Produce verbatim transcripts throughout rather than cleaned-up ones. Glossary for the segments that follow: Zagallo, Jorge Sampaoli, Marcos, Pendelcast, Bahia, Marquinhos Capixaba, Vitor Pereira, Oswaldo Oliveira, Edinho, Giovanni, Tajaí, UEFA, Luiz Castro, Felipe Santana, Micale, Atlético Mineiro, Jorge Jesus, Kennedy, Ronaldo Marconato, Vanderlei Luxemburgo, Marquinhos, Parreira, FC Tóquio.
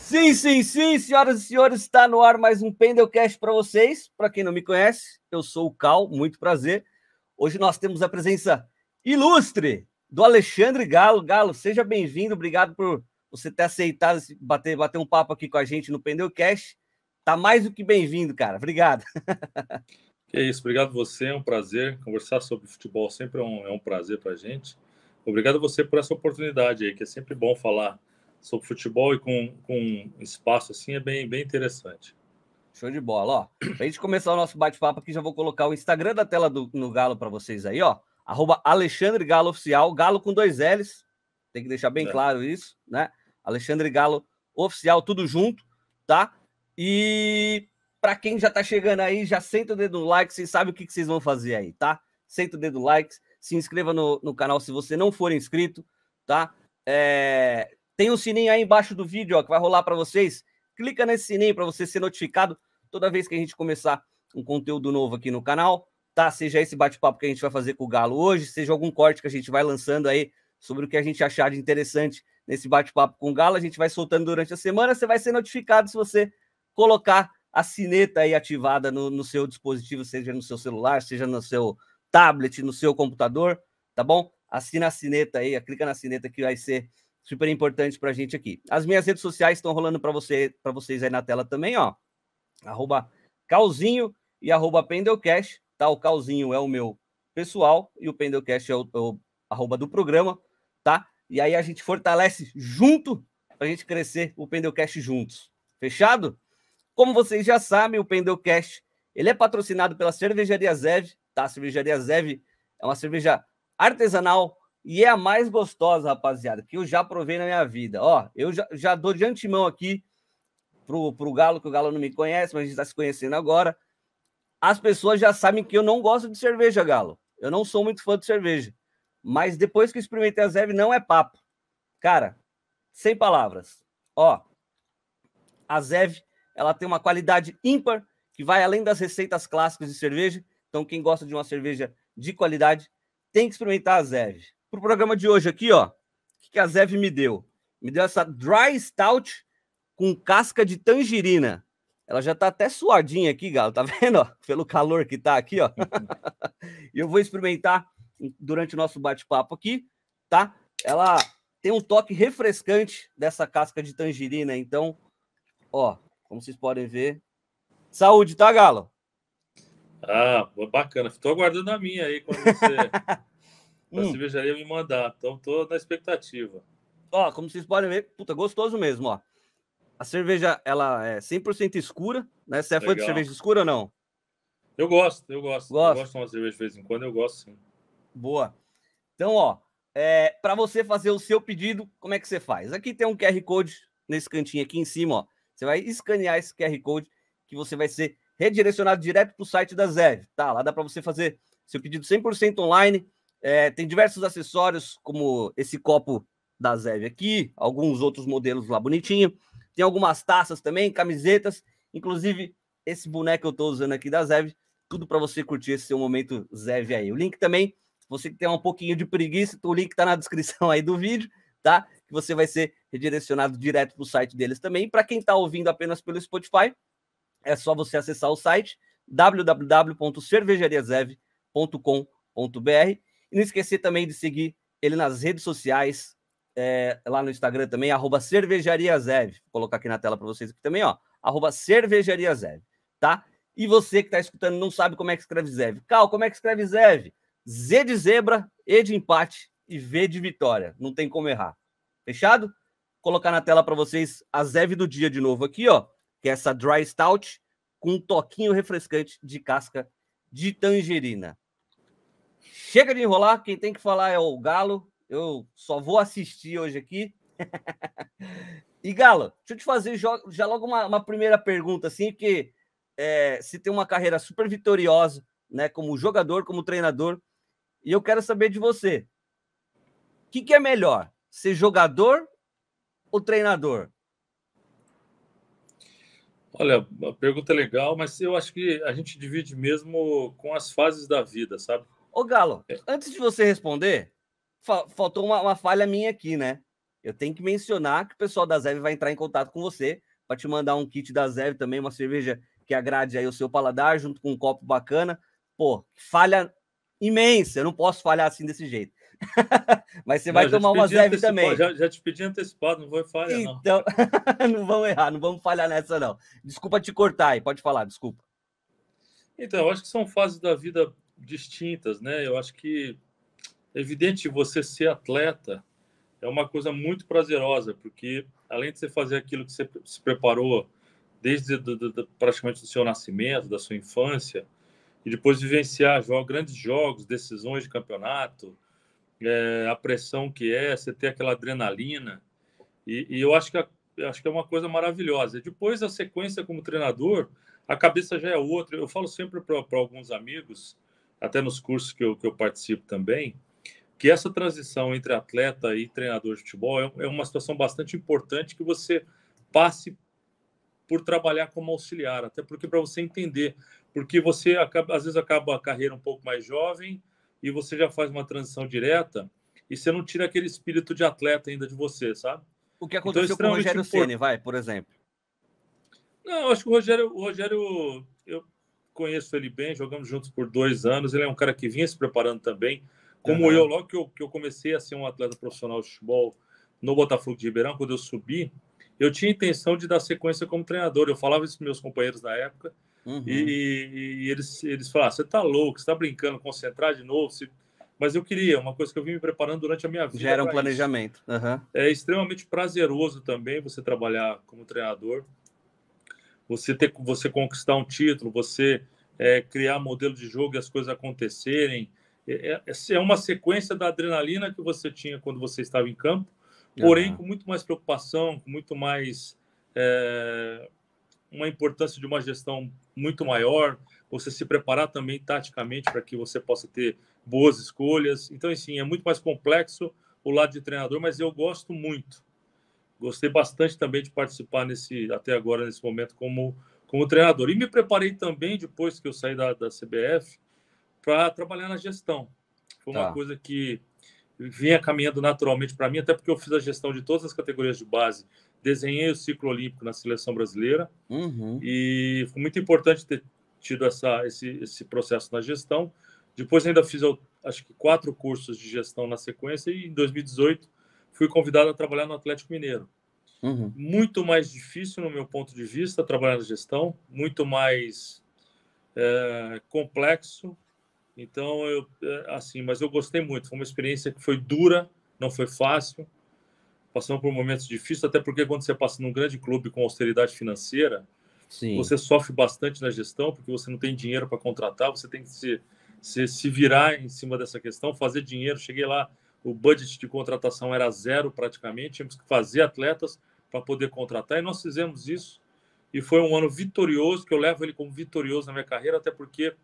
Sim, sim, sim, senhoras e senhores, está no ar mais um Pendelcast para vocês. Para quem não me conhece, eu sou o Cal, muito prazer. Hoje nós temos a presença ilustre do Alexandre Gallo. Gallo, seja bem-vindo, obrigado por você ter aceitado bater, bater um papo aqui com a gente no Pendelcast. Tá mais do que bem-vindo, cara. Obrigado. É isso, obrigado a você, é um prazer. Conversar sobre futebol sempre é um, é um prazer para a gente. Obrigado a você por essa oportunidade aí, que é sempre bom falar sobre futebol e com, com espaço assim é bem, bem interessante. Show de bola, ó. Pra gente começar o nosso bate-papo aqui, já vou colocar o Instagram da tela do no Gallo para vocês aí, ó. Arroba Alexandre Gallo Oficial, Gallo com dois L's. Tem que deixar bem é. claro isso, né? Alexandre Gallo Oficial, tudo junto, tá? E para quem já tá chegando aí, já senta o dedo no like, vocês sabem o que, que vocês vão fazer aí, tá? Senta o dedo no like, se inscreva no, no canal se você não for inscrito, tá? É... Tem um sininho aí embaixo do vídeo, ó, que vai rolar para vocês. Clica nesse sininho para você ser notificado toda vez que a gente começar um conteúdo novo aqui no canal, tá? Seja esse bate-papo que a gente vai fazer com o Gallo hoje, seja algum corte que a gente vai lançando aí sobre o que a gente achar de interessante nesse bate-papo com o Gallo. A gente vai soltando durante a semana, você vai ser notificado se você colocar a sineta aí ativada no, no seu dispositivo, seja no seu celular, seja no seu tablet, no seu computador, tá bom? Assina a sineta aí, clica na sineta que vai ser super importante pra gente aqui. As minhas redes sociais estão rolando para você, para vocês aí na tela também, ó. Arroba Calzinho e arroba Pendelcast, tá? O Calzinho é o meu pessoal e o Pendelcast é o, o arroba do programa, tá? E aí a gente fortalece junto pra gente crescer o Pendelcast juntos. Fechado? Como vocês já sabem, o Pendelcast, ele é patrocinado pela Cervejaria Zev, tá? A Cervejaria Zev é uma cerveja artesanal, e é a mais gostosa, rapaziada, que eu já provei na minha vida. Ó, eu já, já dou de antemão aqui pro, pro Gallo, que o Gallo não me conhece, mas a gente tá se conhecendo agora. As pessoas já sabem que eu não gosto de cerveja, Gallo. Eu não sou muito fã de cerveja. Mas depois que eu experimentei a Zev, não é papo. Cara, sem palavras. Ó, a Zev, ela tem uma qualidade ímpar, que vai além das receitas clássicas de cerveja. Então, quem gosta de uma cerveja de qualidade, tem que experimentar a Zev. Pro programa de hoje aqui, ó, o que a Zev me deu? Me deu essa Dry Stout com casca de tangerina. Ela já tá até suadinha aqui, Gallo, tá vendo? Ó? Pelo calor que tá aqui, ó. E eu vou experimentar durante o nosso bate-papo aqui, tá? Ela tem um toque refrescante dessa casca de tangerina, então, ó, como vocês podem ver. Saúde, tá, Gallo? Ah, bacana. Tô aguardando a minha aí quando você... Hum. A cervejaria me mandar, então tô na expectativa. Ó, como vocês podem ver, puta, gostoso mesmo, ó. A cerveja, ela é cem por cento escura, né? Você é fã de cerveja escura ou não? Eu gosto, eu gosto. Gosto. Eu gosto de uma cerveja de vez em quando, eu gosto sim. Boa. Então, ó, é, para você fazer o seu pedido, como é que você faz? Aqui tem um Q R Code nesse cantinho aqui em cima, ó. Você vai escanear esse Q R Code que você vai ser redirecionado direto pro site da Zev, tá? Lá dá para você fazer seu pedido cem por cento online. É, tem diversos acessórios, como esse copo da Zev aqui, alguns outros modelos lá bonitinho. Tem algumas taças também, camisetas, inclusive esse boneco que eu estou usando aqui da Zev. Tudo para você curtir esse seu momento Zev aí. O link também, você que tem um pouquinho de preguiça, o link está na descrição aí do vídeo, tá? Que você vai ser redirecionado direto para o site deles também. Para quem está ouvindo apenas pelo Spotify, é só você acessar o site w w w ponto cervejaria zev ponto com ponto b r. E não esquecer também de seguir ele nas redes sociais, é, lá no Instagram também, arroba Cervejaria Zev. Vou colocar aqui na tela para vocês aqui também, ó, arroba Cervejaria Zev, tá? E você que está escutando não sabe como é que escreve Zev. Cal, como é que escreve Zev? Z de zebra, E de empate e V de vitória. Não tem como errar. Fechado? Vou colocar na tela para vocês a Zev do dia de novo aqui, ó, que é essa Dry Stout com um toquinho refrescante de casca de tangerina. Chega de enrolar, quem tem que falar é o Gallo. Eu só vou assistir hoje aqui. E, Gallo, deixa eu te fazer já logo uma, uma primeira pergunta, assim, que é, você tem uma carreira super vitoriosa, né, como jogador, como treinador, e eu quero saber de você. O que, que é melhor, ser jogador ou treinador? Olha, a pergunta é legal, mas eu acho que a gente divide mesmo com as fases da vida, sabe? Ô, Galo, é. antes de você responder, fa- faltou uma, uma falha minha aqui, né? Eu tenho que mencionar que o pessoal da Zev vai entrar em contato com você para te mandar um kit da Zev também, uma cerveja que agrade aí o seu paladar, junto com um copo bacana. Pô, falha imensa, eu não posso falhar assim desse jeito. Mas você vai não, tomar uma Zev também. Já, já te pedi antecipado, não vou falhar, então... não. Não vamos errar, não vamos falhar nessa, não. Desculpa te cortar aí, pode falar, desculpa. Então, eu acho que são fases da vida distintas, né? Eu acho que é evidente você ser atleta é uma coisa muito prazerosa, porque além de você fazer aquilo que você se preparou desde do, do, do, praticamente do seu nascimento, da sua infância, e depois vivenciar jogos, grandes jogos, decisões de campeonato, é, a pressão que é, você ter aquela adrenalina, e, e eu acho que, a, acho que é uma coisa maravilhosa. E depois, a sequência como treinador, a cabeça já é outra. Eu falo sempre para alguns amigos, até nos cursos que eu, que eu participo também, que essa transição entre atleta e treinador de futebol é, é uma situação bastante importante que você passe por trabalhar como auxiliar, até porque para você entender, porque você acaba, às vezes acaba a carreira um pouco mais jovem e você já faz uma transição direta e você não tira aquele espírito de atleta ainda de você, sabe? O que aconteceu então, com o Rogério Ceni, vai, por exemplo? Não, acho que o Rogério, o Rogério, eu conheço ele bem, jogamos juntos por dois anos, ele é um cara que vinha se preparando também, como uhum. eu, logo que eu, que eu comecei a ser um atleta profissional de futebol no Botafogo de Ribeirão, quando eu subi, eu tinha intenção de dar sequência como treinador. Eu falava isso para meus companheiros na época, uhum. e, e eles, eles falavam, ah, você está louco, você está brincando, concentrar de novo. Você... Mas eu queria, uma coisa que eu vim me preparando durante a minha vida. Já era um planejamento. Uhum. É extremamente prazeroso também você trabalhar como treinador, você, ter, você conquistar um título, você é, criar modelo de jogo e as coisas acontecerem. É uma sequência da adrenalina que você tinha quando você estava em campo, porém uhum. com muito mais preocupação, com muito mais é, uma importância de uma gestão muito maior, você se preparar também taticamente para que você possa ter boas escolhas. Então, assim, é muito mais complexo o lado de treinador, mas eu gosto muito. Gostei bastante também de participar nesse, até agora, nesse momento, como, como treinador. E me preparei também, depois que eu saí da, da C B F, para trabalhar na gestão. Foi uma tá. coisa que vinha caminhando naturalmente para mim, até porque eu fiz a gestão de todas as categorias de base, desenhei o ciclo olímpico na seleção brasileira, uhum. e foi muito importante ter tido essa, esse, esse processo na gestão. Depois ainda fiz, acho que, quatro cursos de gestão na sequência, e em dois mil e dezoito fui convidado a trabalhar no Atlético Mineiro. Uhum. Muito mais difícil, no meu ponto de vista, trabalhar na gestão, muito mais é, complexo. Então, eu, assim, mas eu gostei muito. Foi uma experiência que foi dura, não foi fácil. Passamos por momentos difíceis, até porque quando você passa num grande clube com austeridade financeira, Sim. você sofre bastante na gestão, porque você não tem dinheiro para contratar, você tem que se, se, se virar em cima dessa questão, fazer dinheiro. Cheguei lá, o budget de contratação era zero praticamente, tínhamos que fazer atletas para poder contratar, e nós fizemos isso. E foi um ano vitorioso, que eu levo ele como vitorioso na minha carreira, até porque...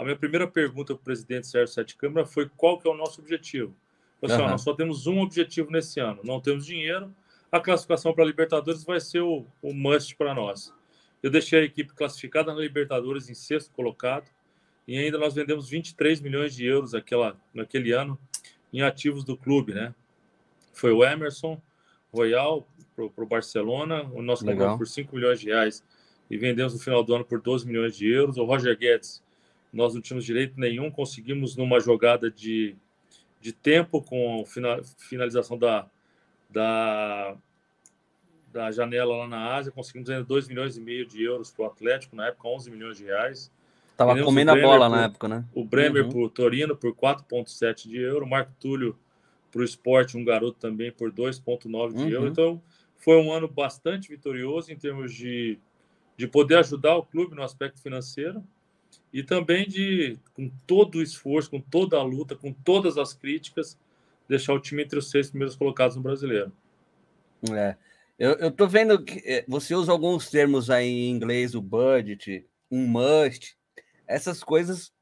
A minha primeira pergunta para o presidente Sérgio Sete Câmara foi qual que é o nosso objetivo. Eu disse, uhum. ó, nós só temos um objetivo nesse ano, não temos dinheiro, a classificação para a Libertadores vai ser o, o must para nós. Eu deixei a equipe classificada na Libertadores em sexto colocado, e ainda nós vendemos vinte e três milhões de euros aquela, naquele ano em ativos do clube, né? Foi o Emerson Royal para o Barcelona, o nosso negócio por cinco milhões de reais, e vendemos no final do ano por doze milhões de euros. O Roger Guedes, nós não tínhamos direito nenhum, conseguimos numa jogada de, de tempo com a finalização da, da, da janela lá na Ásia, conseguimos ainda dois milhões e meio de euros para o Atlético, na época onze milhões de reais. Estava comendo a bola na época, né? O Bremer uhum. para o Torino por quatro vírgula sete de euro, o Marco Túlio para o Sport, um garoto também, por dois vírgula nove uhum. de euro. Então, foi um ano bastante vitorioso em termos de, de poder ajudar o clube no aspecto financeiro, e também de, com todo o esforço, com toda a luta, com todas as críticas, deixar o time entre os seis primeiros colocados no brasileiro. É, eu, eu tô vendo que você usa alguns termos aí em inglês, o budget, um must, essas coisas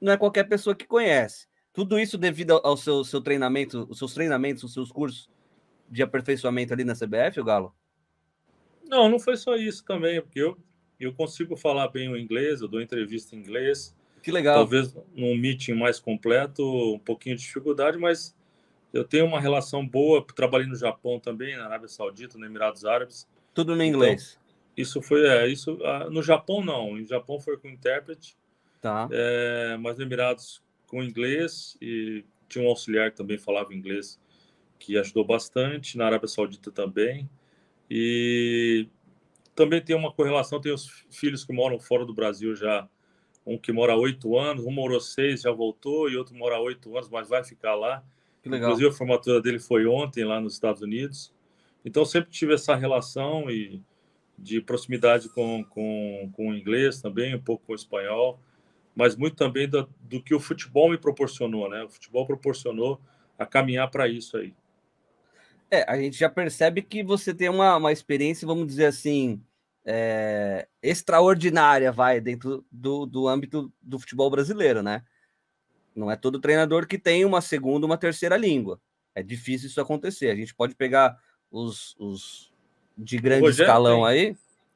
não é qualquer pessoa que conhece. Tudo isso devido ao seu, seu treinamento, os seus treinamentos, os seus cursos de aperfeiçoamento ali na C B F, o Galo? Não, não foi só isso também, porque eu, eu consigo falar bem o inglês, eu dou entrevista em inglês. Que legal. Talvez num meeting mais completo, um pouquinho de dificuldade, mas eu tenho uma relação boa, trabalhei no Japão também, na Arábia Saudita, nos Emirados Árabes. Tudo no inglês. Então, isso foi, é, isso, no Japão não, no Japão foi com intérprete, tá. É, mas nos Emirados com inglês, e tinha um auxiliar que também falava inglês, que ajudou bastante, na Arábia Saudita também, e também tem uma correlação, tem os filhos que moram fora do Brasil já, um que mora há oito anos, um morou seis, já voltou, e outro mora há oito anos, mas vai ficar lá. Que legal. Inclusive, a formatura dele foi ontem, lá nos Estados Unidos. Então, sempre tive essa relação e de proximidade com, com, com o inglês também, um pouco com o espanhol, mas muito também do, do que o futebol me proporcionou, né? O futebol proporcionou a caminhar para isso aí. É, a gente já percebe que você tem uma, uma experiência, vamos dizer assim, É, extraordinária, vai, dentro do, do âmbito do futebol brasileiro, né? Não é todo treinador que tem uma segunda, uma terceira língua. É difícil isso acontecer. A gente pode pegar os, os de grande escalão tem. Aí.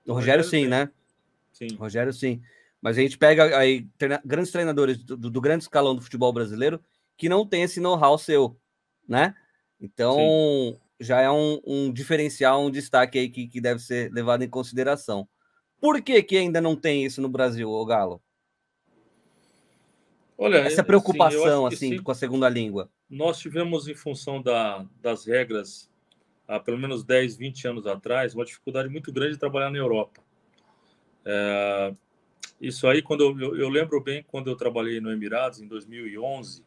O Rogério, Rogério sim, tem. Né? Sim. Rogério sim. Mas a gente pega aí treina, grandes treinadores do, do grande escalão do futebol brasileiro que não tem esse know-how seu, né? Então... Sim. Já é um, um diferencial, um destaque aí que, que deve ser levado em consideração. Por que que ainda não tem isso no Brasil, ô Galo? Olha, essa preocupação assim, assim com a segunda língua. Nós tivemos, em função da, das regras, há pelo menos dez, vinte anos atrás, uma dificuldade muito grande de trabalhar na Europa. É, isso aí, quando eu, eu, eu lembro bem, quando eu trabalhei no Emirados, em dois mil e onze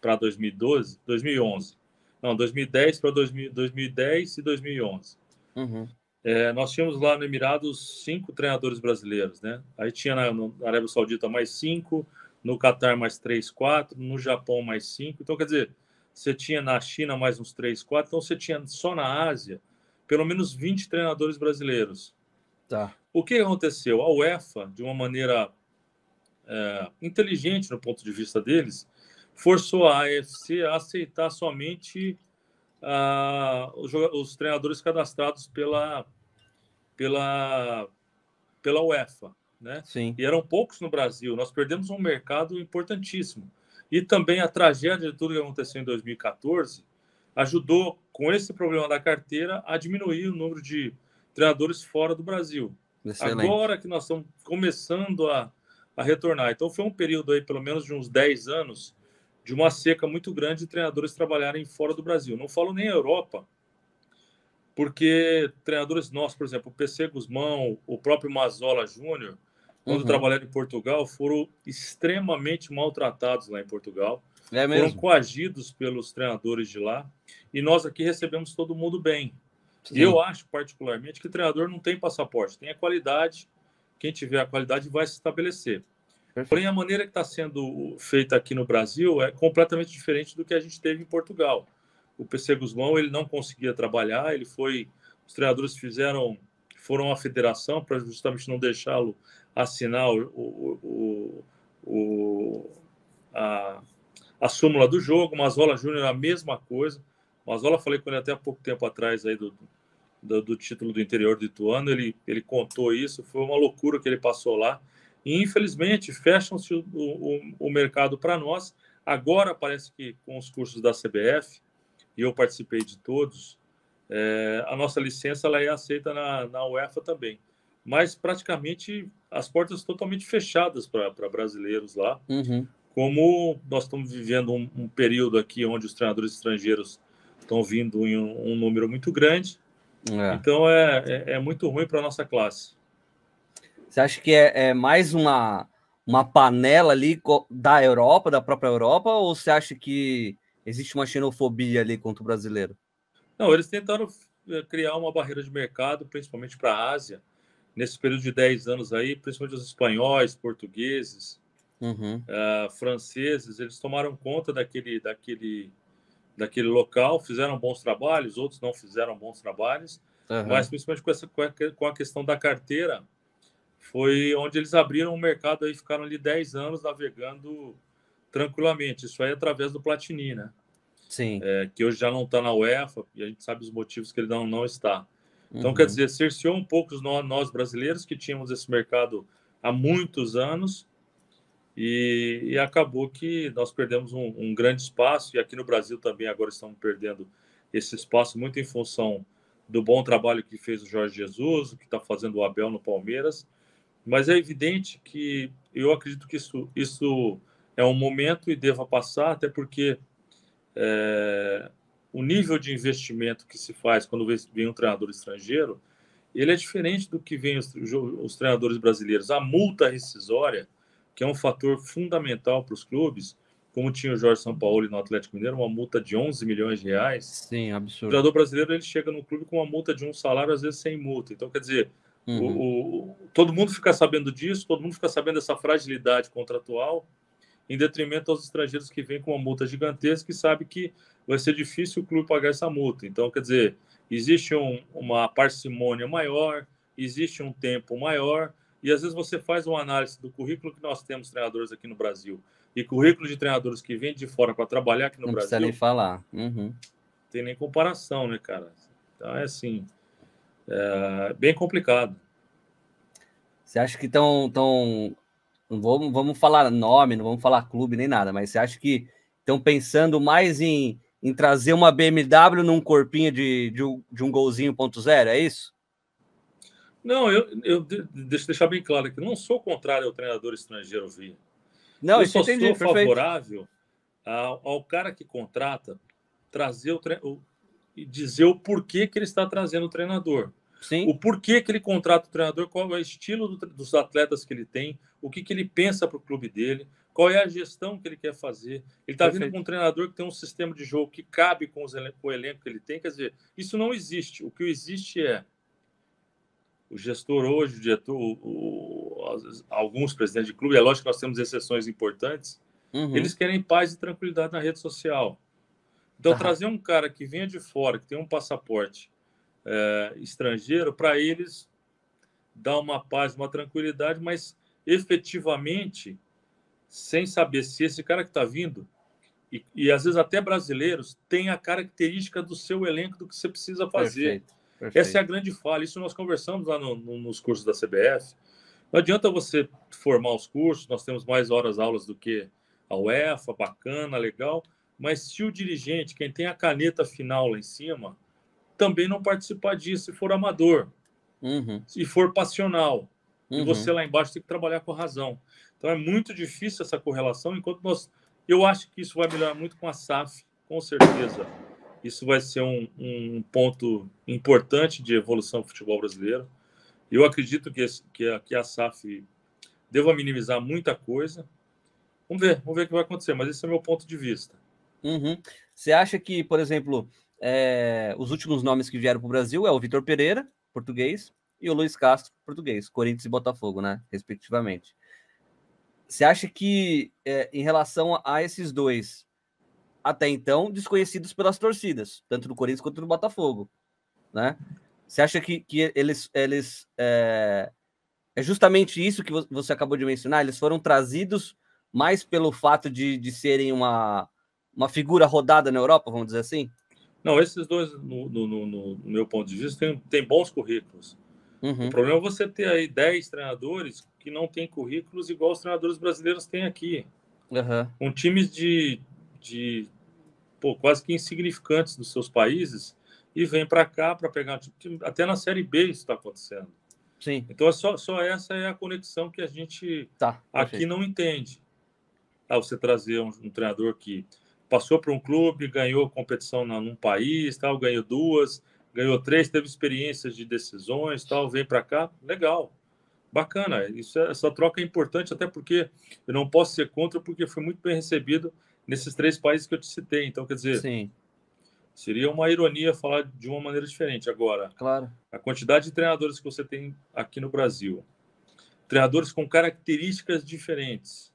para dois mil e doze, dois mil e onze, Não, dois mil e dez para dois mil e dez e dois mil e onze. Uhum. É, nós tínhamos lá no Emirados cinco treinadores brasileiros, né? Aí tinha na, na Arábia Saudita mais cinco, no Catar mais três, quatro, no Japão mais cinco. Então, quer dizer, você tinha na China mais uns três, quatro. Então, você tinha só na Ásia pelo menos vinte treinadores brasileiros. Tá. O que aconteceu? A UEFA, de uma maneira é, inteligente no ponto de vista deles, forçou a A F C a aceitar somente uh, os, os treinadores cadastrados pela, pela, pela UEFA, né? Sim. E eram poucos no Brasil. Nós perdemos um mercado importantíssimo. E também a tragédia de tudo que aconteceu em dois mil e quatorze ajudou, com esse problema da carteira, a diminuir o número de treinadores fora do Brasil. Excelente. Agora que nós estamos começando a, a retornar. Então, foi um período aí, pelo menos de uns dez anos, de uma seca muito grande de treinadores trabalharem fora do Brasil. Não falo nem a Europa, porque treinadores nossos, por exemplo, o P C Guzmão, o próprio Mazola Júnior, quando uhum. trabalharam em Portugal, foram extremamente maltratados lá em Portugal. É mesmo? Foram coagidos pelos treinadores de lá. E nós aqui recebemos todo mundo bem. Sim. Eu acho, particularmente, que o treinador não tem passaporte, tem a qualidade. Quem tiver a qualidade vai se estabelecer. Porém, a maneira que está sendo feita aqui no Brasil é completamente diferente do que a gente teve em Portugal. O P C Guzmão, ele não conseguia trabalhar, ele foi, os treinadores fizeram, foram à federação para justamente não deixá-lo assinar o, o, o, o, a, a súmula do jogo. Mazola Júnior, a mesma coisa. Mazola, falei com ele até há pouco tempo atrás aí do, do, do título do interior do Ituano, ele, ele contou isso, foi uma loucura que ele passou lá. E, infelizmente, fecham-se o, o, o mercado para nós. Agora, parece que com os cursos da C B F, e eu participei de todos, é, a nossa licença ela é aceita na, na UEFA também. Mas, praticamente, as portas totalmente fechadas para brasileiros lá. Uhum. Como nós estamos vivendo um, um período aqui onde os treinadores estrangeiros estão vindo em um, um número muito grande. É. Então, é, é, é muito ruim para a nossa classe. Você acha que é, é mais uma, uma panela ali da Europa, da própria Europa, ou você acha que existe uma xenofobia ali contra o brasileiro? Não, eles tentaram criar uma barreira de mercado, principalmente para a Ásia, nesse período de dez anos aí, principalmente os espanhóis, portugueses, uhum. uh, franceses, eles tomaram conta daquele, daquele, daquele local, fizeram bons trabalhos, outros não fizeram bons trabalhos, uhum. mas principalmente com, essa, com, a, com a questão da carteira, foi onde eles abriram o mercado aí, ficaram ali dez anos navegando tranquilamente. Isso aí através do Platini, né? Sim. É, que hoje já não está na UEFA, e a gente sabe os motivos que ele não, não está. Então, uhum. quer dizer, cerceou um pouco nós brasileiros, que tínhamos esse mercado há muitos anos, e, e acabou que nós perdemos um, um grande espaço, e aqui no Brasil também agora estamos perdendo esse espaço muito em função do bom trabalho que fez o Jorge Jesus, o que está fazendo o Abel no Palmeiras. Mas é evidente que eu acredito que isso, isso é um momento e deva passar, até porque é, o nível de investimento que se faz quando vem um treinador estrangeiro, ele é diferente do que vem os, os treinadores brasileiros. A multa rescisória, que é um fator fundamental para os clubes, como tinha o Jorge Sampaoli no Atlético Mineiro, uma multa de onze milhões de reais. Sim, absurdo. O jogador brasileiro ele chega no clube com uma multa de um salário, às vezes sem multa. Então, quer dizer, uhum. o, o, todo mundo fica sabendo disso, todo mundo fica sabendo dessa fragilidade contratual, em detrimento aos estrangeiros que vêm com uma multa gigantesca e sabe que vai ser difícil o clube pagar essa multa. Então, quer dizer, existe um, uma parcimônia maior, existe um tempo maior, e às vezes você faz uma análise do currículo que nós temos treinadores aqui no Brasil, e currículo de treinadores que vêm de fora para trabalhar aqui no não Brasil... Não precisa nem falar. Uhum. Tem nem comparação, né, cara? Então, é assim... É bem complicado. Você acha que estão... Tão... Não vamos, vamos falar nome, não vamos falar clube nem nada, mas você acha que estão pensando mais em, em trazer uma B M W num corpinho de, de, de um golzinho ponto zero? É isso? Não, eu, eu deixa eu deixar bem claro que não sou contrário ao treinador estrangeiro vir. Não, eu só entendi, sou favorável ao, ao cara que contrata trazer o tre... o, dizer o porquê que ele está trazendo o treinador. Sim. O porquê que ele contrata o treinador, qual é o estilo do, dos atletas que ele tem, o que, que ele pensa para o clube dele, qual é a gestão que ele quer fazer. Ele está vindo com um treinador que tem um sistema de jogo que cabe com, os elen- com o elenco que ele tem. Quer dizer, isso não existe. O que existe é o gestor hoje, o diretor, o, o, alguns presidentes de clube, é lógico que nós temos exceções importantes, uhum. eles querem paz e tranquilidade na rede social. Então, ah. trazer um cara que venha de fora, que tem um passaporte É, estrangeiro, para eles dar uma paz, uma tranquilidade, mas efetivamente sem saber se esse cara que está vindo, e, e às vezes até brasileiros, tem a característica do seu elenco, do que você precisa fazer. Perfeito, perfeito. Essa é a grande falha. Isso nós conversamos lá no, no, nos cursos da C B F. Não adianta você formar os cursos, nós temos mais horas aulas do que a UEFA, bacana, legal, mas se o dirigente, quem tem a caneta final lá em cima, também não participar disso, se for amador, uhum. se for passional, uhum. e você lá embaixo tem que trabalhar com a razão. Então é muito difícil essa correlação, enquanto nós... Eu acho que isso vai melhorar muito com a S A F, com certeza. Isso vai ser um, um ponto importante de evolução do futebol brasileiro. Eu acredito que, esse, que, a, que a S A F deva minimizar muita coisa. Vamos ver, vamos ver o que vai acontecer, mas esse é o meu ponto de vista. Uhum. Você acha que, por exemplo... É, os últimos nomes que vieram para o Brasil é o Vitor Pereira, português, e o Luiz Castro, português, Corinthians e Botafogo, né, respectivamente. Você acha que, é, em relação a esses dois, até então, desconhecidos pelas torcidas, tanto do Corinthians quanto do Botafogo, né? Você acha que, que eles... eles é, é justamente isso que você acabou de mencionar, eles foram trazidos mais pelo fato de, de serem uma, uma figura rodada na Europa, vamos dizer assim? Não, esses dois, no, no, no, no meu ponto de vista, tem, tem bons currículos. Uhum. O problema é você ter aí dez treinadores que não têm currículos igual os treinadores brasileiros têm aqui. Uhum. Com times de, de pô, quase que insignificantes dos seus países e vêm para cá para pegar... Até na Série B isso está acontecendo. Sim. Então, é só, só essa é a conexão que a gente tá, aqui não entende. Ah, você trazer um, um treinador que... Passou para um clube, ganhou competição num país, tal, ganhou duas, ganhou três, teve experiências de decisões, tal, veio para cá, legal, bacana. Isso é, essa troca é importante, até porque eu não posso ser contra, porque fui muito bem recebido nesses três países que eu te citei. Então, quer dizer, sim, seria uma ironia falar de uma maneira diferente. Agora, claro, a quantidade de treinadores que você tem aqui no Brasil, treinadores com características diferentes,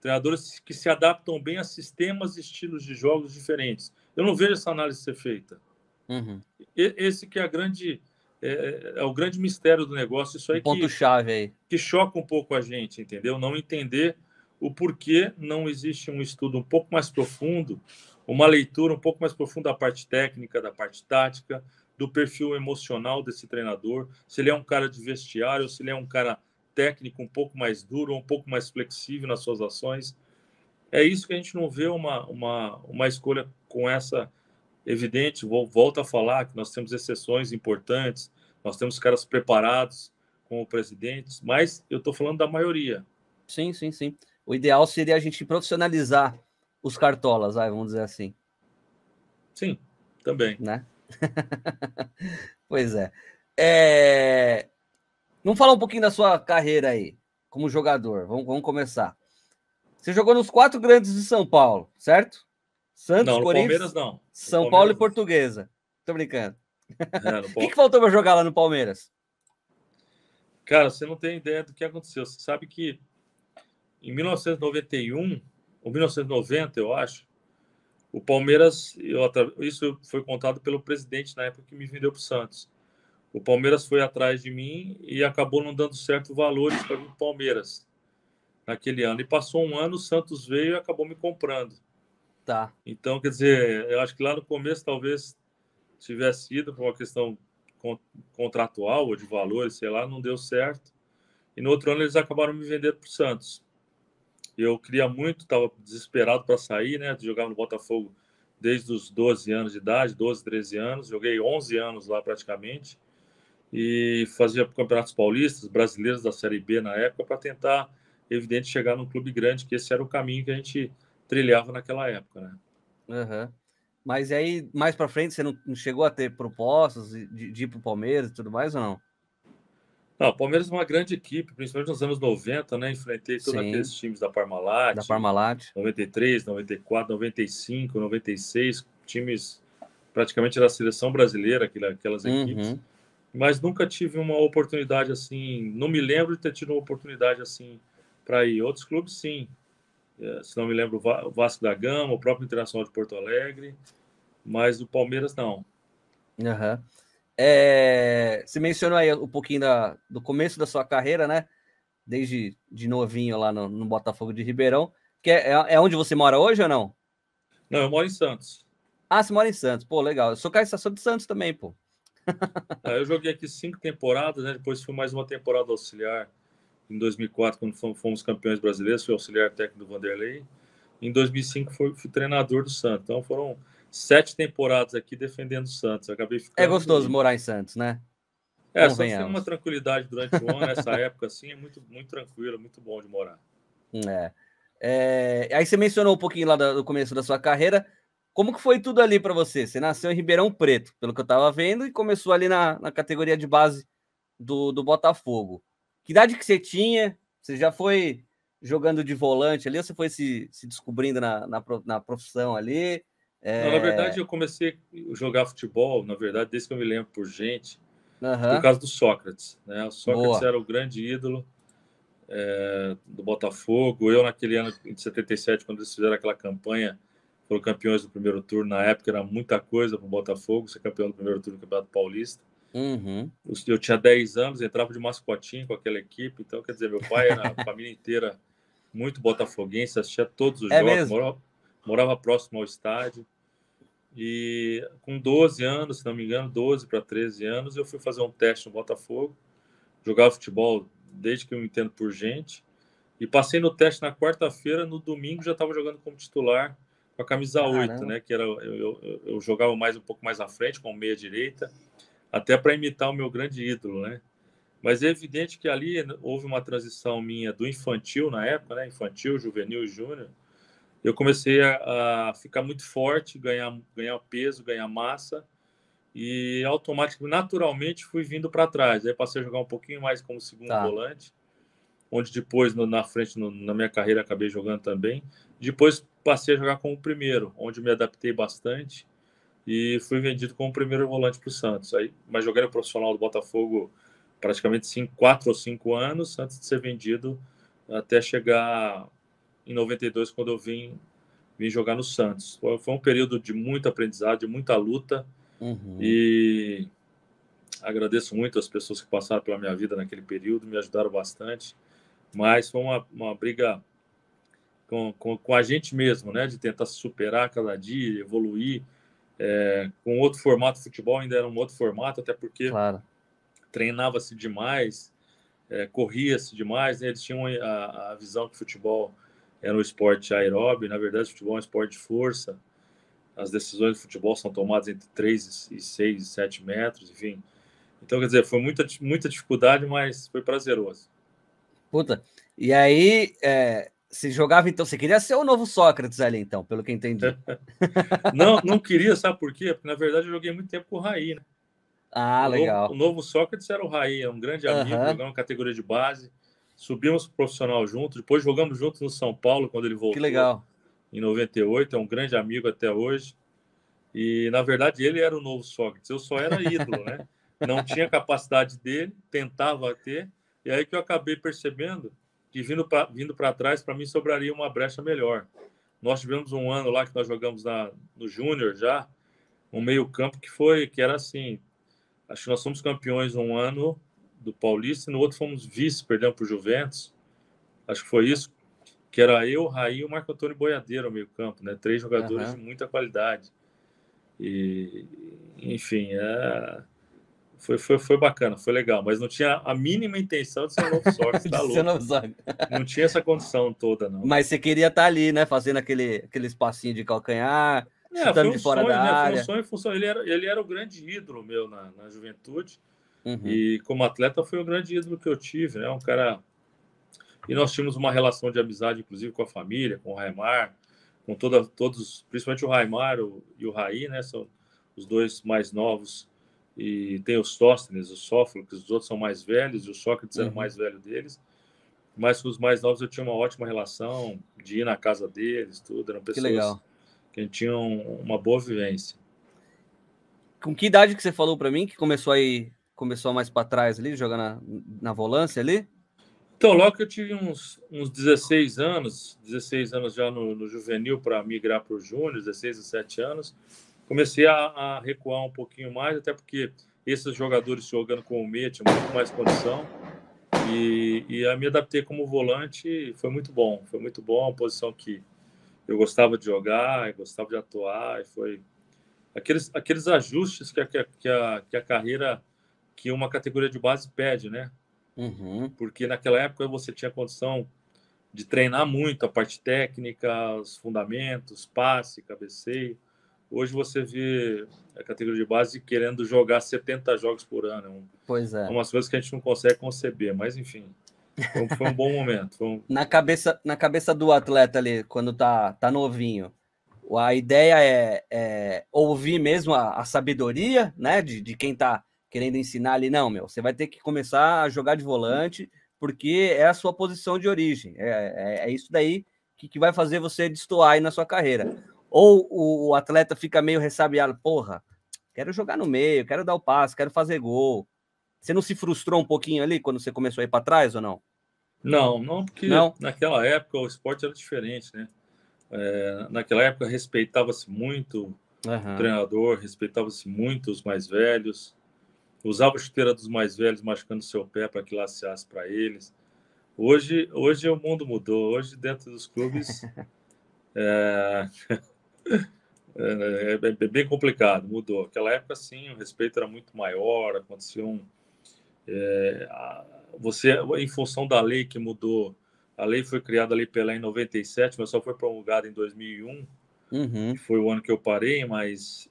treinadores que se adaptam bem a sistemas e estilos de jogos diferentes. Eu não vejo essa análise ser feita. Uhum. E, esse que é, a grande, é, é o grande mistério do negócio. Isso aí um ponto que, chave aí que choca um pouco a gente, entendeu? Não entender o porquê não existe um estudo um pouco mais profundo, uma leitura um pouco mais profunda da parte técnica, da parte tática, do perfil emocional desse treinador, se ele é um cara de vestiário, se ele é um cara técnico um pouco mais duro, um pouco mais flexível nas suas ações. É isso que a gente não vê uma, uma, uma escolha com essa evidente. Volto a falar que nós temos exceções importantes, nós temos caras preparados como presidentes, mas eu estou falando da maioria. Sim, sim, sim. O ideal seria a gente profissionalizar os cartolas, vamos dizer assim. Sim, também. Né? Pois é. é. Vamos falar um pouquinho da sua carreira aí, como jogador. Vamos, vamos começar. Você jogou nos quatro grandes de São Paulo, certo? Santos, não, Corinthians, Palmeiras, não. São Palmeiras. Paulo e Portuguesa. Tô brincando. É, o que, que faltou para jogar lá no Palmeiras? Cara, você não tem ideia do que aconteceu. Você sabe que em mil novecentos e noventa e um, ou mil novecentos e noventa, eu acho, o Palmeiras, eu, isso foi contado pelo presidente na época que me vendeu para o Santos. O Palmeiras foi atrás de mim e acabou não dando certo valores para o Palmeiras naquele ano. E passou um ano, o Santos veio e acabou me comprando. Tá. Então, quer dizer, eu acho que lá no começo talvez tivesse ido por uma questão contratual ou de valores, sei lá, não deu certo. E no outro ano eles acabaram me vendendo para o Santos. Eu queria muito, estava desesperado para sair, né? Jogava no Botafogo desde os doze anos de idade, doze, treze anos. Joguei onze anos lá praticamente. E fazia campeonatos paulistas, brasileiros da Série B na época, para tentar, evidente, chegar num clube grande, que esse era o caminho que a gente trilhava naquela época, né? Uhum. Mas aí, mais para frente, você não chegou a ter propostas de, de ir para o Palmeiras e tudo mais ou não? Não, o Palmeiras é uma grande equipe, principalmente nos anos noventa, né? Enfrentei todos Sim. aqueles times da Parmalat, da Parmalat, noventa e três, noventa e quatro, noventa e cinco, noventa e seis, times praticamente da seleção brasileira, aquelas equipes. Uhum. Mas nunca tive uma oportunidade assim, não me lembro de ter tido uma oportunidade assim para ir. Outros clubes, sim. Se não me lembro, o Vasco da Gama, o próprio Internacional de Porto Alegre, mas o Palmeiras, não. Aham. Uhum. É, você mencionou aí um pouquinho da, do começo da sua carreira, né? Desde de novinho lá no, no Botafogo de Ribeirão. Que é, é onde você mora hoje ou não? Não, eu moro em Santos. Ah, você mora em Santos. Pô, legal. Eu sou caixação de Santos também, pô. Eu joguei aqui cinco temporadas, né? Depois fui mais uma temporada auxiliar em dois mil e quatro, quando fomos campeões brasileiros. Fui auxiliar técnico do Vanderlei. Em dois mil e cinco fui, fui treinador do Santos. Então foram... Sete temporadas aqui defendendo o Santos. Eu acabei ficando... É gostoso morar em Santos, né? É, Santos tem uma tranquilidade durante o ano, nessa época, assim, é muito, muito tranquilo, muito bom de morar. É. É... Aí você mencionou um pouquinho lá do começo da sua carreira. Como que foi tudo ali para você? Você nasceu em Ribeirão Preto, pelo que eu estava vendo, e começou ali na, na categoria de base do, do Botafogo. Que idade que você tinha? Você já foi jogando de volante ali ou você foi se, se descobrindo na, na, na profissão ali? É... Não, na verdade, eu comecei a jogar futebol, na verdade, desde que eu me lembro por gente, uhum. por causa do Sócrates. Né? O Sócrates Boa. Era o grande ídolo é, do Botafogo. Eu, naquele ano de setenta e sete, quando eles fizeram aquela campanha, foram campeões do primeiro turno. Na época era muita coisa para o Botafogo, ser campeão do primeiro turno do Campeonato Paulista. Uhum. Eu tinha dez anos, entrava de mascotinho com aquela equipe. Então, quer dizer, meu pai era a família inteira muito botafoguense, assistia todos os é jogos, morava... Morava próximo ao estádio e com doze anos, se não me engano, doze para treze anos, eu fui fazer um teste no Botafogo, jogava futebol desde que eu me entendo por gente e passei no teste na quarta-feira, no domingo já estava jogando como titular com a camisa oito, né, que era, eu, eu, eu jogava mais um pouco mais à frente, com meia direita, até para imitar o meu grande ídolo, né. Mas é evidente que ali houve uma transição minha do infantil na época, né, infantil, juvenil e júnior. Eu comecei a, a ficar muito forte, ganhar, ganhar peso, ganhar massa e automaticamente, naturalmente, fui vindo para trás. Aí passei a jogar um pouquinho mais como segundo tá. volante, onde depois, no, na frente, no, na minha carreira, acabei jogando também. Depois passei a jogar como primeiro, onde me adaptei bastante e fui vendido como primeiro volante para o Santos. Aí, mas joguei no profissional do Botafogo praticamente cinco, quatro ou cinco anos antes de ser vendido até chegar... Em noventa e dois, quando eu vim, vim jogar no Santos. Foi um período de muito aprendizado, de muita luta. Uhum. E agradeço muito as pessoas que passaram pela minha vida naquele período, me ajudaram bastante. Mas foi uma, uma briga com, com, com a gente mesmo, né? De tentar se superar cada dia, evoluir. é, com outro formato, futebol ainda era um outro formato, até porque claro. Treinava-se demais, é, corria-se demais, né? Eles tinham a, a visão que o futebol era um esporte aeróbio, na verdade o futebol é um esporte de força, as decisões do futebol são tomadas entre três e seis e sete metros, enfim. Então, quer dizer, foi muita, muita dificuldade, mas foi prazeroso. Puta, e aí é, se jogava, então, você queria ser o novo Sócrates ali, então, pelo que entendi. não, não queria, sabe por quê? Porque, na verdade, eu joguei muito tempo com o Raí, né? Ah, o legal. Novo, o novo Sócrates era o Raí, um grande amigo, uhum. Jogamos categoria de base, subimos pro profissional junto, depois jogamos juntos no São Paulo, quando ele voltou. Que legal. Em noventa e oito, é um grande amigo até hoje. E, na verdade, ele era o novo Sócrates, eu só era ídolo, né? Não tinha capacidade dele, tentava ter, e aí que eu acabei percebendo que vindo para vindo para trás, para mim sobraria uma brecha melhor. Nós tivemos um ano lá que nós jogamos na, no Júnior já, um meio-campo que foi que era assim, acho que nós fomos campeões um ano do Paulista e no outro fomos vice, perdemos para o Juventus, acho que foi isso, que era eu, o Raí e o Marco Antônio Boiadeiro ao meio-campo, né? Três jogadores uhum. de muita qualidade. E, enfim, é... Foi, foi, foi bacana, foi legal, mas não tinha a mínima intenção de ser um novo Sócrates, tá louco. Não tinha essa condição toda, não. Mas você queria estar ali, né, fazendo aquele, aquele espacinho de calcanhar, é, chutando um de fora sonho, da né? área. Foi um sonho, foi um sonho. Ele, era, ele era o grande ídolo meu na, na juventude, uhum. E como atleta foi o grande ídolo que eu tive, né, um cara... E nós tínhamos uma relação de amizade, inclusive, com a família, com o Raimar, com toda, todos, principalmente o Raimar o, e o Raí, né, são os dois mais novos. E tem os Sóstenes, os Sófocles, os outros são mais velhos, e o Sócrates uhum. era o mais velho deles. Mas com os mais novos eu tinha uma ótima relação de ir na casa deles, tudo. Eram pessoas que, legal. que tinham uma boa vivência. Com que idade que você falou para mim que começou aí, começou mais para trás ali, jogar na, na volância ali? Então, logo que eu tive uns, uns dezesseis anos, dezesseis anos já no, no juvenil para migrar para o júnior, dezesseis, dezessete anos. Comecei a, a recuar um pouquinho mais, até porque esses jogadores jogando com o meia tinham muito mais condição. E, e a me adaptei como volante, foi muito bom. Foi muito bom, uma posição que eu gostava de jogar, eu gostava de atuar. E foi aqueles, aqueles ajustes que a, que, a, que a carreira, que uma categoria de base pede, né? Uhum. Porque naquela época você tinha condição de treinar muito a parte técnica, os fundamentos, passe, cabeceio. Hoje você vê a categoria de base querendo jogar setenta jogos por ano. Pois é. Umas coisas que a gente não consegue conceber, mas enfim, foi um bom momento. Um... Na cabeça, na cabeça do atleta ali, quando tá, tá novinho, a ideia é, é ouvir mesmo a, a sabedoria, né, de, de quem tá querendo ensinar ali. Não, meu, você vai ter que começar a jogar de volante, porque é a sua posição de origem. É, é, é isso daí que, que vai fazer você destoar aí na sua carreira. Ou o atleta fica meio ressabiado, porra, quero jogar no meio, quero dar o passe, quero fazer gol. Você não se frustrou um pouquinho ali quando você começou a ir para trás ou não? Não, não, porque não? Naquela época o esporte era diferente, né? É, naquela época respeitava-se muito uhum. o treinador, respeitava-se muito os mais velhos, usava a chuteira dos mais velhos machucando seu pé para que laceasse para eles. Hoje, hoje o mundo mudou, hoje dentro dos clubes... é... É, é, é bem complicado, mudou. Naquela época, sim, o respeito era muito maior, acontecia um... É, a, você, em função da lei que mudou, a lei foi criada, a Lei Pelé, em noventa e sete, mas só foi promulgada em dois mil e um, uhum. que foi o ano que eu parei, mas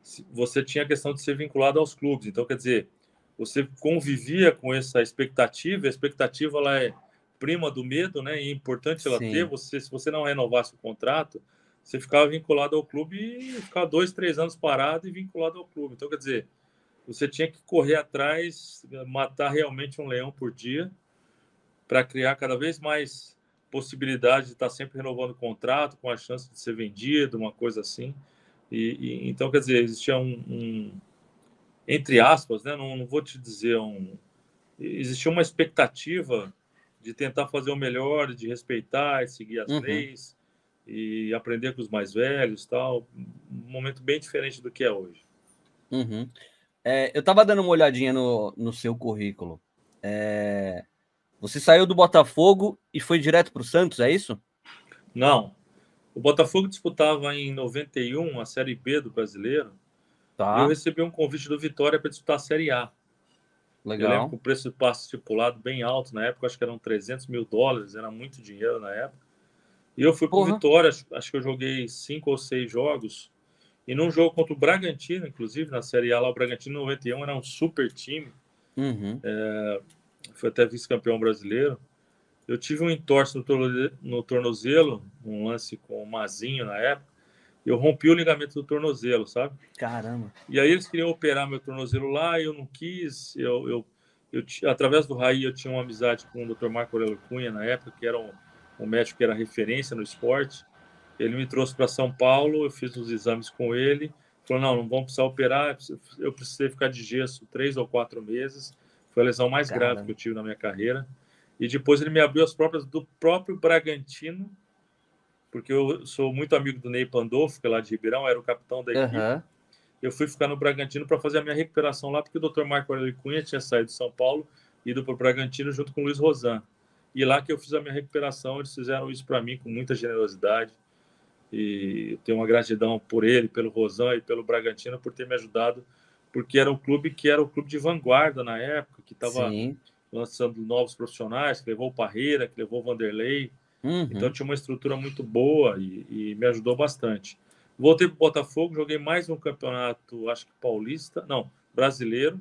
se, você tinha a questão de ser vinculado aos clubes. Então, quer dizer, você convivia com essa expectativa, a expectativa ela é prima do medo, né? E é importante ela sim. ter, você, se você não renovasse o contrato... Você ficava vinculado ao clube e ficava dois, três anos parado e vinculado ao clube. Então, quer dizer, você tinha que correr atrás, matar realmente um leão por dia para criar cada vez mais possibilidade de estar sempre renovando o contrato, com a chance de ser vendido, uma coisa assim. E, e então, quer dizer, existia um, um entre aspas, né? Não, não vou te dizer um... Existia uma expectativa de tentar fazer o melhor, de respeitar, de seguir as uhum. leis... e aprender com os mais velhos, tal, um momento bem diferente do que é hoje. Uhum. É, eu estava dando uma olhadinha no, no seu currículo. É, você saiu do Botafogo e foi direto para o Santos, é isso? Não, O Botafogo disputava em noventa e um a Série B do Brasileiro. Tá. E eu recebi um convite do Vitória para disputar a Série A. Legal. Eu lembro que o preço do passe estipulado bem alto na época, acho que eram trezentos mil dólares, era muito dinheiro na época. E eu fui para o Vitória, acho que eu joguei cinco ou seis jogos. E num jogo contra o Bragantino, inclusive, na Série A lá, o Bragantino noventa e um era um super time. Uhum. É, foi até vice-campeão brasileiro. Eu tive um entorse no, torno, no tornozelo, um lance com o Mazinho na época. Eu rompi o ligamento do tornozelo, sabe? Caramba! E aí eles queriam operar meu tornozelo lá, eu não quis. Eu, eu, eu, através do Raí, eu tinha uma amizade com o doutor Marco Aurélio Cunha, na época, que era um, um médico que era referência no esporte. Ele me trouxe para São Paulo, eu fiz os exames com ele. Falou, não, não vão precisar operar, eu precisei ficar de gesso três ou quatro meses. Foi a lesão mais Caramba. grave que eu tive na minha carreira. E depois ele me abriu as próprias do próprio Bragantino, porque eu sou muito amigo do Ney Pandolfo, que é lá de Ribeirão, era o capitão da equipe. Uhum. Eu fui ficar no Bragantino para fazer a minha recuperação lá, porque o doutor Marco Aurélio Cunha tinha saído de São Paulo, ido para o Bragantino junto com o Luiz Rosan. E lá que eu fiz a minha recuperação, eles fizeram isso para mim com muita generosidade. E eu tenho uma gratidão por ele, pelo Rosan e pelo Bragantino por ter me ajudado, porque era um clube que era o clube de vanguarda na época, que estava lançando novos profissionais, que levou o Parreira, que levou o Vanderlei. Uhum. Então tinha uma estrutura muito boa e, e me ajudou bastante. Voltei para o Botafogo, joguei mais um campeonato, acho que paulista, não, brasileiro.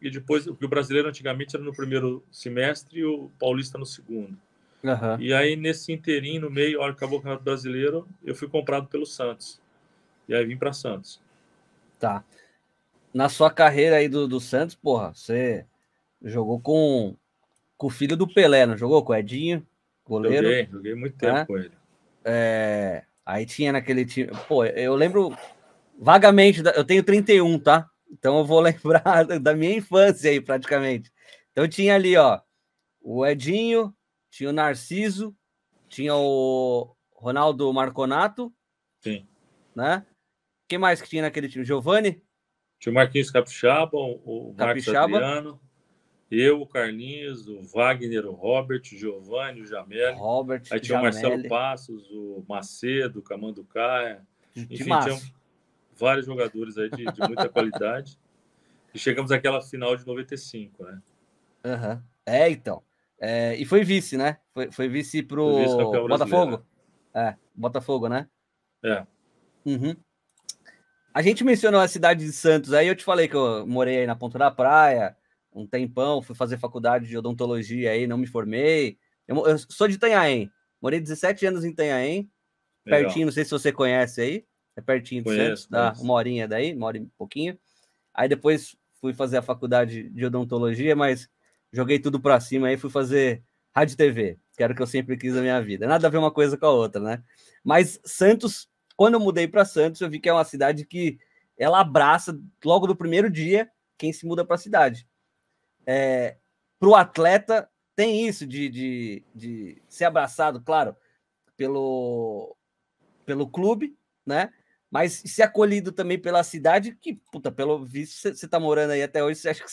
E depois, o brasileiro antigamente era no primeiro semestre e o paulista no segundo. Uhum. E aí nesse inteirinho, no meio, a hora que acabou o campeonato brasileiro, eu fui comprado pelo Santos. E aí vim para Santos. Tá. Na sua carreira aí do, do Santos, porra, você jogou com, com o filho do Pelé, não jogou? Com o Edinho, goleiro. Joguei, joguei muito tempo né? com ele. É, aí tinha naquele time... Pô, eu lembro vagamente... Da, eu tenho trinta e um, tá? Então eu vou lembrar da minha infância aí, praticamente. Então tinha ali, ó, o Edinho, tinha o Narciso, tinha o Ronaldo Marconato. Sim. Né? Quem mais que tinha naquele time? Giovani? Tinha o Marquinhos Capixaba, o Marcos Capixaba. Adriano. Eu, o Carlinhos, o Wagner, o Robert, o Giovanni, o Jamel. Robert, aí tinha Jamel. O Marcelo Passos, o Macedo, o Camanducaia. Enfim, tinham vários jogadores aí de, de muita qualidade. E chegamos àquela final de noventa e cinco, né? Uhum. É, então. É, e foi vice, né? Foi, foi vice pro foi vice Botafogo. É, Botafogo, né? É. Uhum. A gente mencionou a cidade de Santos. Aí eu te falei que eu morei aí na Ponta da Praia um tempão, fui fazer faculdade de odontologia aí, não me formei. Eu, eu sou de Itanhaém, morei dezessete anos em Itanhaém, pertinho, não sei se você conhece aí, é pertinho de Santos, tá? Uma horinha daí, uma hora e um pouquinho. Aí depois fui fazer a faculdade de odontologia, mas joguei tudo pra cima aí, fui fazer rádio e T V, que era o que eu sempre quis na minha vida. Nada a ver uma coisa com a outra, né? Mas Santos, quando eu mudei pra Santos, eu vi que é uma cidade que ela abraça logo do primeiro dia quem se muda pra cidade. É, para o atleta tem isso de, de, de ser abraçado, claro, pelo, pelo clube, né? Mas ser acolhido também pela cidade, que, puta, pelo visto, você tá morando aí até hoje, você acha que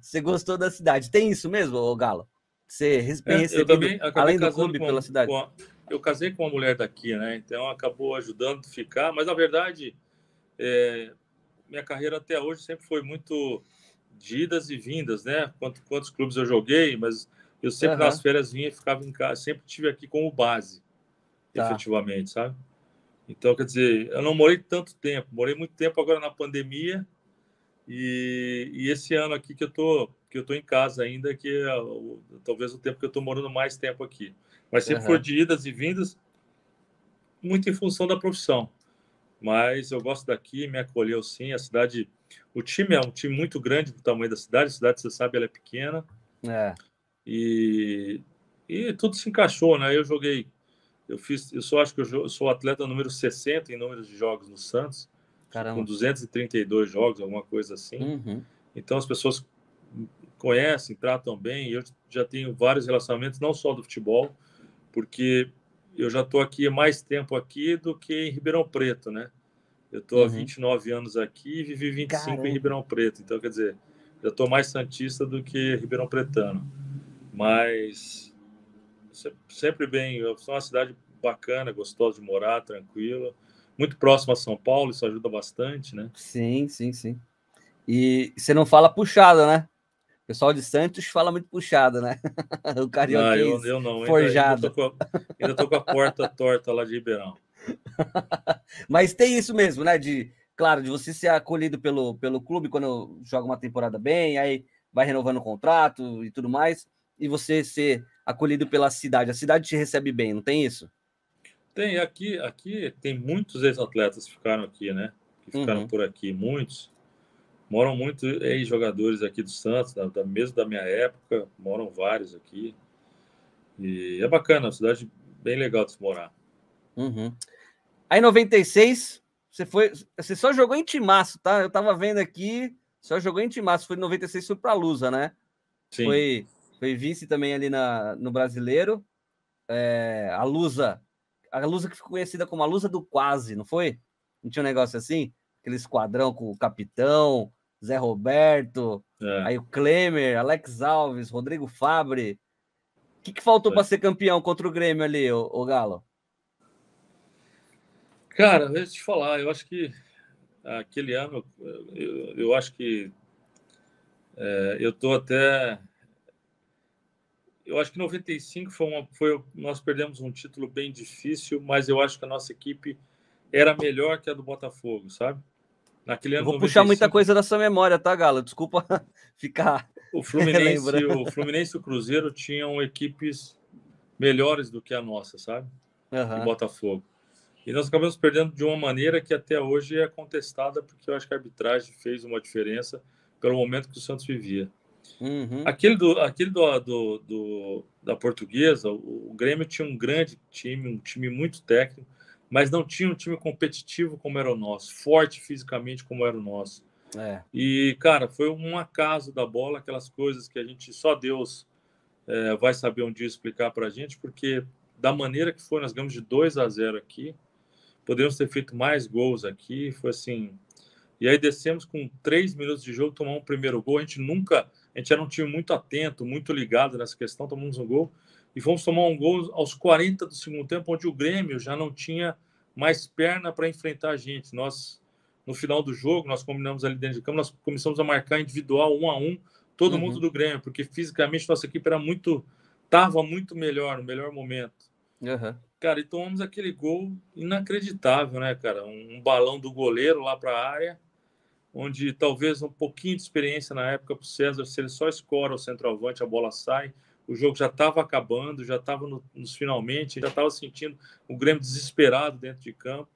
você gostou da cidade. Tem isso mesmo, ô Galo? Você é, recebeu além do clube pela cidade? A, eu casei com uma mulher daqui, né? Então acabou ajudando a ficar, mas na verdade é, minha carreira até hoje sempre foi muito... de idas e vindas, né? Quanto, quantos clubes eu joguei, mas eu sempre uhum. nas férias vinha e ficava em casa, sempre estive aqui como base, tá. efetivamente, sabe? Então, quer dizer, eu não morei tanto tempo, morei muito tempo agora na pandemia e, e esse ano aqui que eu tô, que eu tô em casa ainda, que é o, talvez o tempo que eu tô morando mais tempo aqui. Mas sempre uhum. foi de idas e vindas, muito em função da profissão. Mas eu gosto daqui, me acolheu sim, a cidade... O time é um time muito grande do tamanho da cidade, a cidade, você sabe, ela é pequena. É. E, e tudo se encaixou, né? Eu joguei, eu fiz, eu só acho que eu, eu sou atleta número sessenta em números de jogos no Santos, Caramba. com duzentos e trinta e dois jogos, alguma coisa assim. Uhum. Então as pessoas conhecem, tratam bem. Eu já tenho vários relacionamentos, não só do futebol, porque eu já estou aqui mais tempo aqui do que em Ribeirão Preto, né? Eu estou uhum. há vinte e nove anos aqui e vivi vinte e cinco Caramba. em Ribeirão Preto. Então, quer dizer, já estou mais santista do que Ribeirão Pretano. Mas sempre bem, é uma cidade bacana, gostosa de morar, tranquila. Muito próximo a São Paulo, isso ajuda bastante, né? Sim, sim, sim. E você não fala puxada, né? O pessoal de Santos fala muito puxada, né? O carioca. Ah, eu, eu não. Forjado. Ainda, ainda, tô com a, ainda tô com a porta torta lá de Ribeirão. Mas tem isso mesmo, né? De, claro, de você ser acolhido pelo, pelo clube quando joga uma temporada bem, aí vai renovando o contrato e tudo mais, e você ser acolhido pela cidade. A cidade te recebe bem, não tem isso? Tem, aqui, aqui tem muitos ex-atletas que ficaram aqui, né? Que ficaram uhum. por aqui, muitos. Moram muitos ex-jogadores aqui do Santos, da, da, mesmo da minha época, moram vários aqui. E é bacana, é uma cidade bem legal de se morar. Uhum. Aí em noventa e seis, você, foi, você só jogou em timaço, tá? Eu tava vendo aqui, só jogou em timaço. Foi em noventa e seis, foi pra Lusa, né? Sim. Foi, foi vice também ali na, no Brasileiro. É, a Lusa, a Lusa que ficou conhecida como a Lusa do Quase, não foi? Não tinha um negócio assim? Aquele esquadrão com o Capitão, Zé Roberto, é. aí o Klemer, Alex Alves, Rodrigo Fabre. O que, que faltou é. para ser campeão contra o Grêmio ali, ô, ô Galo? Cara, eu ia te falar, eu acho que aquele ano, eu, eu acho que é, eu tô até... Eu acho que noventa e cinco foi uma, foi, nós perdemos um título bem difícil, mas eu acho que a nossa equipe era melhor que a do Botafogo, sabe? Naquele ano, eu vou noventa e cinco, puxar muita coisa da sua memória, tá, Galo? Desculpa ficar o Fluminense, o Fluminense e o Cruzeiro tinham equipes melhores do que a nossa, sabe? Uhum. O Botafogo. E nós acabamos perdendo de uma maneira que até hoje é contestada, porque eu acho que a arbitragem fez uma diferença pelo momento que o Santos vivia. Uhum. Aquele, do, aquele do, do, do, da Portuguesa, o, o Grêmio tinha um grande time, um time muito técnico, mas não tinha um time competitivo como era o nosso, forte fisicamente como era o nosso. É. E, cara, foi um acaso da bola, aquelas coisas que a gente, só Deus é, vai saber um dia explicar pra gente, porque da maneira que foi, nós ganhamos de dois a zero aqui, poderíamos ter feito mais gols aqui, foi assim... E aí descemos com três minutos de jogo, tomamos um primeiro gol, a gente nunca... A gente era um time muito atento, muito ligado nessa questão, tomamos um gol... E fomos tomar um gol aos quarenta do segundo tempo, onde o Grêmio já não tinha mais perna para enfrentar a gente. Nós, no final do jogo, nós combinamos ali dentro de campo, nós começamos a marcar individual, um a um, todo uhum. mundo do Grêmio, porque fisicamente nossa equipe era muito, estava muito melhor, no melhor momento. Uhum. Cara, e tomamos aquele gol inacreditável, né, cara? Um, um balão do goleiro lá para a área, onde talvez um pouquinho de experiência na época para o César, se ele só escora o centroavante, a bola sai... O jogo já estava acabando, já estava no, nos finalmente, já estava sentindo o Grêmio desesperado dentro de campo.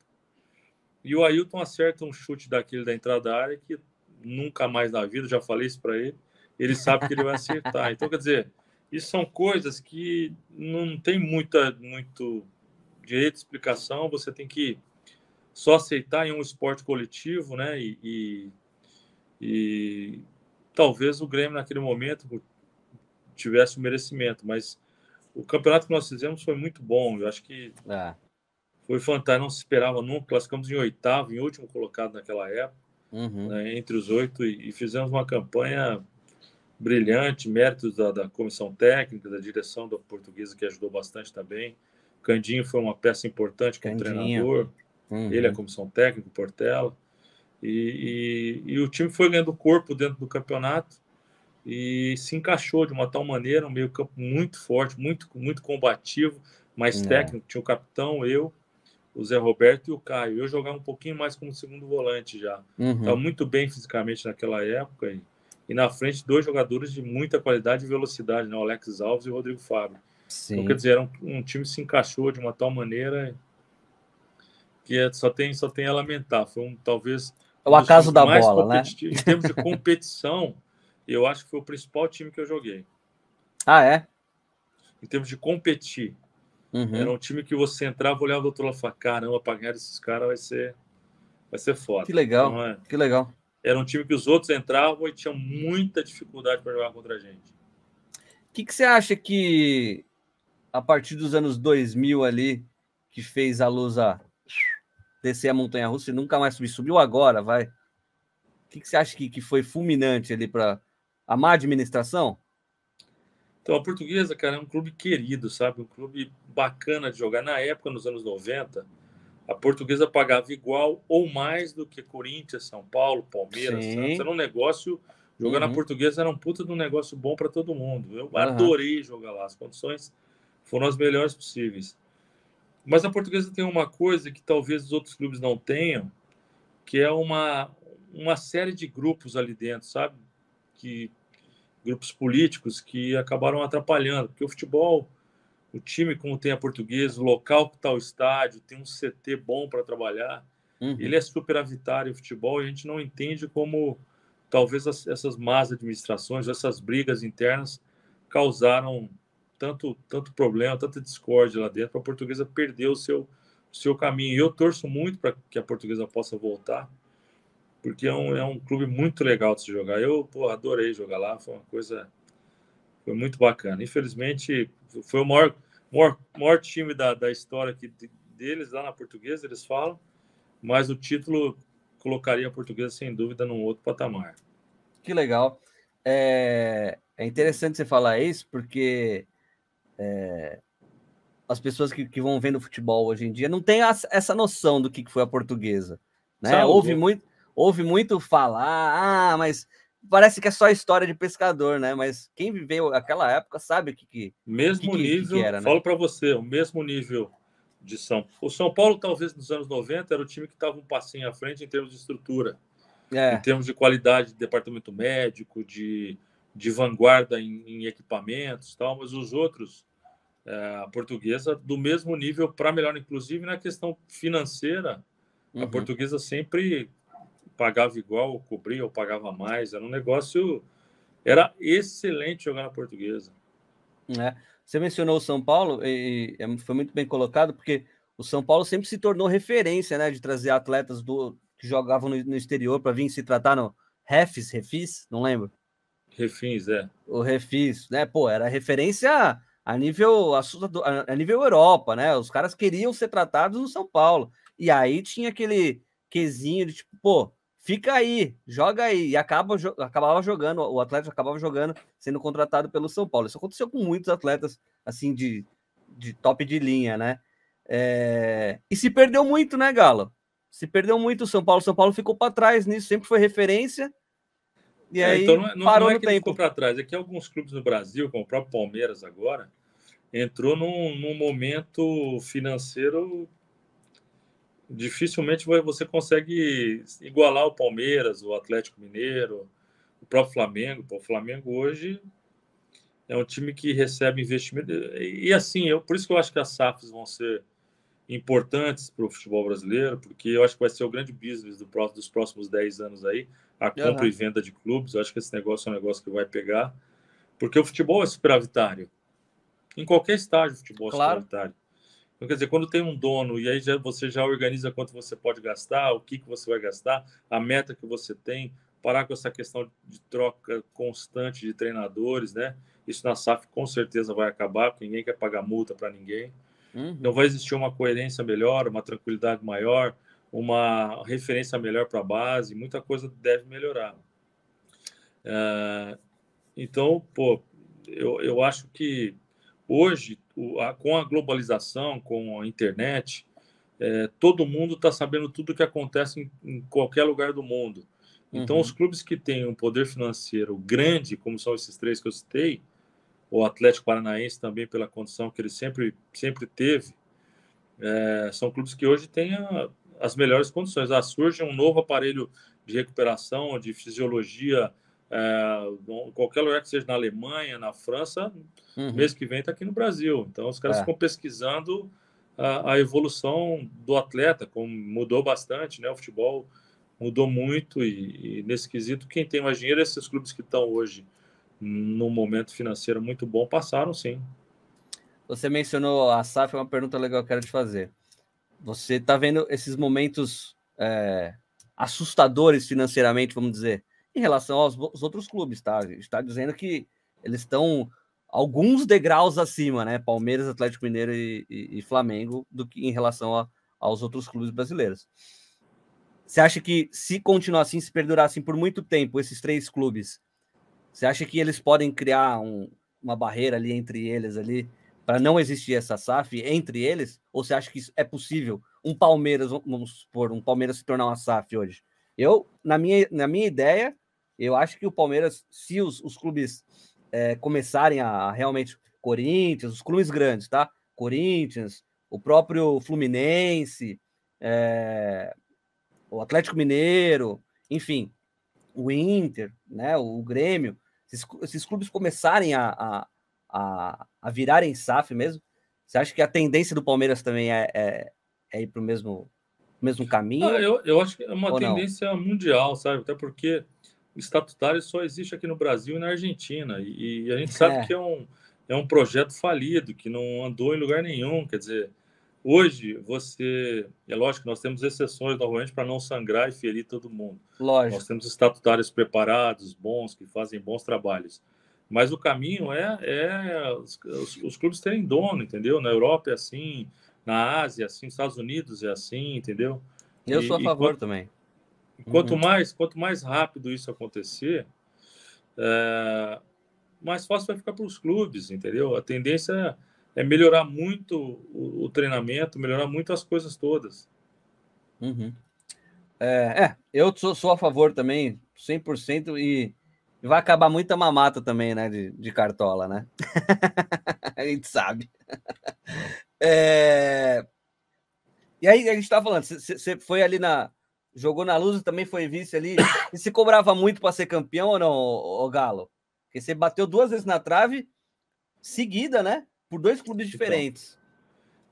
E o Ailton acerta um chute daquele da entrada da área que nunca mais na vida, já falei isso para ele, ele sabe que ele vai acertar. Então, quer dizer, isso são coisas que não tem muita, muito direito de explicação, você tem que só aceitar em um esporte coletivo, né? E, e, e talvez o Grêmio naquele momento... tivesse o merecimento, mas o campeonato que nós fizemos foi muito bom, eu acho que é. foi fantástico, não se esperava nunca, classificamos em oitavo, em último colocado naquela época, uhum. né, entre os oito, e, e fizemos uma campanha brilhante, méritos da, da comissão técnica, da direção da Portuguesa, que ajudou bastante também, o Candinho foi uma peça importante como treinador, uhum. ele é a comissão técnica, o Portela, e, e, e o time foi ganhando corpo dentro do campeonato, e se encaixou de uma tal maneira, um meio campo muito forte, muito, muito combativo, mais é. técnico, tinha o capitão, eu, o Zé Roberto e o Caio, eu jogava um pouquinho mais como segundo volante já, uhum. estava muito bem fisicamente naquela época, e, e na frente dois jogadores de muita qualidade e velocidade, né? O Alex Alves e o Rodrigo Fabre. Sim. Então, quer dizer, um, um time se encaixou de uma tal maneira que é, só, tem, só tem a lamentar, foi um, talvez um o acaso da bola, né? Em termos de competição, eu acho que foi o principal time que eu joguei. Ah, é? Em termos de competir. Uhum. Era um time que você entrava, olhava do outro lado e falava, caramba, pra ganhar desses caras vai ser, vai ser foda. Que legal, não é? Que legal. Era um time que os outros entravam e tinham muita dificuldade para jogar contra a gente. O que, que você acha que, a partir dos anos dois mil ali, que fez a Lusa descer a montanha-russa e nunca mais subir? Subiu agora, vai. O que, que você acha que, que foi fulminante ali para... A má administração? Então, a Portuguesa, cara, é um clube querido, sabe? Um clube bacana de jogar. Na época, nos anos noventa, a Portuguesa pagava igual ou mais do que Corinthians, São Paulo, Palmeiras, sim, Santos. Era um negócio... Jogar uhum. na Portuguesa era um puta de um negócio bom para todo mundo. Eu uhum. adorei jogar lá. As condições foram as melhores possíveis. Mas a Portuguesa tem uma coisa que talvez os outros clubes não tenham, que é uma, uma série de grupos ali dentro, sabe? Que... grupos políticos que acabaram atrapalhando, porque o futebol, o time como tem a Portuguesa, o local que está o estádio, tem um C T bom para trabalhar, uhum. ele é superavitário o futebol, e a gente não entende como talvez as, essas más administrações, essas brigas internas causaram tanto, tanto problema, tanta discórdia lá dentro, para a Portuguesa perder o seu, o seu caminho. E eu torço muito para que a Portuguesa possa voltar, porque é um, é um clube muito legal de se jogar. Eu pô, adorei jogar lá, foi uma coisa... Foi muito bacana. Infelizmente, foi o maior, maior, maior time da, da história aqui deles, lá na Portuguesa, eles falam, mas o título colocaria a Portuguesa, sem dúvida, num outro patamar. Que legal. É, é interessante você falar isso, porque é, as pessoas que, que vão vendo futebol hoje em dia não têm essa noção do que foi a Portuguesa, né? Houve muito... Ouve muito falar, ah, mas parece que é só história de pescador, né? Mas quem viveu aquela época sabe o que, que, mesmo que, nível, que, que era, né? Falo para você, o mesmo nível de São Paulo. O São Paulo, talvez, nos anos noventa, era o time que estava um passinho à frente em termos de estrutura, é. em termos de qualidade de departamento médico, de, de vanguarda em, em equipamentos e tal, mas os outros, é, a Portuguesa, do mesmo nível para melhor, inclusive na questão financeira, uhum. a Portuguesa sempre... pagava igual, ou cobria, ou pagava mais. Era um negócio... Era excelente jogar na Portuguesa. É. Você mencionou o São Paulo, e foi muito bem colocado, porque o São Paulo sempre se tornou referência, né, de trazer atletas do, que jogavam no, no exterior para vir se tratar no Refis, Refis, não lembro. Refins, é. O Refis, né? Pô, era referência a nível, a nível Europa, né? Os caras queriam ser tratados no São Paulo. E aí tinha aquele quesinho de tipo, pô, fica aí, joga aí, e acaba, jo- acabava jogando, o Atlético acabava jogando, sendo contratado pelo São Paulo. Isso aconteceu com muitos atletas, assim, de, de top de linha, né? É... E se perdeu muito, né, Galo? Se perdeu muito o São Paulo. O São Paulo ficou para trás nisso, sempre foi referência, e é, aí então não, não, parou não é no que tempo. Ficou para trás. É que alguns clubes no Brasil, como o próprio Palmeiras agora, entrou num, num momento financeiro... Dificilmente você consegue igualar o Palmeiras, o Atlético Mineiro, o próprio Flamengo. O Flamengo hoje é um time que recebe investimento. E assim, eu, por isso que eu acho que as S A Fs vão ser importantes para o futebol brasileiro, porque eu acho que vai ser o grande business do próximo, dos próximos dez anos aí, a compra uhum. e venda de clubes. Eu acho que esse negócio é um negócio que vai pegar, porque o futebol é superavitário. Em qualquer estágio, o futebol é claro. superavitário. Então, quer dizer, quando tem um dono e aí já, você já organiza quanto você pode gastar, o que, que você vai gastar, a meta que você tem, parar com essa questão de troca constante de treinadores, né? Isso na S A F com certeza vai acabar, porque ninguém quer pagar multa para ninguém. Uhum. Então vai existir uma coerência melhor, uma tranquilidade maior, uma referência melhor para a base, muita coisa deve melhorar. Uh, então, pô, eu, eu acho que hoje, com a globalização, com a internet, é, todo mundo está sabendo tudo o que acontece em, em qualquer lugar do mundo. Então, uhum. os clubes que têm um poder financeiro grande, como são esses três que eu citei, o Atlético Paranaense também, pela condição que ele sempre, sempre teve, é, são clubes que hoje têm a, as melhores condições. Ah, surge um novo aparelho de recuperação, de fisiologia, em é, qualquer lugar que seja, na Alemanha, na França, uhum. mês que vem está aqui no Brasil. Então, os caras é. ficam pesquisando a, a evolução do atleta, como mudou bastante, né? O futebol mudou muito e, e, nesse quesito, quem tem mais dinheiro, esses clubes que estão hoje num momento financeiro muito bom, passaram, sim. Você mencionou a S A F, é uma pergunta legal que eu quero te fazer. Você está vendo esses momentos é, assustadores financeiramente, vamos dizer, em relação aos outros clubes, tá? A gente está dizendo que eles estão alguns degraus acima, né? Palmeiras, Atlético Mineiro e, e, e Flamengo, do que em relação a, aos outros clubes brasileiros. Você acha que se continuar assim, se perdurar assim por muito tempo, esses três clubes, você acha que eles podem criar um, uma barreira ali entre eles ali, para não existir essa S A F entre eles? Ou você acha que isso é possível? Um Palmeiras, vamos supor, um Palmeiras se tornar uma S A F hoje? Eu, na minha, na minha ideia, eu acho que o Palmeiras, se os, os clubes é, começarem a realmente... Corinthians, os clubes grandes, tá? Corinthians, o próprio Fluminense, é, o Atlético Mineiro, enfim, o Inter, né? O Grêmio. Esses, esses clubes começarem a... a A, a virarem S A F mesmo, você acha que a tendência do Palmeiras também é, é, é ir para o mesmo, mesmo caminho? Ah, eu, eu acho que é uma tendência não? mundial, sabe? Até porque o estatutário só existe aqui no Brasil e na Argentina, e, e a gente sabe é. que é um, é um projeto falido, que não andou em lugar nenhum. Quer dizer, hoje você... É lógico que nós temos exceções normalmente para não sangrar e ferir todo mundo. Lógico. Nós temos estatutários preparados, bons, que fazem bons trabalhos. Mas o caminho é, é os, os clubes terem dono, entendeu? Na Europa é assim, na Ásia é assim, nos Estados Unidos é assim, entendeu? Eu e, sou a favor quanto, também. Quanto, uhum. mais, quanto mais rápido isso acontecer, é, mais fácil vai ficar para os clubes, entendeu? A tendência é melhorar muito o, o treinamento, melhorar muito as coisas todas. Uhum. É, é, eu sou, sou a favor também, cem por cento, e... vai acabar muita mamata também, né? De, de cartola, né? A gente sabe. É... E aí, a gente estava falando, você foi ali na... Jogou na Lusa, também foi vice ali. E se cobrava muito para ser campeão ou não, o Galo? Porque você bateu duas vezes na trave, seguida, né? Por dois clubes diferentes.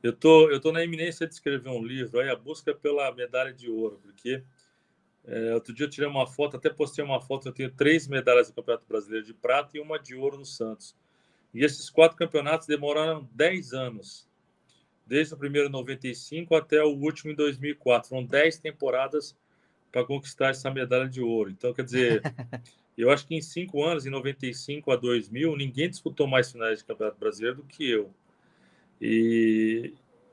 Então, eu, tô, eu tô na iminência de escrever um livro, aí a busca pela medalha de ouro, porque... É, outro dia eu tirei uma foto, até postei uma foto, eu tenho três medalhas do Campeonato Brasileiro de prata e uma de ouro no Santos. E esses quatro campeonatos demoraram dez anos, desde o primeiro em noventa e cinco até o último em dois mil e quatro. Foram dez temporadas para conquistar essa medalha de ouro. Então, quer dizer, eu acho que em cinco anos, em noventa e cinco a dois mil, ninguém disputou mais finais de Campeonato Brasileiro do que eu. E...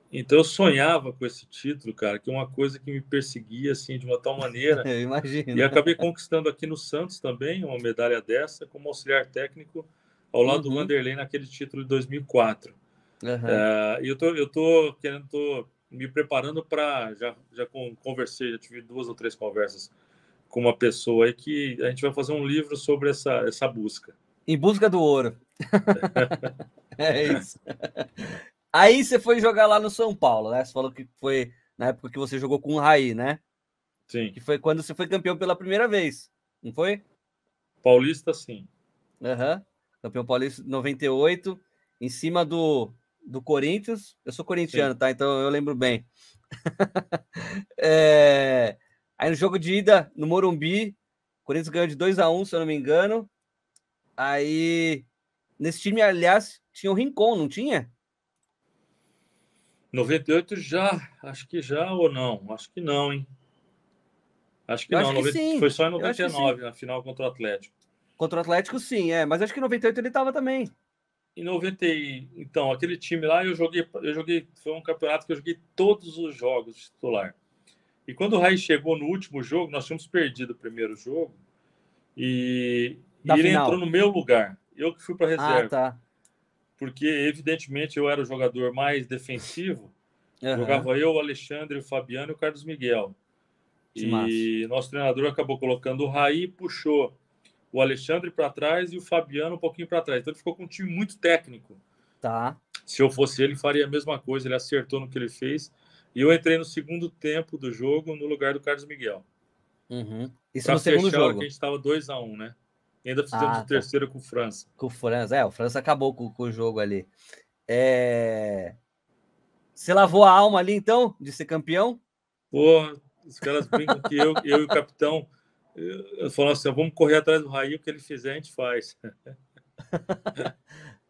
Então eu sonhava com esse título, cara, que é uma coisa que me perseguia assim de uma tal maneira. Eu imagino. E acabei conquistando aqui no Santos também uma medalha dessa como auxiliar técnico ao lado uhum. do Vanderlei naquele título de dois mil e quatro. Uhum. É, e eu tô, eu tô querendo, tô me preparando para já, já conversei, já tive duas ou três conversas com uma pessoa aí que a gente vai fazer um livro sobre essa, essa busca. Em busca do ouro. É isso. Aí você foi jogar lá no São Paulo, né? Você falou que foi na época que você jogou com o Raí, né? Sim. Que foi quando você foi campeão pela primeira vez, não foi? Paulista, sim. Aham. Uhum. Campeão paulista em noventa e oito, em cima do, do Corinthians. Eu sou corintiano, sim. Tá? Então eu lembro bem. é... Aí no jogo de ida, no Morumbi, o Corinthians ganhou de dois a um, se eu não me engano. Aí, nesse time, aliás, tinha o Rincon, não tinha? noventa e oito já, acho que já ou não? Acho que não, hein? Acho que eu não. Acho que noventa, foi só em noventa e nove, na final contra o Atlético. Contra o Atlético, sim, é. Mas acho que em noventa e oito ele estava também. Em noventa, então, aquele time lá, eu joguei, eu joguei. Foi um campeonato que eu joguei todos os jogos de titular. E quando o Raí chegou no último jogo, nós tínhamos perdido o primeiro jogo. E, e ele entrou no meu lugar. Eu que fui para a reserva. Ah, tá. Porque, evidentemente, eu era o jogador mais defensivo. Uhum. Jogava eu, o Alexandre, o Fabiano e o Carlos Miguel. Que e massa. Nosso treinador acabou colocando o Raí, puxou o Alexandre para trás e o Fabiano um pouquinho para trás. Então, ele ficou com um time muito técnico. Tá. Se eu fosse ele, faria a mesma coisa. Ele acertou no que ele fez. E eu entrei no segundo tempo do jogo no lugar do Carlos Miguel. Uhum. Isso no segundo jogo? Que a gente estava dois a um, né? Ainda fizemos ah, o terceiro tá. com o França. Com o França, é, o França acabou com, com o jogo ali. É... Você lavou a alma ali, então, de ser campeão? Pô, os caras brincam que eu, eu e o capitão falaram assim, vamos correr atrás do Raí, o que ele fizer a gente faz.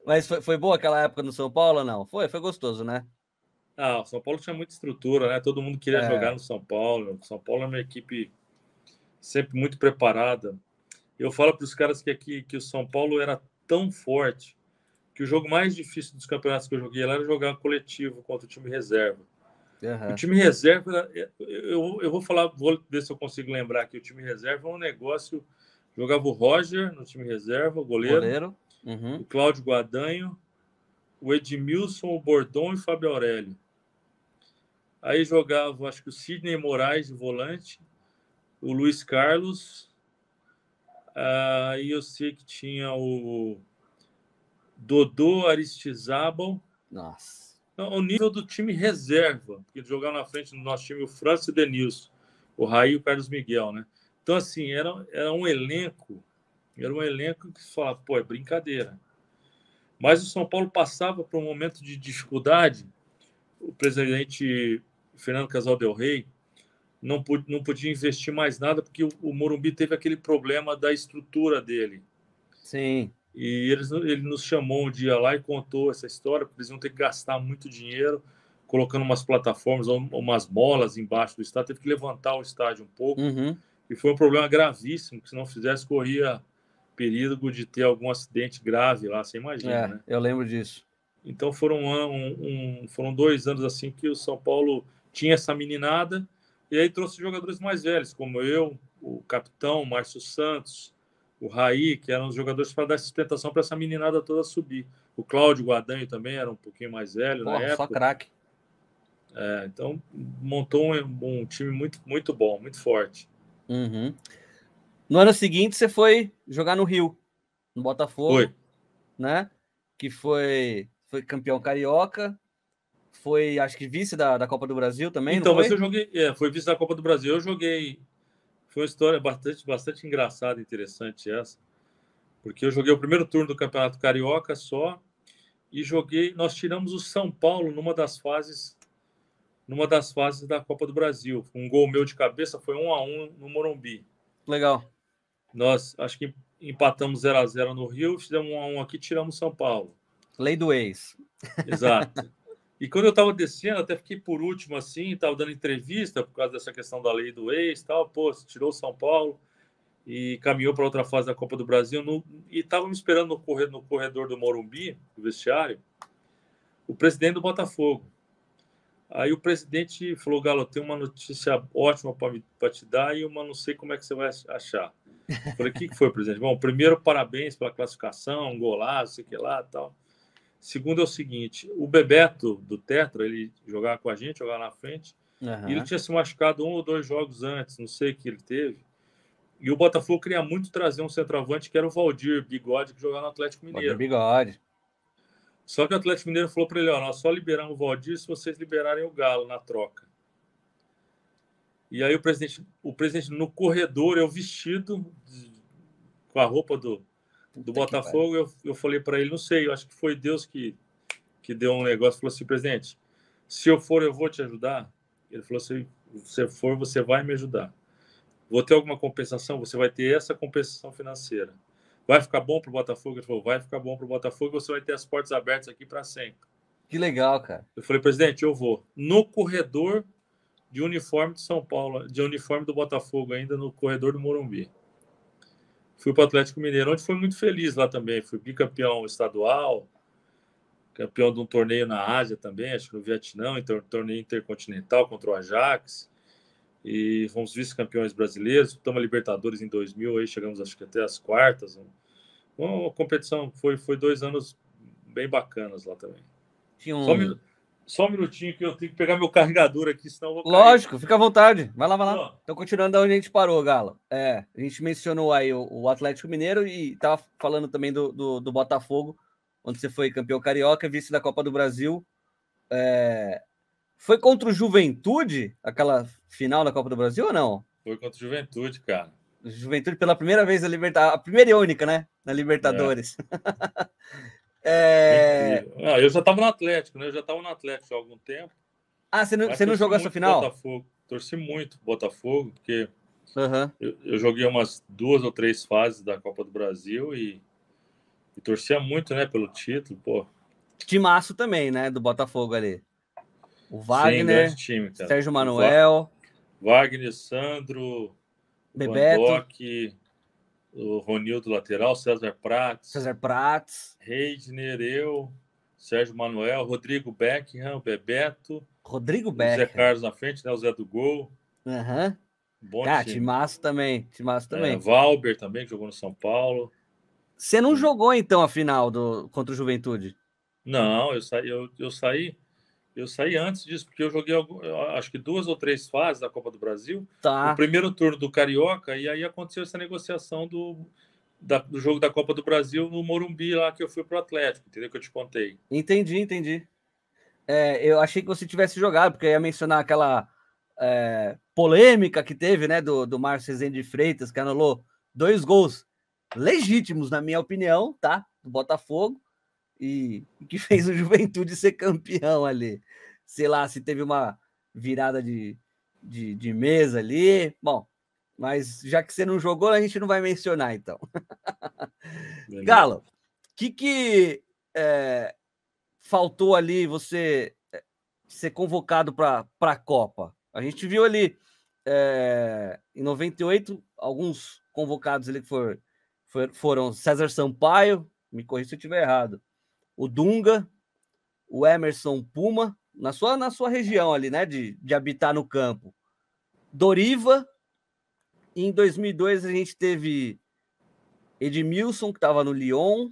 Mas foi, foi boa aquela época no São Paulo ou não? Foi, foi gostoso, né? Ah, o São Paulo tinha muita estrutura, né? Todo mundo queria é. jogar no São Paulo. O São Paulo é uma equipe sempre muito preparada. Eu falo para os caras que aqui que o São Paulo era tão forte que o jogo mais difícil dos campeonatos que eu joguei lá era jogar coletivo contra o time reserva. Uhum. O time reserva, eu, eu vou falar, vou ver se eu consigo lembrar que o time reserva é um negócio. Jogava o Roger no time reserva, o goleiro. goleiro. uhum. o Cláudio Guadanho, o Edmilson, o Bordon e o Fábio Aurélio. Aí jogava, acho que o Sidney Moraes de volante, o Luiz Carlos, aí eu sei que tinha o Dodô Aristizábal. Nossa. Então, o nível do time reserva, porque jogava na frente do nosso time o França e o Denilson, o Raí e o Carlos Miguel, né? Então, assim, era, era um elenco, era um elenco que falava, pô, é brincadeira. Mas o São Paulo passava por um momento de dificuldade. O presidente Fernando Casal del Rey não, não podia investir mais nada porque o, o Morumbi teve aquele problema da estrutura dele. Sim. E eles, ele nos chamou um dia lá e contou essa história, porque eles iam ter que gastar muito dinheiro colocando umas plataformas, umas molas embaixo do estádio. Teve que levantar o estádio um pouco. Uhum. E foi um problema gravíssimo, que se não fizesse, corria perigo de ter algum acidente grave lá, você imagina, é, né? Eu lembro disso. Então foram, um, um, foram dois anos assim que o São Paulo tinha essa meninada, e aí trouxe jogadores mais velhos, como eu, o capitão, o Márcio Santos, o Raí, que eram os jogadores para dar sustentação para essa meninada toda subir. O Cláudio Guadanho também era um pouquinho mais velho. Porra, na época. Só craque. É, então montou um, um time muito, muito bom, muito forte. Uhum. No ano seguinte você foi jogar no Rio, no Botafogo, foi. Né? Que foi, foi campeão carioca, foi acho que vice da, da Copa do Brasil também. Então, não foi? Mas eu joguei, é, foi vice da Copa do Brasil. Eu joguei, foi uma história bastante, bastante engraçada, interessante essa, porque eu joguei o primeiro turno do Campeonato Carioca só e joguei. Nós tiramos o São Paulo numa das fases, numa das fases da Copa do Brasil. Um gol meu de cabeça foi um a um no Morumbi. Legal. Nós acho que empatamos zero a zero no Rio, fizemos um a um aqui, tiramos São Paulo. Lei do ex. Exato. E quando eu estava descendo, até fiquei por último assim, estava dando entrevista por causa dessa questão da lei do ex, tal, pô, tirou São Paulo e caminhou para outra fase da Copa do Brasil. No, e estava me esperando no corredor, no corredor do Morumbi, do vestiário, o presidente do Botafogo. Aí o presidente falou, Galo, tem uma notícia ótima para te dar e uma não sei como é que você vai achar. Eu falei, o que foi, presidente? Bom, primeiro, parabéns pela classificação, um golaço, sei que lá e tal. Segundo é o seguinte, o Bebeto do Tetra, ele jogava com a gente, jogava na frente, uhum. e ele tinha se machucado um ou dois jogos antes, não sei o que ele teve. E o Botafogo queria muito trazer um centroavante que era o Valdir Bigode, que jogava no Atlético Mineiro. Valdir Bigode. Só que o Atlético Mineiro falou para ele, ó, nós só liberamos o Valdir se vocês liberarem o Galo na troca. E aí o presidente, o presidente no corredor, eu vestido de, com a roupa do, do Botafogo, eu, eu falei para ele, não sei, eu acho que foi Deus que, que deu um negócio, falou assim, presidente, se eu for eu vou te ajudar? Ele falou assim, se você for você vai me ajudar. Vou ter alguma compensação? Você vai ter essa compensação financeira. Vai ficar bom para o Botafogo? Ele falou, vai ficar bom para o Botafogo, você vai ter as portas abertas aqui para sempre. Que legal, cara. Eu falei, presidente, eu vou. No corredor de uniforme de São Paulo, de uniforme do Botafogo ainda, no corredor do Morumbi. Fui para o Atlético Mineiro, onde fui muito feliz lá também. Fui bicampeão estadual, campeão de um torneio na Ásia também, acho que no Vietnã, um torneio intercontinental contra o Ajax. E fomos vice-campeões brasileiros, estamos a Libertadores em dois mil, aí chegamos acho que até as quartas. Uma competição, foi, foi dois anos bem bacanas lá também. Tinha um... só, um minu... só um minutinho que eu tenho que pegar meu carregador aqui, senão eu vou cair. Lógico, fica à vontade. Vai lá, vai lá. Então, continuando da onde a gente parou, Galo. É, a gente mencionou aí o, o Atlético Mineiro e estava falando também do, do, do Botafogo, onde você foi campeão carioca, vice da Copa do Brasil. É... Foi contra o Juventude, aquela final da Copa do Brasil ou não? Foi contra o Juventude, cara. Juventude pela primeira vez na Libertadores. A primeira e única, né? Na Libertadores. É. é... Não, eu já estava no Atlético, né? Eu já estava no Atlético há algum tempo. Ah, você não, você não jogou essa final? Botafogo. Torci muito Botafogo, porque uhum. eu, eu joguei umas duas ou três fases da Copa do Brasil e, e torcia muito, né? Pelo título, pô. Timaço também, né? Do Botafogo ali. O Wagner, Sim, time, Sérgio Manuel, Wagner, Sandro, Bebeto, Van Dock, o Ronildo lateral, César Prates, César Prates, Reidner, eu, Sérgio Manuel, Rodrigo Beckham, Bebeto, Rodrigo Beckham, Zé Carlos na frente, né, o Zé do Gol. Aham. Uhum. Bom ah, time. Timaço também, Timaço também. É, Valber também, que jogou no São Paulo. Você não jogou, então, a final do, contra o Juventude? Não, eu saí, eu, eu saí eu saí antes disso, porque eu joguei acho que duas ou três fases da Copa do Brasil. Tá. O primeiro turno do Carioca, e aí aconteceu essa negociação do, da, do jogo da Copa do Brasil no Morumbi, lá que eu fui pro Atlético, entendeu? Que eu te contei. Entendi, entendi. É, eu achei que você tivesse jogado, porque eu ia mencionar aquela é, polêmica que teve, né, do, do Márcio Rezende Freitas, que anulou dois gols legítimos, na minha opinião, tá? Do Botafogo, e que fez o Juventude ser campeão ali. Sei lá, se teve uma virada de, de, de mesa ali. Bom, mas já que você não jogou, a gente não vai mencionar, então. Beleza. Galo, o que que é, faltou ali você ser convocado para a Copa? A gente viu ali, é, em noventa e oito, alguns convocados ali que foram foram César Sampaio, me corrija se eu estiver errado, o Dunga, o Emerson Puma, na sua, na sua região ali, né, de, de habitar no campo, Doriva, e em dois mil e dois a gente teve Edmilson, que estava no Lyon,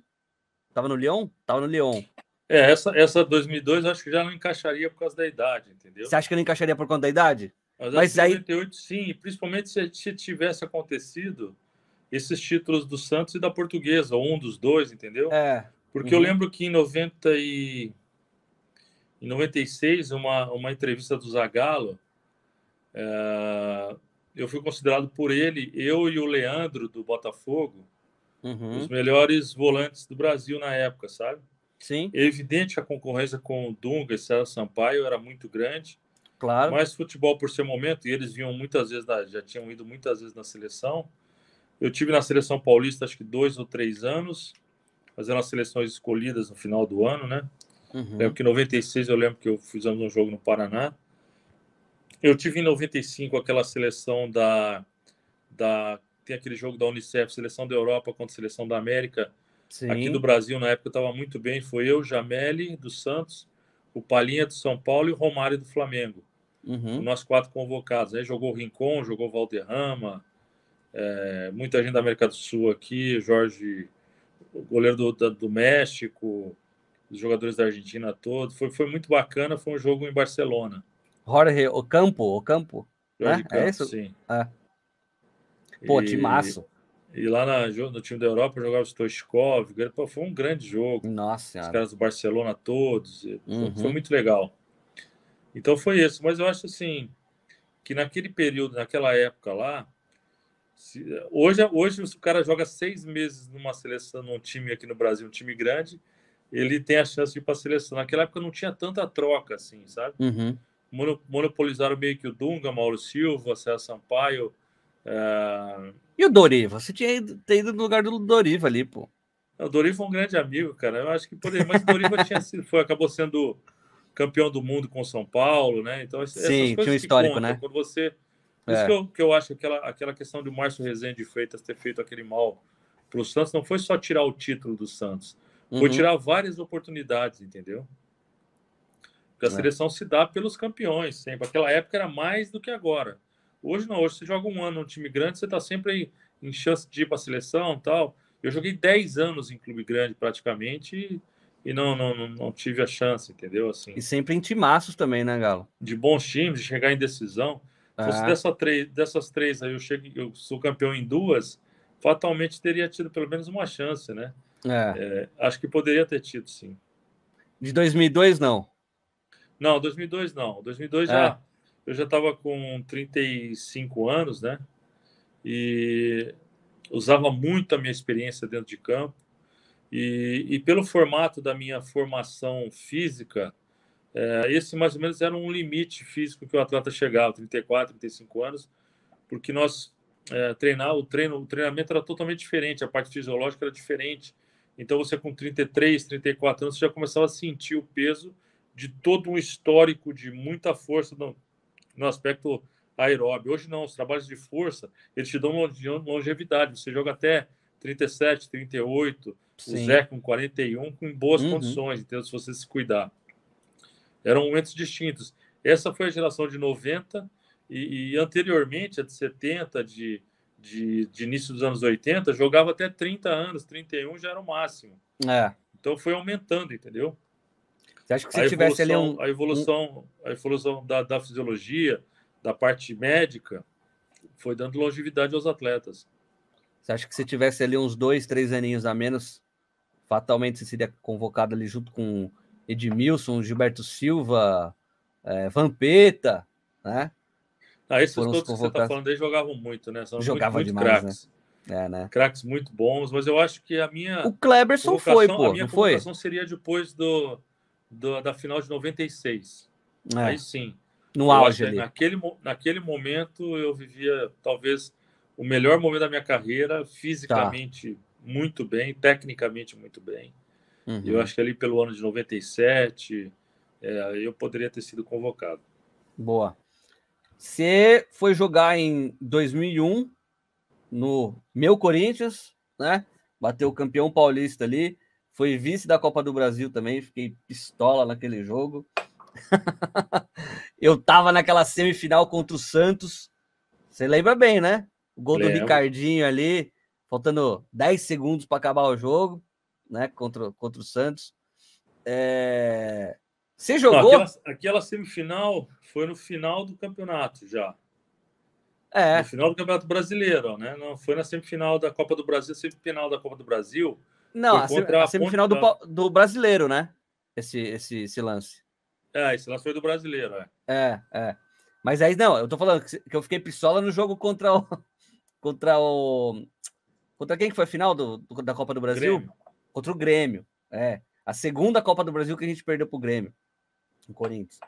estava no Lyon? Estava no Lyon. É, essa, essa dois mil e dois eu acho que já não encaixaria por causa da idade, entendeu? Você acha que não encaixaria por conta da idade? Mas, Mas aí... noventa e oito, sim, principalmente se, se tivesse acontecido esses títulos do Santos e da Portuguesa, ou um dos dois, entendeu? É. Porque uhum. eu lembro que em, noventa e... em noventa e seis, uma, uma entrevista do Zagallo, é... eu fui considerado por ele, eu e o Leandro do Botafogo, uhum. os melhores volantes do Brasil na época, sabe? Sim. É evidente que a concorrência com o Dunga e César Sampaio era muito grande. Claro. Mas futebol, por seu momento, e eles vinham muitas vezes, na... já tinham ido muitas vezes na seleção. Eu tive na Seleção Paulista, acho que dois ou três anos, fazendo as seleções escolhidas no final do ano, né? Uhum. Lembro que em noventa e seis eu lembro que eu fizemos um jogo no Paraná. Eu tive em noventa e cinco aquela seleção da... da tem aquele jogo da Unicef, Seleção da Europa contra a Seleção da América. Sim. Aqui do Brasil, na época, eu estava muito bem. Foi eu, Jameli, do Santos, o Palinha, do São Paulo, e o Romário, do Flamengo. Uhum. Nós quatro convocados. Aí jogou o Rincon, jogou o Valderrama... É, muita gente da América do Sul aqui, Jorge, o goleiro do, da, do México, os jogadores da Argentina todos. Foi, foi muito bacana, foi um jogo em Barcelona. Jorge Ocampo, Ocampo? Jorge ah, Campos, é isso? Sim. Ah. Pô, e, timaço. E lá na, no time da Europa jogava o Stoichkov, foi um grande jogo. Nossa Senhora. Os caras do Barcelona todos, uhum. foi, foi muito legal. Então foi isso, mas eu acho assim, que naquele período, naquela época lá, Hoje, hoje o cara joga seis meses numa seleção, num time aqui no Brasil, um time grande, ele tem a chance de ir para a seleção. Naquela época não tinha tanta troca, assim, sabe? Uhum. Monopolizaram meio que o Dunga, Mauro Silva, César Sampaio. É... E o Doriva? Você tinha ido, tinha ido no lugar do Doriva ali, pô. O Doriva é um grande amigo, cara. Eu acho que poderia, mas o Doriva tinha sido, foi, acabou sendo campeão do mundo com o São Paulo, né? Então, sim, tinha um histórico, contam, né? Quando você... Por é. isso que eu, que eu acho que aquela, aquela questão do Márcio Rezende Freitas ter feito aquele mal para o Santos não foi só tirar o título do Santos, uhum. foi tirar várias oportunidades, entendeu? Porque a é. seleção se dá pelos campeões sempre. Aquela época era mais do que agora. Hoje não, hoje você joga um ano num time grande, você está sempre em, em chance de ir para a seleção e tal. Eu joguei dez anos em clube grande praticamente e, e não, não, não, não tive a chance, entendeu? Assim, e sempre em timaços também, né, Galo? De bons times, de chegar em decisão. Ah. Se dessa três, dessas três aí eu, chego, eu sou campeão em duas, fatalmente teria tido pelo menos uma chance, né? É. É, acho que poderia ter tido, sim. De dois mil e dois, não? Não, dois mil e dois não. dois mil e dois é. já, eu já estava com trinta e cinco anos, né? E usava muito a minha experiência dentro de campo. E, e pelo formato da minha formação física, esse mais ou menos era um limite físico que o atleta chegava, trinta e quatro, trinta e cinco anos, porque nós é, treinar, o, treino, o treinamento era totalmente diferente, a parte fisiológica era diferente. Então você com trinta e três, trinta e quatro anos, você já começava a sentir o peso de todo um histórico de muita força no, no aspecto aeróbio. Hoje não, os trabalhos de força, eles te dão longevidade, você joga até trinta e sete, trinta e oito, sim. O Zé com quarenta e um, com boas uhum. condições, então, se você se cuidar. Eram momentos distintos. Essa foi a geração de noventa e, e anteriormente, a de setenta, de, de, de início dos anos oitenta, jogava até trinta anos, trinta e um já era o máximo. É. Então foi aumentando, entendeu? Você acha que se a tivesse evolução, ali um... A evolução, a evolução da, da fisiologia, da parte médica, foi dando longevidade aos atletas. Você acha que se tivesse ali uns dois, três aninhos a menos, fatalmente você seria convocado ali junto com Edmilson, Gilberto Silva, é, Vampeta, né? Ah, esses todos que você está falando aí jogavam muito, né? São jogavam muito, muito demais, craques. Né? É, né? Craques muito bons, mas eu acho que a minha... O Kleberson foi, pô, a minha não foi? Seria depois do, do, da final de noventa e seis. É. Aí sim. No eu auge acho, ali. Naquele, naquele momento eu vivia, talvez, o melhor momento da minha carreira, fisicamente tá. muito bem, tecnicamente muito bem. Uhum. Eu acho que ali pelo ano de noventa e sete, é, eu poderia ter sido convocado. Boa. Você foi jogar em dois mil e um no meu Corinthians, né? Bateu o campeão paulista ali, foi vice da Copa do Brasil também, fiquei pistola naquele jogo. Eu tava naquela semifinal contra o Santos, você lembra bem, né? O gol Lembra. do Ricardinho ali, faltando dez segundos para acabar o jogo, né? Contra, contra o Santos. É... Você jogou? Não, aquela, aquela semifinal foi no final do campeonato já. É. No final do Campeonato Brasileiro, né? Não foi na semifinal da Copa do Brasil, semifinal da Copa do Brasil. Não, a, sem, a, a semifinal do, da... do Brasileiro, né? Esse, esse, esse lance. É, esse lance foi do Brasileiro, é. É, é. Mas aí, não, eu tô falando que eu fiquei pistola no jogo contra o... Contra o... Contra quem que foi a final do, do, da Copa do Brasil? Grêmio. Contra o Grêmio, é. A segunda Copa do Brasil que a gente perdeu pro Grêmio. O Corinthians.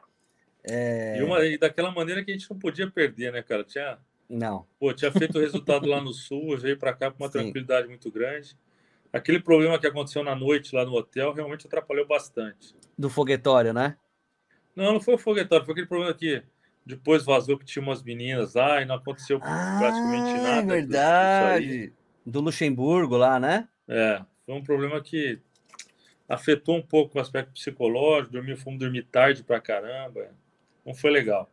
É... E, uma, e daquela maneira que a gente não podia perder, né, cara? Tinha... Não. Pô, tinha feito o resultado lá no Sul, veio pra cá com uma Sim. tranquilidade muito grande. Aquele problema que aconteceu na noite lá no hotel realmente atrapalhou bastante. Do foguetório, né? Não, não foi o foguetório, foi aquele problema que depois vazou que tinha umas meninas lá e não aconteceu ah, praticamente nada. É verdade. Do Luxemburgo lá, né? É, foi um problema que afetou um pouco o aspecto psicológico, dormi, fomos dormir tarde pra caramba, não foi legal.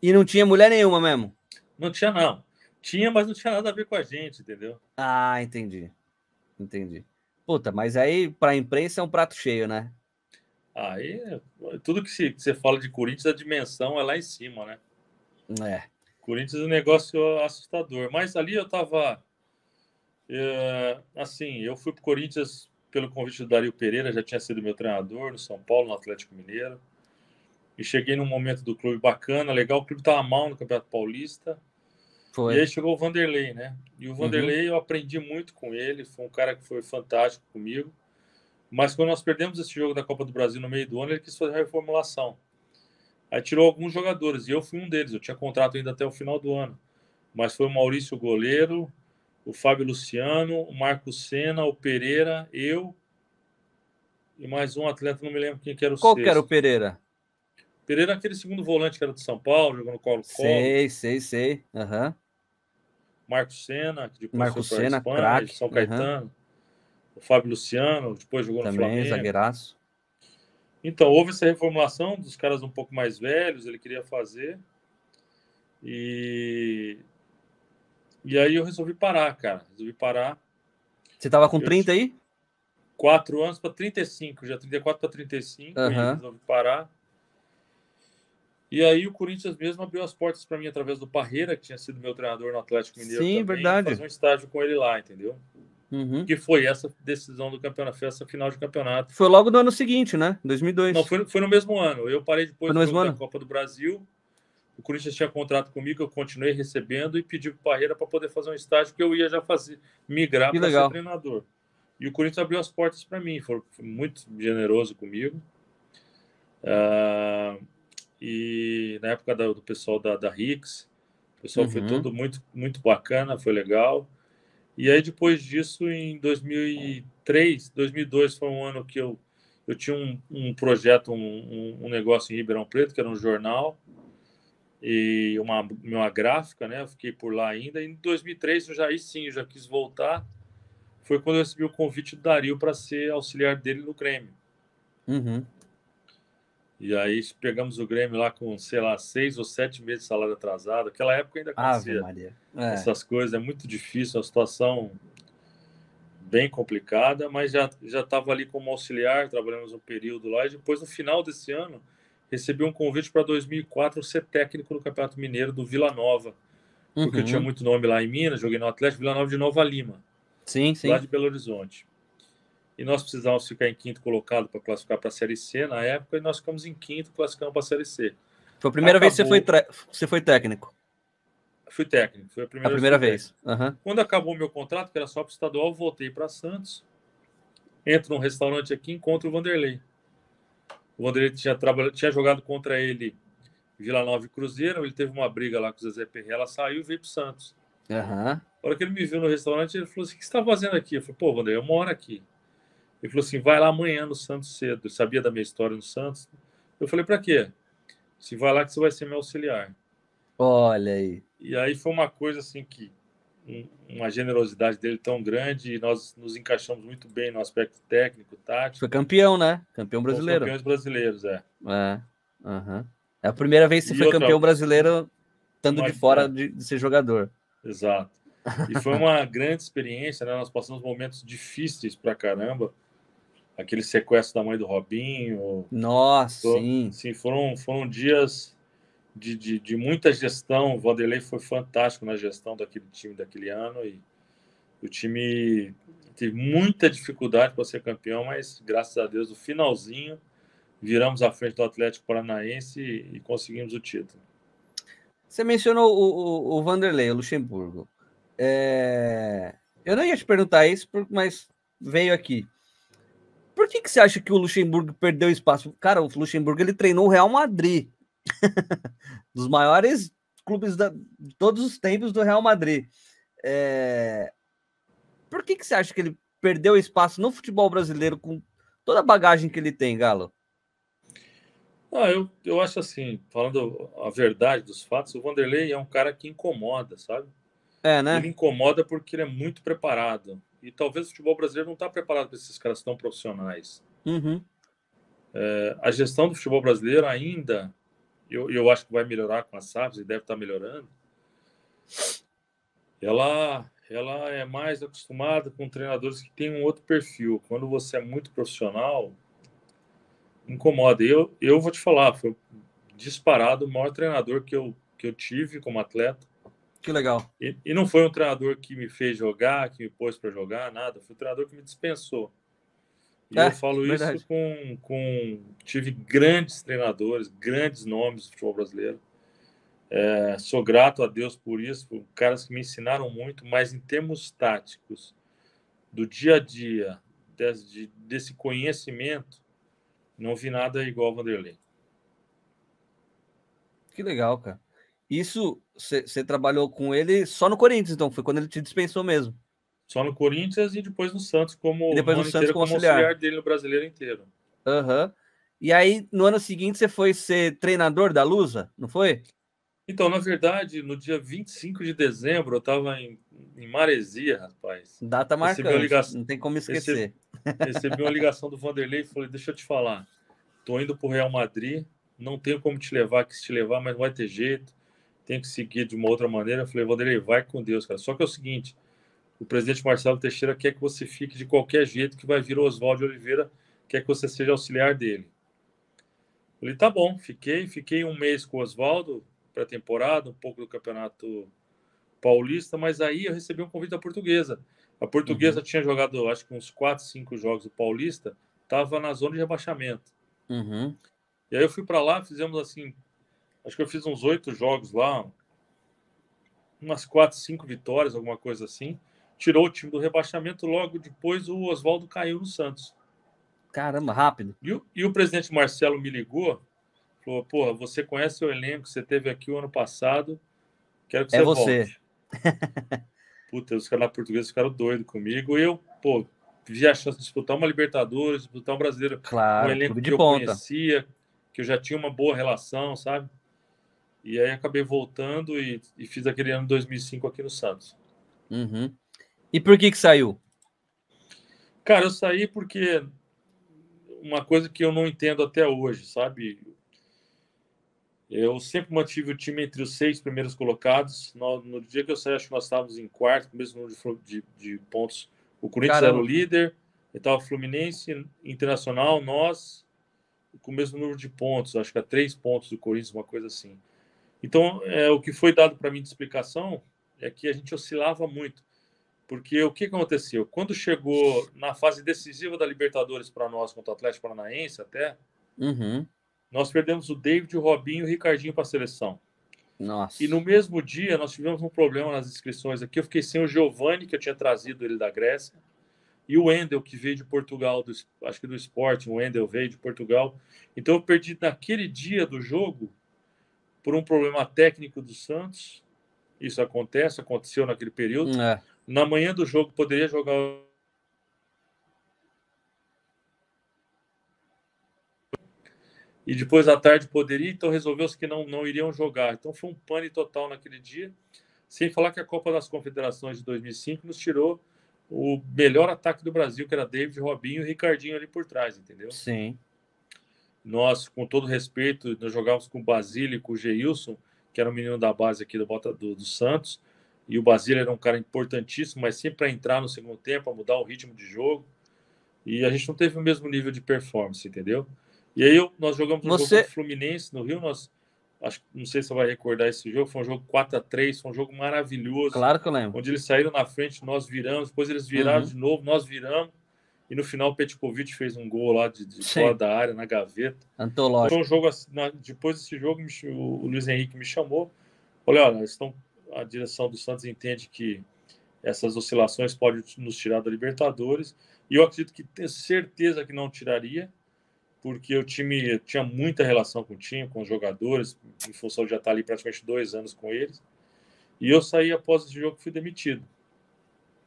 E não tinha mulher nenhuma mesmo? Não tinha, não. Tinha, mas não tinha nada a ver com a gente, entendeu? Ah, entendi. Entendi. Puta, mas aí pra imprensa é um prato cheio, né? Aí, tudo que, se, que você fala de Corinthians, a dimensão é lá em cima, né? É. Corinthians é um negócio assustador. Mas ali eu tava... É, assim, eu fui pro Corinthians pelo convite do Dario Pereira, já tinha sido meu treinador no São Paulo, no Atlético Mineiro. E cheguei num momento do clube bacana, legal. O clube tava mal no Campeonato Paulista. Foi. E aí chegou o Vanderlei, né? E o Vanderlei, uhum. eu aprendi muito com ele. Foi um cara que foi fantástico comigo. Mas quando nós perdemos esse jogo da Copa do Brasil no meio do ano, ele quis fazer a reformulação. Aí tirou alguns jogadores, e eu fui um deles. Eu tinha contrato ainda até o final do ano. Mas foi o Maurício Goleiro, o Fábio Luciano, o Marcos Senna, o Pereira, eu e mais um atleta, não me lembro quem que era o Qual sexto. que era o Pereira? Pereira aquele segundo volante que era de São Paulo, jogando colo-colo. Sei, sei, sei. Uhum. Marcos Senna, que depois Marcos foi Senna, Espanha, craque. São Caetano. Uhum. O Fábio Luciano, depois jogou Também, no Flamengo. Também, zagueiraço. Então, houve essa reformulação dos caras um pouco mais velhos, ele queria fazer. E... E aí eu resolvi parar, cara. Resolvi parar. Você tava com eu trinta aí? quatro anos para trinta e cinco, já trinta e quatro para trinta e cinco. Uhum. E resolvi parar. E aí o Corinthians mesmo abriu as portas para mim através do Parreira, que tinha sido meu treinador no Atlético Mineiro. Sim, também, verdade. Fazer um estágio com ele lá, entendeu? Uhum. Que foi essa decisão do campeonato, foi essa final de campeonato. Foi logo no ano seguinte, né? dois mil e dois. Não, foi, foi no mesmo ano. Eu parei depois do jogo da Copa do Brasil. O Corinthians tinha contrato comigo, eu continuei recebendo e pedi para o Parreira para poder fazer um estágio que eu ia já fazer, migrar para ser treinador. E o Corinthians abriu as portas para mim, foi muito generoso comigo. Uh, e na época da, do pessoal da, da Hicks, o pessoal uhum. foi tudo muito, muito bacana, foi legal. E aí, depois disso, em dois mil e três, dois mil e dois foi um ano que eu, eu tinha um, um projeto, um, um negócio em Ribeirão Preto, que era um jornal e uma, uma gráfica, né? Eu fiquei por lá ainda. E em dois mil e três, eu já, aí sim, eu já quis voltar. Foi quando eu recebi o convite do Dario para ser auxiliar dele no Grêmio. Uhum. E aí pegamos o Grêmio lá com, sei lá, seis ou sete meses de salário atrasado. Naquela época ainda acontecia é. essas coisas. É muito difícil, é uma situação bem complicada, mas já estava ali como auxiliar, trabalhamos um período lá. E depois, no final desse ano, recebi um convite para dois mil e quatro ser técnico no Campeonato Mineiro do Vila Nova. Uhum. Porque eu tinha muito nome lá em Minas, joguei no Atlético, Vila Nova de Nova Lima. Sim, sim. Lá de Belo Horizonte. E nós precisávamos ficar em quinto colocado para classificar para a Série C na época, e nós ficamos em quinto, classificamos para a Série C. Foi a primeira acabou... vez que você foi, tra... você foi técnico? Fui técnico, foi a primeira, a primeira vez. vez. Uhum. Quando acabou o meu contrato, que era só para o estadual, voltei para Santos, entro num restaurante aqui e encontro o Vanderlei. O Vanderlei tinha, trabalhado, tinha jogado contra ele Vila Nova e Cruzeiro, ele teve uma briga lá com o Zezé Perré, ela saiu e veio para o Santos. Uhum. A hora que ele me viu no restaurante, ele falou assim, o que você está fazendo aqui? Eu falei, pô, Vanderlei, eu moro aqui. Ele falou assim, vai lá amanhã no Santos cedo. Eu sabia da minha história no Santos. Eu falei, pra quê? Se vai lá que você vai ser meu auxiliar. Olha aí. E aí foi uma coisa assim que... Uma generosidade dele tão grande. E nós nos encaixamos muito bem no aspecto técnico, tático. Foi campeão, né? Campeão brasileiro. Campeões brasileiros, é. É, uhum. É a primeira vez que você e foi outra... campeão brasileiro estando Mas... de fora de, de ser jogador. Exato. E foi uma grande experiência, né? Nós passamos momentos difíceis pra caramba. Aquele sequestro da mãe do Robinho. Nossa, todo, sim. sim. Foram, foram dias de, de, de muita gestão. O Vanderlei foi fantástico na gestão daquele time daquele ano. E o time teve muita dificuldade para ser campeão, mas graças a Deus, no finalzinho, viramos à frente do Atlético Paranaense e, e conseguimos o título. Você mencionou o, o, o Vanderlei, o Luxemburgo. É... Eu não ia te perguntar isso, mas veio aqui. Por que, que você acha que o Luxemburgo perdeu espaço? Cara, o Luxemburgo ele treinou o Real Madrid. Dos maiores clubes da, de todos os tempos do Real Madrid. É... Por que, que você acha que ele perdeu espaço no futebol brasileiro com toda a bagagem que ele tem, Galo? Ah, eu, eu acho assim, falando a verdade dos fatos, o Vanderlei é um cara que incomoda, sabe? É, né? Ele incomoda porque ele é muito preparado. E talvez o futebol brasileiro não está preparado para esses caras tão profissionais. Uhum. É, a gestão do futebol brasileiro ainda, eu, eu acho que vai melhorar com a S A F, e deve estar melhorando. Ela, ela é mais acostumada com treinadores que têm um outro perfil. Quando você é muito profissional, incomoda. Eu, eu vou te falar, foi disparado o maior treinador que eu, que eu tive como atleta. Que legal. E, e não foi um treinador que me fez jogar, que me pôs para jogar, nada. Foi um treinador que me dispensou. E é, eu falo verdade. isso com, com... Tive grandes treinadores, grandes nomes do futebol brasileiro. É, sou grato a Deus por isso, por caras que me ensinaram muito, mas em termos táticos, do dia a dia, desse, desse conhecimento, não vi nada igual ao Vanderlei. Que legal, cara. Isso, você trabalhou com ele só no Corinthians, então? Foi quando ele te dispensou mesmo? Só no Corinthians e depois no Santos como, e depois no Santos inteiro, como auxiliar. auxiliar dele no brasileiro inteiro. Uhum. E aí, no ano seguinte, você foi ser treinador da Lusa, não foi? Então, na verdade, no dia vinte e cinco de dezembro, eu estava em, em Maresia, rapaz. Data marcante, ligação, não tem como esquecer. Recebi, recebi uma ligação do Vanderlei e falei, deixa eu te falar, tô indo pro Real Madrid, não tenho como te levar, quis te levar, mas não vai ter jeito. Tem que seguir de uma outra maneira. Eu falei, Vanderlei, vai com Deus, cara. Só que é o seguinte, o presidente Marcelo Teixeira quer que você fique de qualquer jeito, que vai vir o Oswaldo Oliveira, quer que você seja auxiliar dele. Eu falei, tá bom, fiquei. Fiquei um mês com o Oswaldo, pré-temporada, um pouco do Campeonato Paulista, mas aí eu recebi um convite da Portuguesa. A Portuguesa uhum. tinha jogado, acho que uns quatro, cinco jogos do Paulista, estava na zona de rebaixamento. Uhum. E aí eu fui para lá, fizemos assim... Acho que eu fiz uns oito jogos lá, umas quatro, cinco vitórias, alguma coisa assim. Tirou o time do rebaixamento, logo depois o Oswaldo caiu no Santos. Caramba, rápido. E o, e o presidente Marcelo me ligou, falou, porra, você conhece o elenco, você teve aqui o ano passado, quero que você volte. É você. Puta, os caras lá portugueses ficaram doidos comigo. Eu, pô, vi a chance de disputar uma Libertadores, disputar um brasileiro. Claro, um elenco que eu conhecia, que eu já tinha uma boa relação, sabe? E aí acabei voltando e, e fiz aquele ano dois mil e cinco aqui no Santos. Uhum. E por que que saiu? Cara, eu saí porque uma coisa que eu não entendo até hoje, sabe? Eu sempre mantive o time entre os seis primeiros colocados. No, no dia que eu saí, acho que nós estávamos em quarto, com o mesmo número de, de pontos. O Corinthians Caramba. era o líder, estava o Fluminense, Internacional, nós, com o mesmo número de pontos, acho que a três pontos do Corinthians, uma coisa assim. Então, é, o que foi dado para mim de explicação é que a gente oscilava muito. Porque o que aconteceu? Quando chegou na fase decisiva da Libertadores para nós, contra o Atlético Paranaense até... Uhum. Nós perdemos o David, o Robinho e o Ricardinho para a seleção. Nossa. E no mesmo dia, nós tivemos um problema nas inscrições aqui. Eu fiquei sem o Giovani, que eu tinha trazido ele da Grécia, e o Wendel, que veio de Portugal, do, acho que do Sport, o Wendel veio de Portugal. Então eu perdi naquele dia do jogo, por um problema técnico do Santos. Isso acontece, aconteceu naquele período. É. Na manhã do jogo, poderia jogar... E depois, à tarde, poderia, então resolveu-se que não, não iriam jogar. Então, foi um pane total naquele dia. Sem falar que a Copa das Confederações de dois mil e cinco nos tirou o melhor ataque do Brasil, que era David, Robinho e Ricardinho ali por trás, entendeu? Sim. Nós, com todo respeito, nós jogávamos com o Basílio e com o Geilson, que era um menino da base aqui do, do, do Santos. E o Basílio era um cara importantíssimo, mas sempre para entrar no segundo tempo, para mudar o ritmo de jogo. E a gente não teve o mesmo nível de performance, entendeu? E aí eu, nós jogamos um Você... jogo do Fluminense no Rio, nós, acho, não sei se você vai recordar esse jogo, foi um jogo quatro a três, foi um jogo maravilhoso. Claro que eu lembro. Onde eles saíram na frente, nós viramos, depois eles viraram uhum. de novo, nós viramos, e no final o Petkovic fez um gol lá de, de fora da área, na gaveta. Antológico. Foi um jogo, na, depois desse jogo, o Luiz Henrique me chamou, falei, olha, estão, a direção do Santos entende que essas oscilações podem nos tirar da Libertadores, e eu acredito que tenho certeza que não tiraria, porque o time tinha muita relação com o time, com os jogadores, em função de já estar ali praticamente dois anos com eles. E eu saí após esse jogo e fui demitido.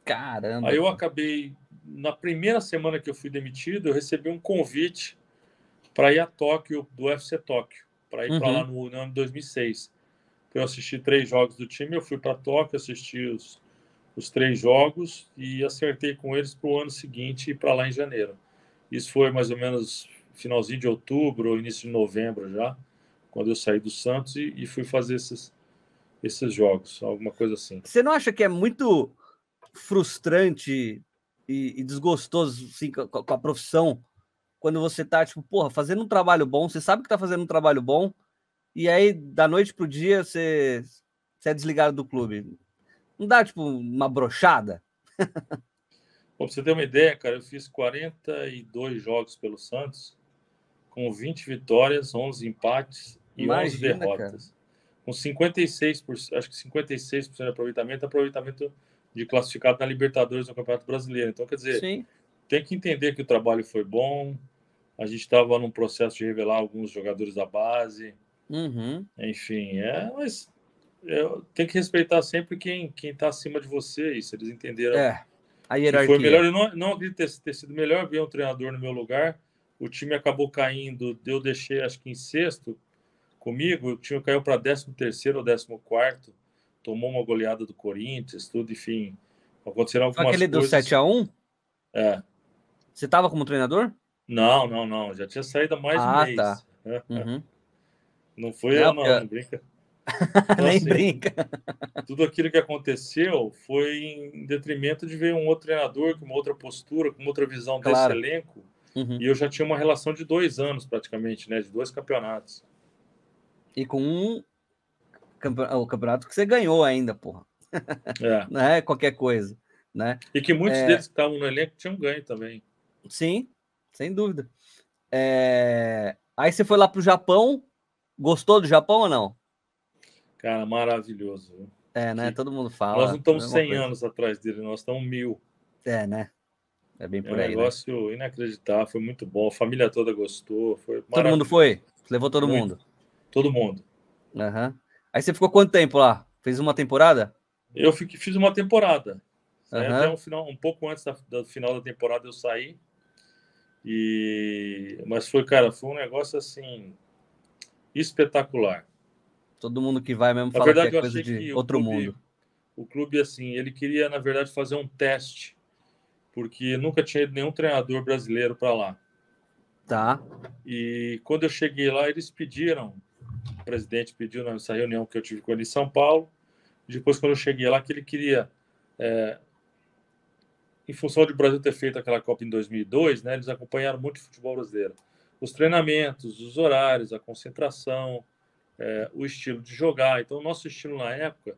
Caramba! Aí eu acabei... Na primeira semana que eu fui demitido, eu recebi um convite para ir a Tóquio, do F C Tóquio, para ir uhum. para lá no, no ano de dois mil e seis. Eu assisti três jogos do time, eu fui para Tóquio, assisti os, os três jogos e acertei com eles para o ano seguinte e para lá em janeiro. Isso foi mais ou menos... finalzinho de outubro ou início de novembro já, quando eu saí do Santos e, e fui fazer esses, esses jogos, alguma coisa assim. Você não acha que é muito frustrante e, e desgostoso assim, com, a, com a profissão, quando você tá, tipo, porra, fazendo um trabalho bom, você sabe que tá fazendo um trabalho bom, e aí, da noite pro dia, você, você é desligado do clube? Não dá, tipo, uma brochada? Bom, pra você ter uma ideia, cara, eu fiz quarenta e dois jogos pelo Santos, com vinte vitórias, onze empates e Imagina, onze derrotas. Cara. Com cinquenta e seis por cento, acho que cinquenta e seis por cento de aproveitamento, aproveitamento de classificado na Libertadores no Campeonato Brasileiro. Então, quer dizer, Sim. tem que entender que o trabalho foi bom, a gente estava num processo de revelar alguns jogadores da base, uhum. enfim, é, mas é, tem que respeitar sempre quem está acima de você, isso, eles entenderam... É. A hierarquia. Foi melhor, eu não, não acredito ter, ter sido melhor, veio um treinador no meu lugar, o time acabou caindo, eu deixei acho que em sexto comigo, o time caiu para décimo terceiro ou décimo quarto, tomou uma goleada do Corinthians, tudo, enfim, aconteceram algumas Aquele coisas. Aquele do sete a um? É. Você estava como treinador? Não, não, não, já tinha saído há mais de ah, um mês. Tá. É, uhum. é. Não foi eu, não, eu... não brinca. Então, Nem assim, brinca. Tudo aquilo que aconteceu foi em detrimento de ver um outro treinador com uma outra postura, com outra visão claro. desse elenco. Uhum. E eu já tinha uma relação de dois anos praticamente, né? De dois campeonatos. E com um o campeonato que você ganhou ainda, porra. É. Não é qualquer coisa, né? E que muitos é... deles que estavam no elenco tinham ganho também. Sim, sem dúvida. É... Aí você foi lá pro Japão. Gostou do Japão ou não? Cara, maravilhoso. Viu? É, né? Que... Todo mundo fala. Nós não estamos cem coisa. anos atrás dele, nós estamos mil. É, né? É bem por é aí. Um negócio né? inacreditável, foi muito bom. A família toda gostou. Foi todo mundo foi? Levou todo muito. mundo? Todo mundo. Uhum. Aí você ficou quanto tempo lá? Fez uma temporada? Eu fiquei, fiz uma temporada. Uhum. Né? Até um, final, um pouco antes da, do final da temporada eu saí. E... Mas foi, cara, foi um negócio assim espetacular. Todo mundo que vai mesmo fala verdade, que é coisa de outro clube, mundo. O clube, assim, ele queria, na verdade, fazer um teste, porque nunca tinha ido nenhum treinador brasileiro para lá. Tá. E quando eu cheguei lá, eles pediram, o presidente pediu nessa reunião que eu tive com ele em São Paulo, depois quando eu cheguei lá, que ele queria, é, em função de o Brasil ter feito aquela Copa em dois mil e dois, né, eles acompanharam muito o futebol brasileiro. Os treinamentos, os horários, a concentração, é, o estilo de jogar. Então, o nosso estilo na época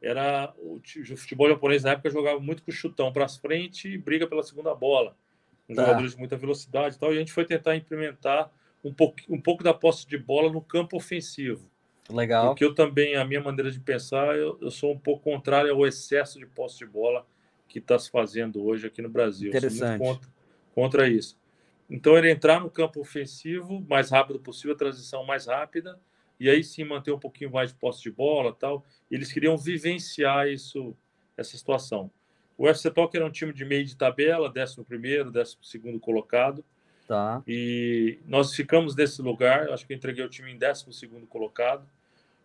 era... O, o futebol japonês na época jogava muito com chutão para frente e briga pela segunda bola. Um tá. Jogadores de muita velocidade e tal. E a gente foi tentar implementar um pouco, um pouco da posse de bola no campo ofensivo. Legal. Porque eu também, a minha maneira de pensar, eu, eu sou um pouco contrário ao excesso de posse de bola que está se fazendo hoje aqui no Brasil. Interessante. Eu sou muito contra, contra isso. Então, ele entrar no campo ofensivo mais rápido possível, a transição mais rápida, e aí sim manter um pouquinho mais de posse de bola e tal. Eles queriam vivenciar isso, essa situação. O F C Tóquio era um time de meio de tabela, décimo primeiro, décimo segundo colocado. Tá. E nós ficamos nesse lugar, acho que eu entreguei o time em décimo segundo colocado.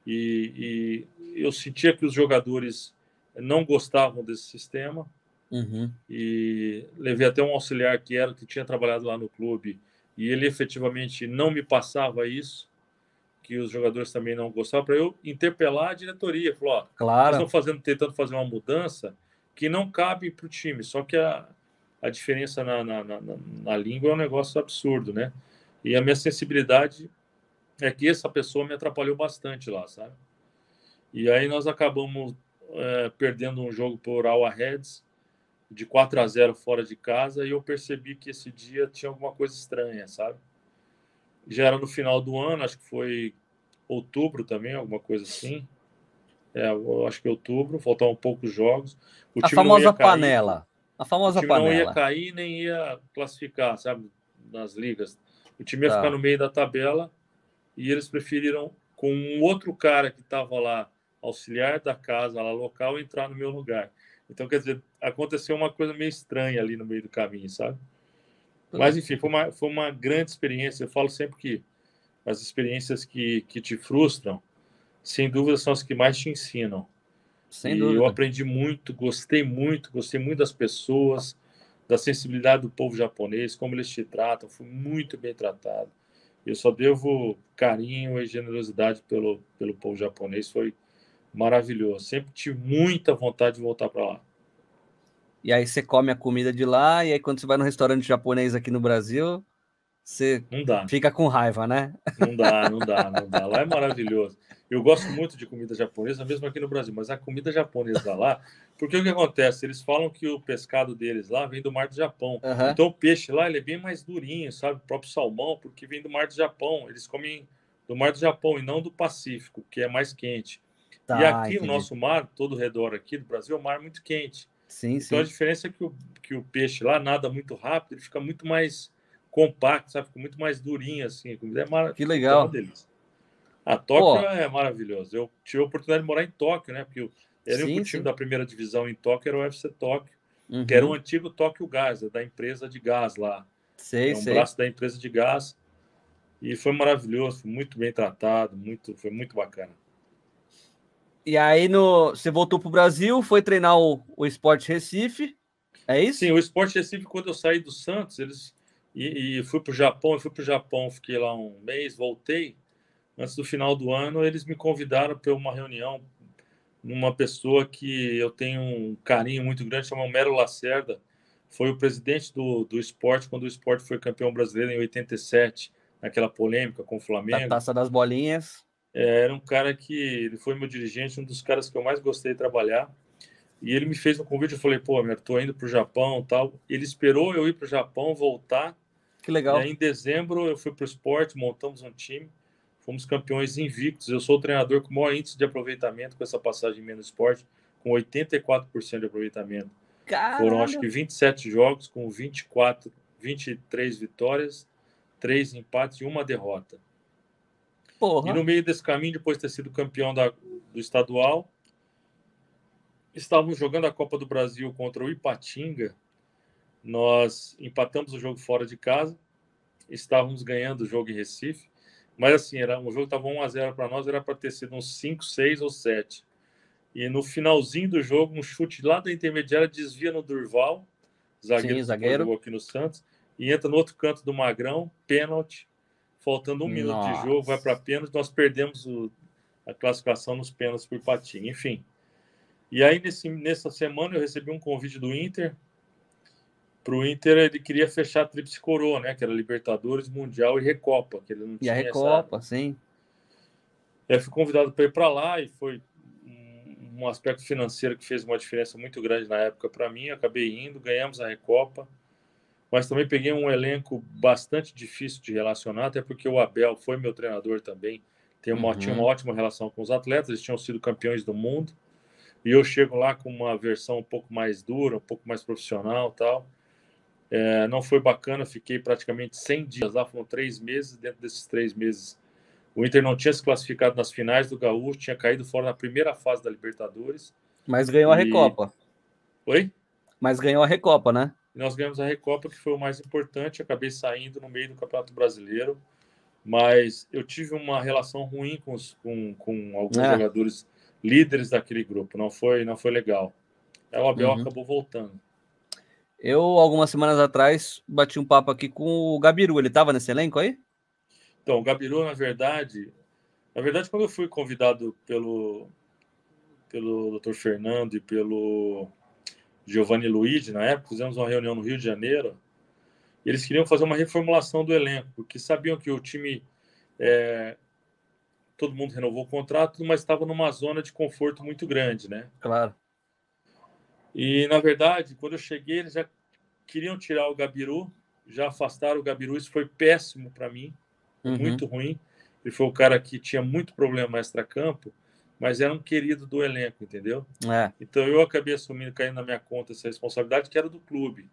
E, e eu sentia que os jogadores não gostavam desse sistema. Uhum. E levei até um auxiliar que era que tinha trabalhado lá no clube e ele efetivamente não me passava isso, que os jogadores também não gostavam, para eu interpelar a diretoria. Falou, ó, claro. Nós estamos fazendo, tentando fazer uma mudança que não cabe para o time, só que a, a diferença na, na, na, na língua é um negócio absurdo, né? E a minha sensibilidade é que essa pessoa me atrapalhou bastante lá, sabe? E aí nós acabamos é, perdendo um jogo por Al Ain de quatro a zero fora de casa, e eu percebi que esse dia tinha alguma coisa estranha, sabe? Já era no final do ano, acho que foi outubro também, alguma coisa assim. É, eu acho que outubro, faltavam poucos jogos. O a time famosa não ia cair, panela. A famosa o time panela. Não ia cair nem ia classificar, sabe? Nas ligas. O time ia tá. ficar no meio da tabela, e eles preferiram, com um outro cara que estava lá, auxiliar da casa, lá local, entrar no meu lugar. Então, quer dizer, aconteceu uma coisa meio estranha ali no meio do caminho, sabe? Mas, enfim, foi uma, foi uma grande experiência. Eu falo sempre que as experiências que, que te frustram, sem dúvida, são as que mais te ensinam. Sem dúvida. E eu aprendi muito, gostei muito, gostei muito das pessoas, da sensibilidade do povo japonês, como eles te tratam, fui muito bem tratado. Eu só devo carinho e generosidade pelo, pelo povo japonês, foi... maravilhoso, sempre tive muita vontade de voltar para lá. E aí você come a comida de lá, e aí quando você vai no restaurante japonês aqui no Brasil, você não dá. Fica com raiva, né? Não dá, não dá, não dá. Lá é maravilhoso. Eu gosto muito de comida japonesa, mesmo aqui no Brasil, mas a comida japonesa lá, porque o que acontece? Eles falam que o pescado deles lá vem do mar do Japão. Uhum. Então o peixe lá ele é bem mais durinho, sabe? O próprio salmão, porque vem do mar do Japão. Eles comem do mar do Japão e não do Pacífico, que é mais quente. Tá, e aqui entendi. O nosso mar, todo o redor aqui do Brasil, é um mar muito quente. Sim, então sim. A diferença é que o, que o peixe lá nada muito rápido, ele fica muito mais compacto, sabe? Fica muito mais durinho, assim. É maravilhoso. Que legal. É uma delícia. A Tóquio Pô. É maravilhosa. Eu tive a oportunidade de morar em Tóquio, né? Porque eu era sim, um time sim. da primeira divisão em Tóquio, era o F C Tóquio, uhum. que era o antigo Tóquio Gás, da empresa de gás lá. Sei, é um sei. braço da empresa de gás. E foi maravilhoso, foi muito bem tratado, muito, foi muito bacana. E aí, no, você voltou para o Brasil, foi treinar o, o Sport Recife, é isso? Sim, o Sport Recife, quando eu saí do Santos, eles e, e fui para o Japão, eu fui para o Japão, fiquei lá um mês, voltei. Antes do final do ano, eles me convidaram para uma reunião, uma pessoa que eu tenho um carinho muito grande, chama Homero Lacerda, foi o presidente do, do Sport, quando o Sport foi campeão brasileiro em oitenta e sete, naquela polêmica com o Flamengo. A taça das bolinhas. Era um cara que, ele foi meu dirigente, um dos caras que eu mais gostei de trabalhar, e ele me fez um convite, eu falei, pô, eu tô indo pro Japão, tal, ele esperou eu ir pro Japão, voltar, que legal. Aí, em dezembro eu fui pro Sport, montamos um time, fomos campeões invictos, eu sou o treinador com o maior índice de aproveitamento com essa passagem menos Sport, com oitenta e quatro por cento de aproveitamento. Caralho. Foram acho que vinte e sete jogos, com vinte e quatro, vinte e três vitórias, três empates e uma derrota. Porra. E no meio desse caminho, depois de ter sido campeão da, do estadual, estávamos jogando a Copa do Brasil contra o Ipatinga, nós empatamos o jogo fora de casa, estávamos ganhando o jogo em Recife, mas assim, era, o jogo estava um a zero para nós, era para ter sido uns cinco, seis ou sete. E no finalzinho do jogo, um chute lá da intermediária, desvia no Durval, zagueiro, Sim, zagueiro. que jogou aqui no Santos, e entra no outro canto do Magrão, pênalti, faltando um Nossa. minuto de jogo, vai para pênalti, nós perdemos o, a classificação nos pênaltis por Patinho, enfim. E aí, nesse, nessa semana, eu recebi um convite do Inter. Para o Inter, ele queria fechar a Tríplice Coroa, né? Que era Libertadores, Mundial e Recopa. Que ele não e tinha a Recopa, essa... sim. Eu fui convidado para ir para lá e foi um aspecto financeiro que fez uma diferença muito grande na época para mim. Eu acabei indo, ganhamos a Recopa. Mas também peguei um elenco bastante difícil de relacionar, até porque o Abel foi meu treinador também. Tem uma, uhum. Tinha uma ótima relação com os atletas, eles tinham sido campeões do mundo. E eu chego lá com uma versão um pouco mais dura, um pouco mais profissional e tal. É, não foi bacana, fiquei praticamente cem dias lá, foram três meses. Dentro desses três meses, o Inter não tinha se classificado nas finais do Gaúcho, tinha caído fora na primeira fase da Libertadores. Mas ganhou e... a Recopa. Oi? Mas ganhou a Recopa, né? E nós ganhamos a Recopa, que foi o mais importante. Eu acabei saindo no meio do Campeonato Brasileiro. Mas eu tive uma relação ruim com, os, com, com alguns é. jogadores... líderes daquele grupo, não foi, não foi legal. Aí o Abel uhum. acabou voltando. Eu, algumas semanas atrás, bati um papo aqui com o Gabiru, ele estava nesse elenco aí? Então, o Gabiru, na verdade, na verdade, quando eu fui convidado pelo, pelo doutor Fernando e pelo Giovanni Luigi, na época, fizemos uma reunião no Rio de Janeiro, eles queriam fazer uma reformulação do elenco, porque sabiam que o time... É, todo mundo renovou o contrato, mas estava numa zona de conforto muito grande, né? Claro. E, na verdade, quando eu cheguei, eles já queriam tirar o Gabiru, já afastaram o Gabiru, isso foi péssimo para mim, uhum. muito ruim. Ele foi o cara que tinha muito problema extra-campo, mas era um querido do elenco, entendeu? É. Então, eu acabei assumindo, caindo na minha conta essa responsabilidade, que era do clube.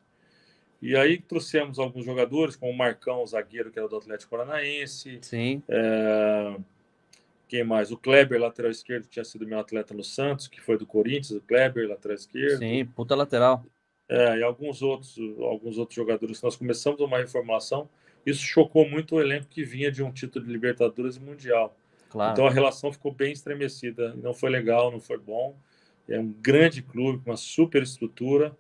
E aí trouxemos alguns jogadores, como o Marcão, o zagueiro, que era do Atlético Paranaense. Sim. É... Quem mais? O Kleber, lateral esquerdo, tinha sido meu atleta no Santos, que foi do Corinthians, o Kleber, lateral esquerdo. Sim, puta lateral. É, e alguns outros, alguns outros jogadores. Nós começamos uma reformulação, isso chocou muito o elenco que vinha de um título de Libertadores e Mundial. Claro. Então a relação ficou bem estremecida, não foi legal, não foi bom. É um grande clube, uma super estrutura.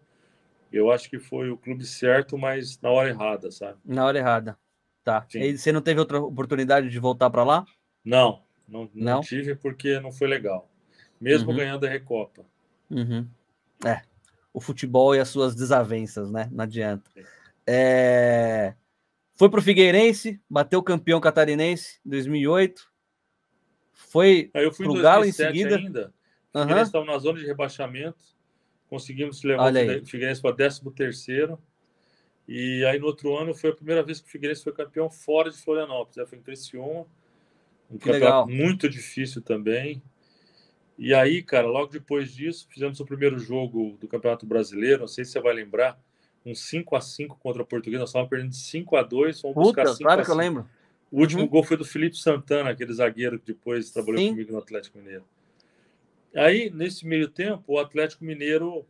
Eu acho que foi o clube certo, mas na hora errada, sabe? Na hora errada, tá. Sim. E você não teve outra oportunidade de voltar para lá? Não. Não, não, não tive porque não foi legal. Mesmo uhum. ganhando a Recopa. Uhum. É. O futebol e as suas desavenças, né? Não adianta. É... Foi pro Figueirense, bateu o campeão catarinense em dois mil e oito. Foi Aí eu fui pro em Galo em seguida. Ainda. Uhum. Figueirense estava na zona de rebaixamento. Conseguimos levar o Figueirense para décimo terceiro. E aí no outro ano foi a primeira vez que o Figueirense foi campeão fora de Florianópolis. Aí foi em Criciúma. Um campeonato muito difícil também. E aí, cara, logo depois disso, fizemos o primeiro jogo do Campeonato Brasileiro, não sei se você vai lembrar, um cinco a cinco contra a Portuguesa, nós estávamos perdendo de cinco a dois, vamos buscar cinco a cinco. Claro que eu lembro. O último uhum. gol foi do Felipe Santana, aquele zagueiro que depois trabalhou Sim. comigo no Atlético Mineiro. Aí, nesse meio tempo, o Atlético Mineiro,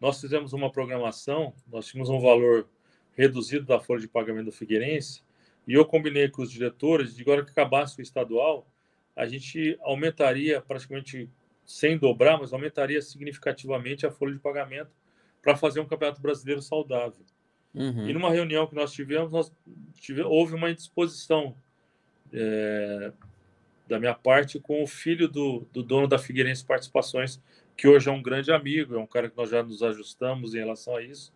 nós fizemos uma programação, nós tínhamos um valor reduzido da folha de pagamento do Figueirense, e eu combinei com os diretores, de agora que acabasse o estadual, a gente aumentaria praticamente, sem dobrar, mas aumentaria significativamente a folha de pagamento para fazer um Campeonato Brasileiro saudável. Uhum. E numa reunião que nós tivemos, nós tivemos houve uma indisposição é, da minha parte com o filho do, do dono da Figueirense Participações, que hoje é um grande amigo, é um cara que nós já nos ajustamos em relação a isso.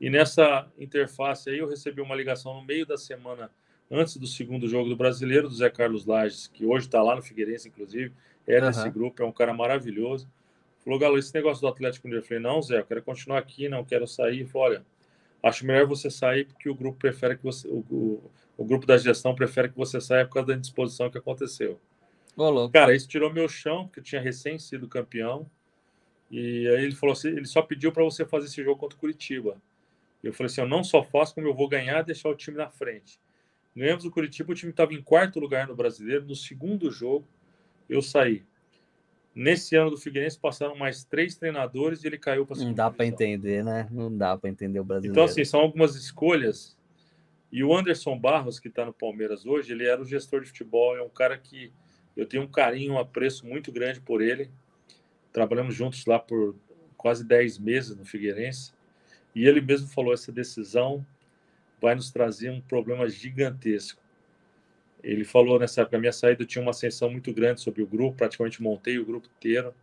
E nessa interface aí eu recebi uma ligação no meio da semana antes do segundo jogo do Brasileiro, do Zé Carlos Lages, que hoje está lá no Figueirense, inclusive, é uhum. desse grupo, é um cara maravilhoso. Falou, Galo, esse negócio do Atlético Mineiro. Eu falei, não, Zé, eu quero continuar aqui, não quero sair. Ele falou, olha, acho melhor você sair porque o grupo prefere que você... O, o, o grupo da gestão prefere que você saia por causa da indisposição que aconteceu. Olá. Cara, isso tirou meu chão, porque eu tinha recém sido campeão. E aí ele falou assim, ele só pediu para você fazer esse jogo contra o Curitiba. Eu falei assim, eu não só faço como eu vou ganhar, deixar o time na frente. Ganhamos o Curitiba, o time estava em quarto lugar no Brasileiro. No segundo jogo, eu saí. Nesse ano do Figueirense, passaram mais três treinadores e ele caiu para a segunda divisão. Não dá para entender, né? Não dá para entender o Brasileiro. Então, assim, são algumas escolhas. E o Anderson Barros, que está no Palmeiras hoje, ele era o gestor de futebol. É um cara que eu tenho um carinho, um apreço muito grande por ele. Trabalhamos juntos lá por quase dez meses no Figueirense. E ele mesmo falou, essa decisão vai nos trazer um problema gigantesco. Ele falou, nessa época, a minha saída, eu tinha uma ascensão muito grande sobre o grupo, praticamente montei o grupo inteiro,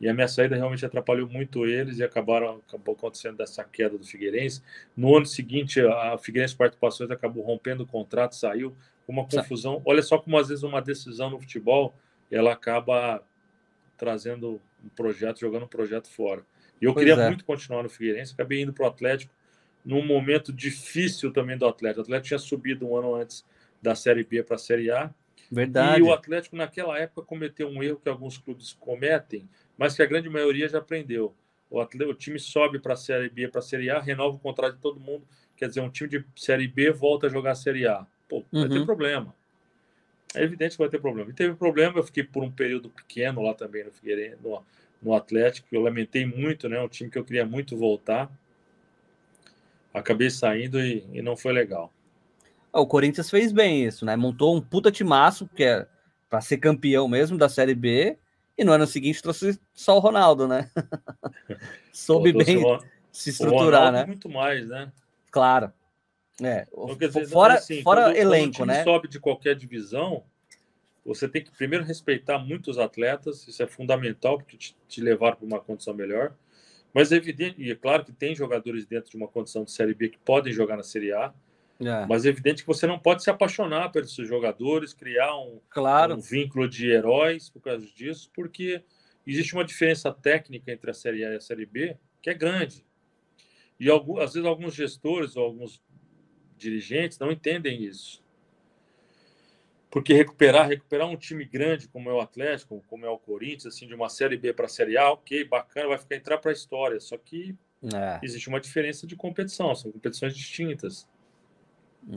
e a minha saída realmente atrapalhou muito eles, e acabaram, acabou acontecendo dessa queda do Figueirense. No ano seguinte, a Figueirense Participações acabou rompendo o contrato, saiu, uma confusão. Olha só como, às vezes, uma decisão no futebol, ela acaba trazendo um projeto, jogando um projeto fora. E eu pois queria é. muito continuar no Figueirense, acabei indo para o Atlético, num momento difícil também do Atlético. O Atlético tinha subido um ano antes da Série B para a Série A. Verdade. E o Atlético, naquela época, cometeu um erro que alguns clubes cometem, mas que a grande maioria já aprendeu. O, atleta, o time sobe para a Série B, para a Série A, renova o contrato de todo mundo. Quer dizer, um time de Série B volta a jogar a Série A. Pô, vai uhum. ter problema. É evidente que vai ter problema. E teve problema, eu fiquei por um período pequeno lá também no Figueirense, no, no Atlético. Eu lamentei muito, né? Um time que eu queria muito voltar. Acabei saindo e, e não foi legal. O Corinthians fez bem isso, né? Montou um puta timaço, que é para ser campeão mesmo da Série B, e no ano seguinte trouxe só o Ronaldo, né? Soube Pô, bem o... se estruturar, o Ronaldo, né? Muito mais, né? Claro. É. Então, quer dizer, fora assim, fora quando, elenco, quando o time, né? Sobe de qualquer divisão, você tem que primeiro respeitar muito os atletas, isso é fundamental, porque te, te levar para uma condição melhor. Mas é evidente, e é claro que tem jogadores dentro de uma condição de Série B que podem jogar na Série A, é. mas é evidente que você não pode se apaixonar pelos seus jogadores, criar um, claro. um vínculo de heróis por causa disso, porque existe uma diferença técnica entre a Série A e a Série B que é grande. E algum, às vezes alguns gestores ou alguns dirigentes não entendem isso. Porque recuperar, recuperar um time grande como é o Atlético, como é o Corinthians, assim, de uma Série B para a Série A, ok, bacana, vai ficar entrar para a história. Só que é. existe uma diferença de competição, são competições distintas.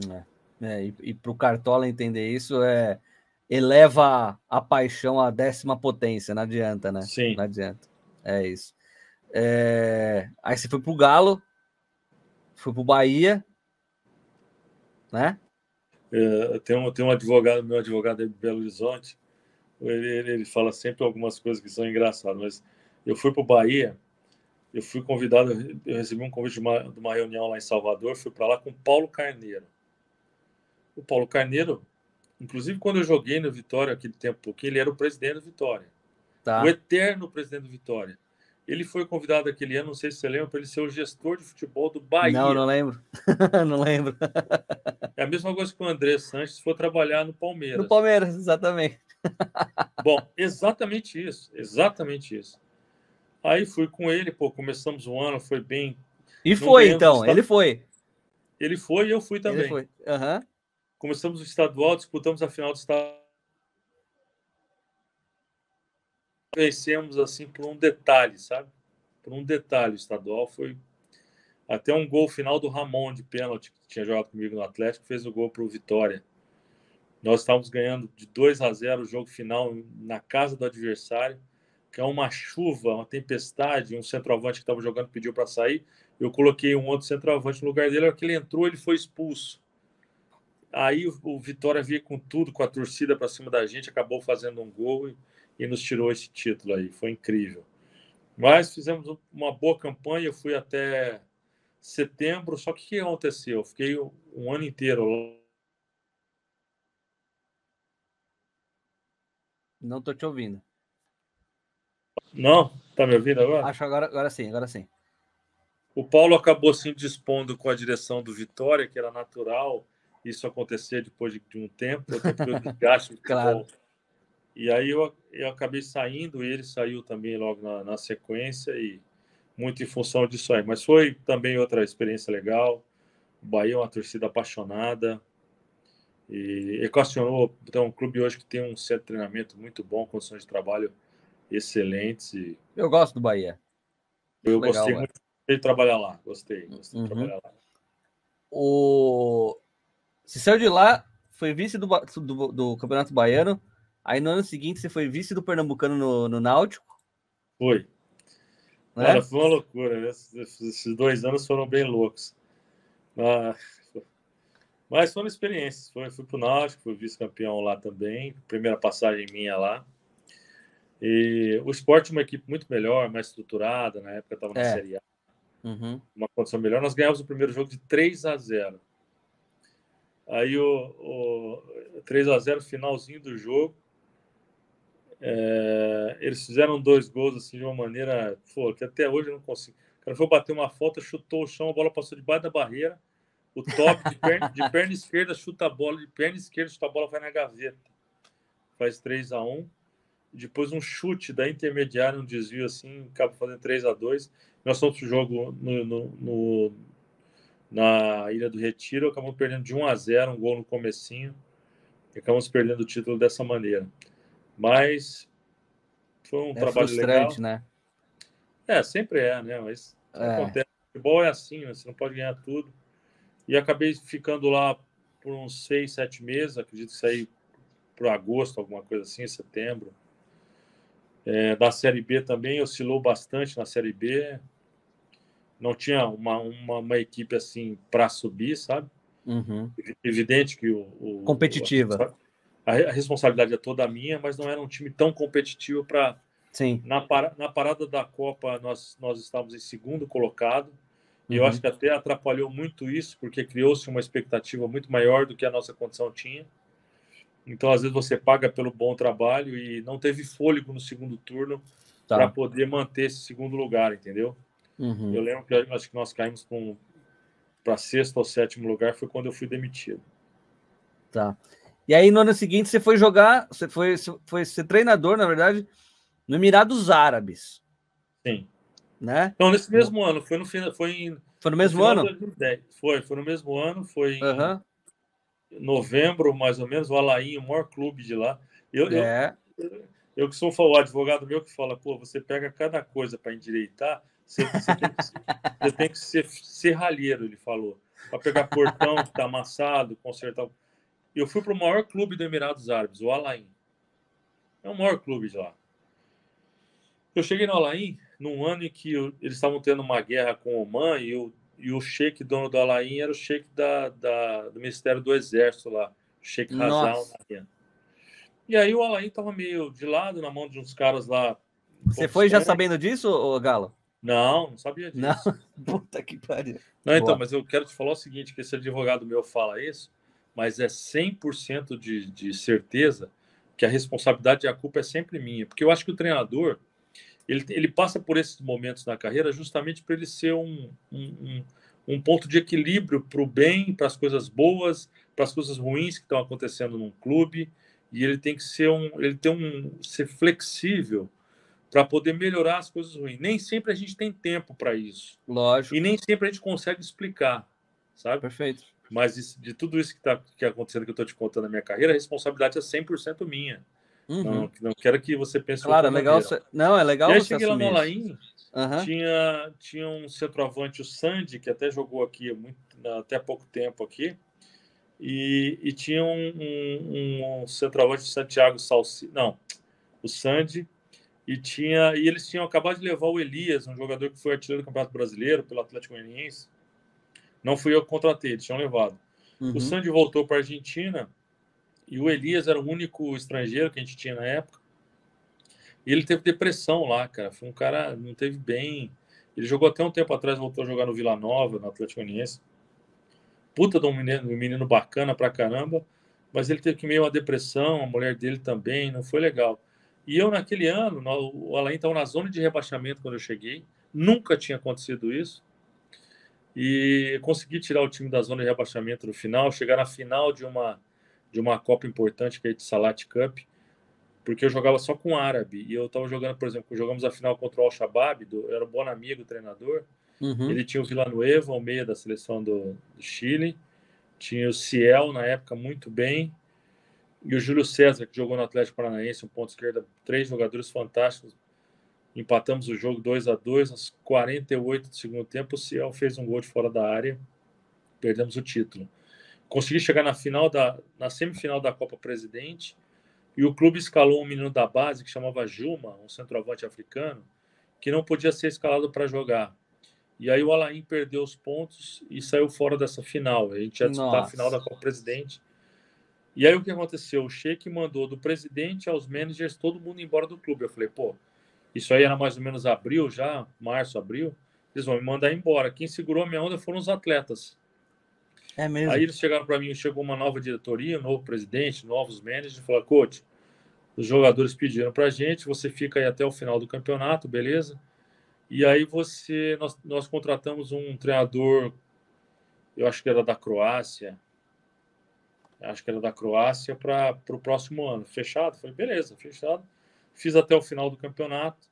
É. É, e e para o Cartola entender isso, é, eleva a paixão à décima potência, não adianta, né? Sim. Não adianta, é isso. É... Aí você foi para o Galo, foi para o Bahia, né? É, tem, um, tem um advogado, meu advogado é de Belo Horizonte, ele, ele, ele fala sempre algumas coisas que são engraçadas, mas eu fui para o Bahia, eu fui convidado, eu recebi um convite de uma, de uma reunião lá em Salvador, fui para lá com o Paulo Carneiro. O Paulo Carneiro, inclusive quando eu joguei no Vitória, aquele tempo pouquinho, ele era o presidente do Vitória, tá. o eterno presidente do Vitória. Ele foi convidado aquele ano, não sei se você lembra, para ele ser o gestor de futebol do Bahia. Não, não lembro. não lembro. É a mesma coisa que o André Sanches foi trabalhar no Palmeiras. No Palmeiras, exatamente. Bom, exatamente isso. Exatamente isso. Aí fui com ele, pô, começamos o ano, foi bem... E foi, então, ele foi. Ele foi e eu fui também. Ele foi, aham. Uhum. Começamos o estadual, disputamos a final do estadual. Vencemos assim por um detalhe, sabe? Por um detalhe estadual. Foi até um gol final do Ramon de pênalti, que tinha jogado comigo no Atlético, fez o gol para o Vitória. Nós estávamos ganhando de dois a zero o jogo final na casa do adversário, que é uma chuva, uma tempestade, um centroavante que estava jogando pediu para sair. Eu coloquei um outro centroavante no lugar dele, a hora que ele entrou, ele foi expulso. Aí o Vitória veio com tudo, com a torcida para cima da gente, acabou fazendo um gol e e nos tirou esse título aí, foi incrível. Mas fizemos uma boa campanha, eu fui até setembro, só que o que aconteceu? Eu fiquei um ano inteiro lá. Não tô te ouvindo. Não? Tá me ouvindo agora? Acho agora, agora sim, agora sim. O Paulo acabou se indispondo com a direção do Vitória, que era natural isso acontecer depois de um tempo, eu desgaste do claro. Futebol. E aí eu, eu acabei saindo, ele saiu também logo na, na sequência, e muito em função disso aí. Mas foi também outra experiência legal. O Bahia é uma torcida apaixonada, e equacionou, então, um clube hoje que tem um certo treinamento muito bom, condições de trabalho excelentes. E... Eu gosto do Bahia. Eu legal, gostei muito de trabalhar lá, gostei, gostei uhum. de trabalhar lá. O... Se saiu de lá, foi vice do, do, do Campeonato Baiano. Aí no ano seguinte você foi vice do Pernambucano no, no Náutico? Foi. Né? Cara, foi uma loucura, né? Esses dois anos foram bem loucos. Mas foram experiências. Foi, fui pro Náutico, fui vice-campeão lá também. Primeira passagem minha lá. E o Sport é uma equipe muito melhor, mais estruturada. Na época estava na é. Série A. uhum. uma condição melhor. Nós ganhamos o primeiro jogo de três a zero. Aí o, o três a zero, finalzinho do jogo, é, eles fizeram dois gols assim, de uma maneira pô, que até hoje eu não consigo. O cara foi bater uma falta, chutou o chão, a bola passou debaixo da barreira. O top de perna, de perna esquerda chuta a bola, de perna esquerda chuta a bola, vai na gaveta. Faz três a um. Depois um chute da intermediária, um desvio assim, acaba fazendo três a dois. Nós fomos pro jogo no, no, no, na Ilha do Retiro, acabamos perdendo de um a zero, um gol no comecinho. E acabamos perdendo o título dessa maneira. Mas foi um é trabalho legal. Né? É, sempre é, né? Mas é. acontece. O futebol é assim, né? Você não pode ganhar tudo. E acabei ficando lá por uns seis, sete meses, acredito que saí para agosto, alguma coisa assim, setembro. É, da Série B também, oscilou bastante na Série B. Não tinha uma, uma, uma equipe assim para subir, sabe? Uhum. Evidente que o... o competitiva. A, a responsabilidade é toda minha, mas não era um time tão competitivo para... Sim. Na, para, na parada da Copa, nós, nós estávamos em segundo colocado. E eu acho que até atrapalhou muito isso, porque criou-se uma expectativa muito maior do que a nossa condição tinha. Então, às vezes, você paga pelo bom trabalho e não teve fôlego no segundo turno tá. para poder manter esse segundo lugar, entendeu? Uhum. Eu lembro que acho que nós caímos para sexto ou sétimo lugar, foi quando eu fui demitido. Tá. E aí, no ano seguinte, você foi jogar, você foi, foi ser treinador, na verdade, no Emirados Árabes. Sim. Né? Então, nesse mesmo ano, foi no final. Foi, em, foi no mesmo no ano? dois mil e dez. Foi, foi no mesmo ano, foi uhum. em novembro, mais ou menos, o Al Ain, o maior clube de lá. Eu, é. eu, eu que sou o advogado meu que fala, pô, você pega cada coisa para endireitar, você, você, tem que, você tem que ser serralheiro, ele falou. Para pegar portão que está amassado, consertar. Eu fui para o maior clube do Emirados Árabes, o Al Ain. É o maior clube de lá. Eu cheguei no Al Ain num ano em que eles estavam tendo uma guerra com o Oman e o, e o sheik dono do Al Ain era o sheik da, da, do Ministério do Exército lá, o sheik Razal. E aí o Al Ain estava meio de lado, na mão de uns caras lá. Você foi já sabendo disso, ô Galo? Não, não sabia disso. Não, puta que pariu. Não, então, boa. Mas eu quero te falar o seguinte, que esse advogado meu fala isso, mas é cem por cento de, de certeza que a responsabilidade e a culpa é sempre minha, porque eu acho que o treinador... Ele, ele passa por esses momentos na carreira justamente para ele ser um, um, um, um ponto de equilíbrio para o bem, para as coisas boas, para as coisas ruins que estão acontecendo num clube. E ele tem que ser, um, ele tem um, ser flexível para poder melhorar as coisas ruins. Nem sempre a gente tem tempo para isso. Lógico. E nem sempre a gente consegue explicar, sabe? Perfeito. Mas isso, de tudo isso que está que é acontecendo, que eu estou te contando na minha carreira, a responsabilidade é cem por cento minha. Uhum. Não, não quero que você pense... Claro, é legal... Você... Não, é legal você assumir. E aí, cheguei lá no Al Ain, uhum. tinha, tinha um centroavante, o Sandy, que até jogou aqui muito, até pouco tempo aqui, e, e tinha um, um, um centroavante, o Santiago Salsi... Não, o Sandy, e, tinha, e eles tinham acabado de levar o Elias, um jogador que foi artilheiro do Campeonato Brasileiro, pelo Atlético Mineiro. Não fui eu que contratei, eles tinham levado. Uhum. O Sandy voltou para a Argentina... E o Elias era o único estrangeiro que a gente tinha na época. E ele teve depressão lá, cara. Foi um cara, não teve bem. Ele jogou até um tempo atrás, voltou a jogar no Vila Nova, no Atlético Mineiro. Puta de um menino, um menino bacana pra caramba. Mas ele teve que meio uma depressão, a mulher dele também, não foi legal. E eu, naquele ano, o Al Ain estava na zona de rebaixamento quando eu cheguei. Nunca tinha acontecido isso. E consegui tirar o time da zona de rebaixamento no final, chegar na final de uma... de uma Copa importante, que é de Salat Cup, porque eu jogava só com árabe, e eu estava jogando, por exemplo, jogamos a final contra o Al-Shabaab, eu era um bom amigo, treinador, uhum. ele tinha o Villanueva, o meia da seleção do, do Chile, tinha o Ciel, na época, muito bem, e o Júlio César, que jogou no Atlético Paranaense, um ponto esquerda, três jogadores fantásticos, empatamos o jogo dois a dois, aos quarenta e oito do segundo tempo, o Ciel fez um gol de fora da área, perdemos o título. Consegui chegar na, final da, na semifinal da Copa Presidente e o clube escalou um menino da base que chamava Juma, um centroavante africano, que não podia ser escalado para jogar. E aí o Al Ain perdeu os pontos e saiu fora dessa final. A gente ia disputar Nossa. a final da Copa Presidente. E aí o que aconteceu? O Sheik mandou do presidente aos managers todo mundo embora do clube. Eu falei, pô, isso aí era mais ou menos abril já, março, abril. eles vão me mandar embora. Quem segurou a minha onda foram os atletas. É mesmo? Aí eles chegaram para mim, chegou uma nova diretoria, um novo presidente, novos managers, e falaram, coach, os jogadores pediram para a gente, você fica aí até o final do campeonato, beleza? E aí você, nós, nós contratamos um treinador, eu acho que era da Croácia, acho que era da Croácia, para o próximo ano. Fechado? Falei, beleza, fechado. Fiz até o final do campeonato,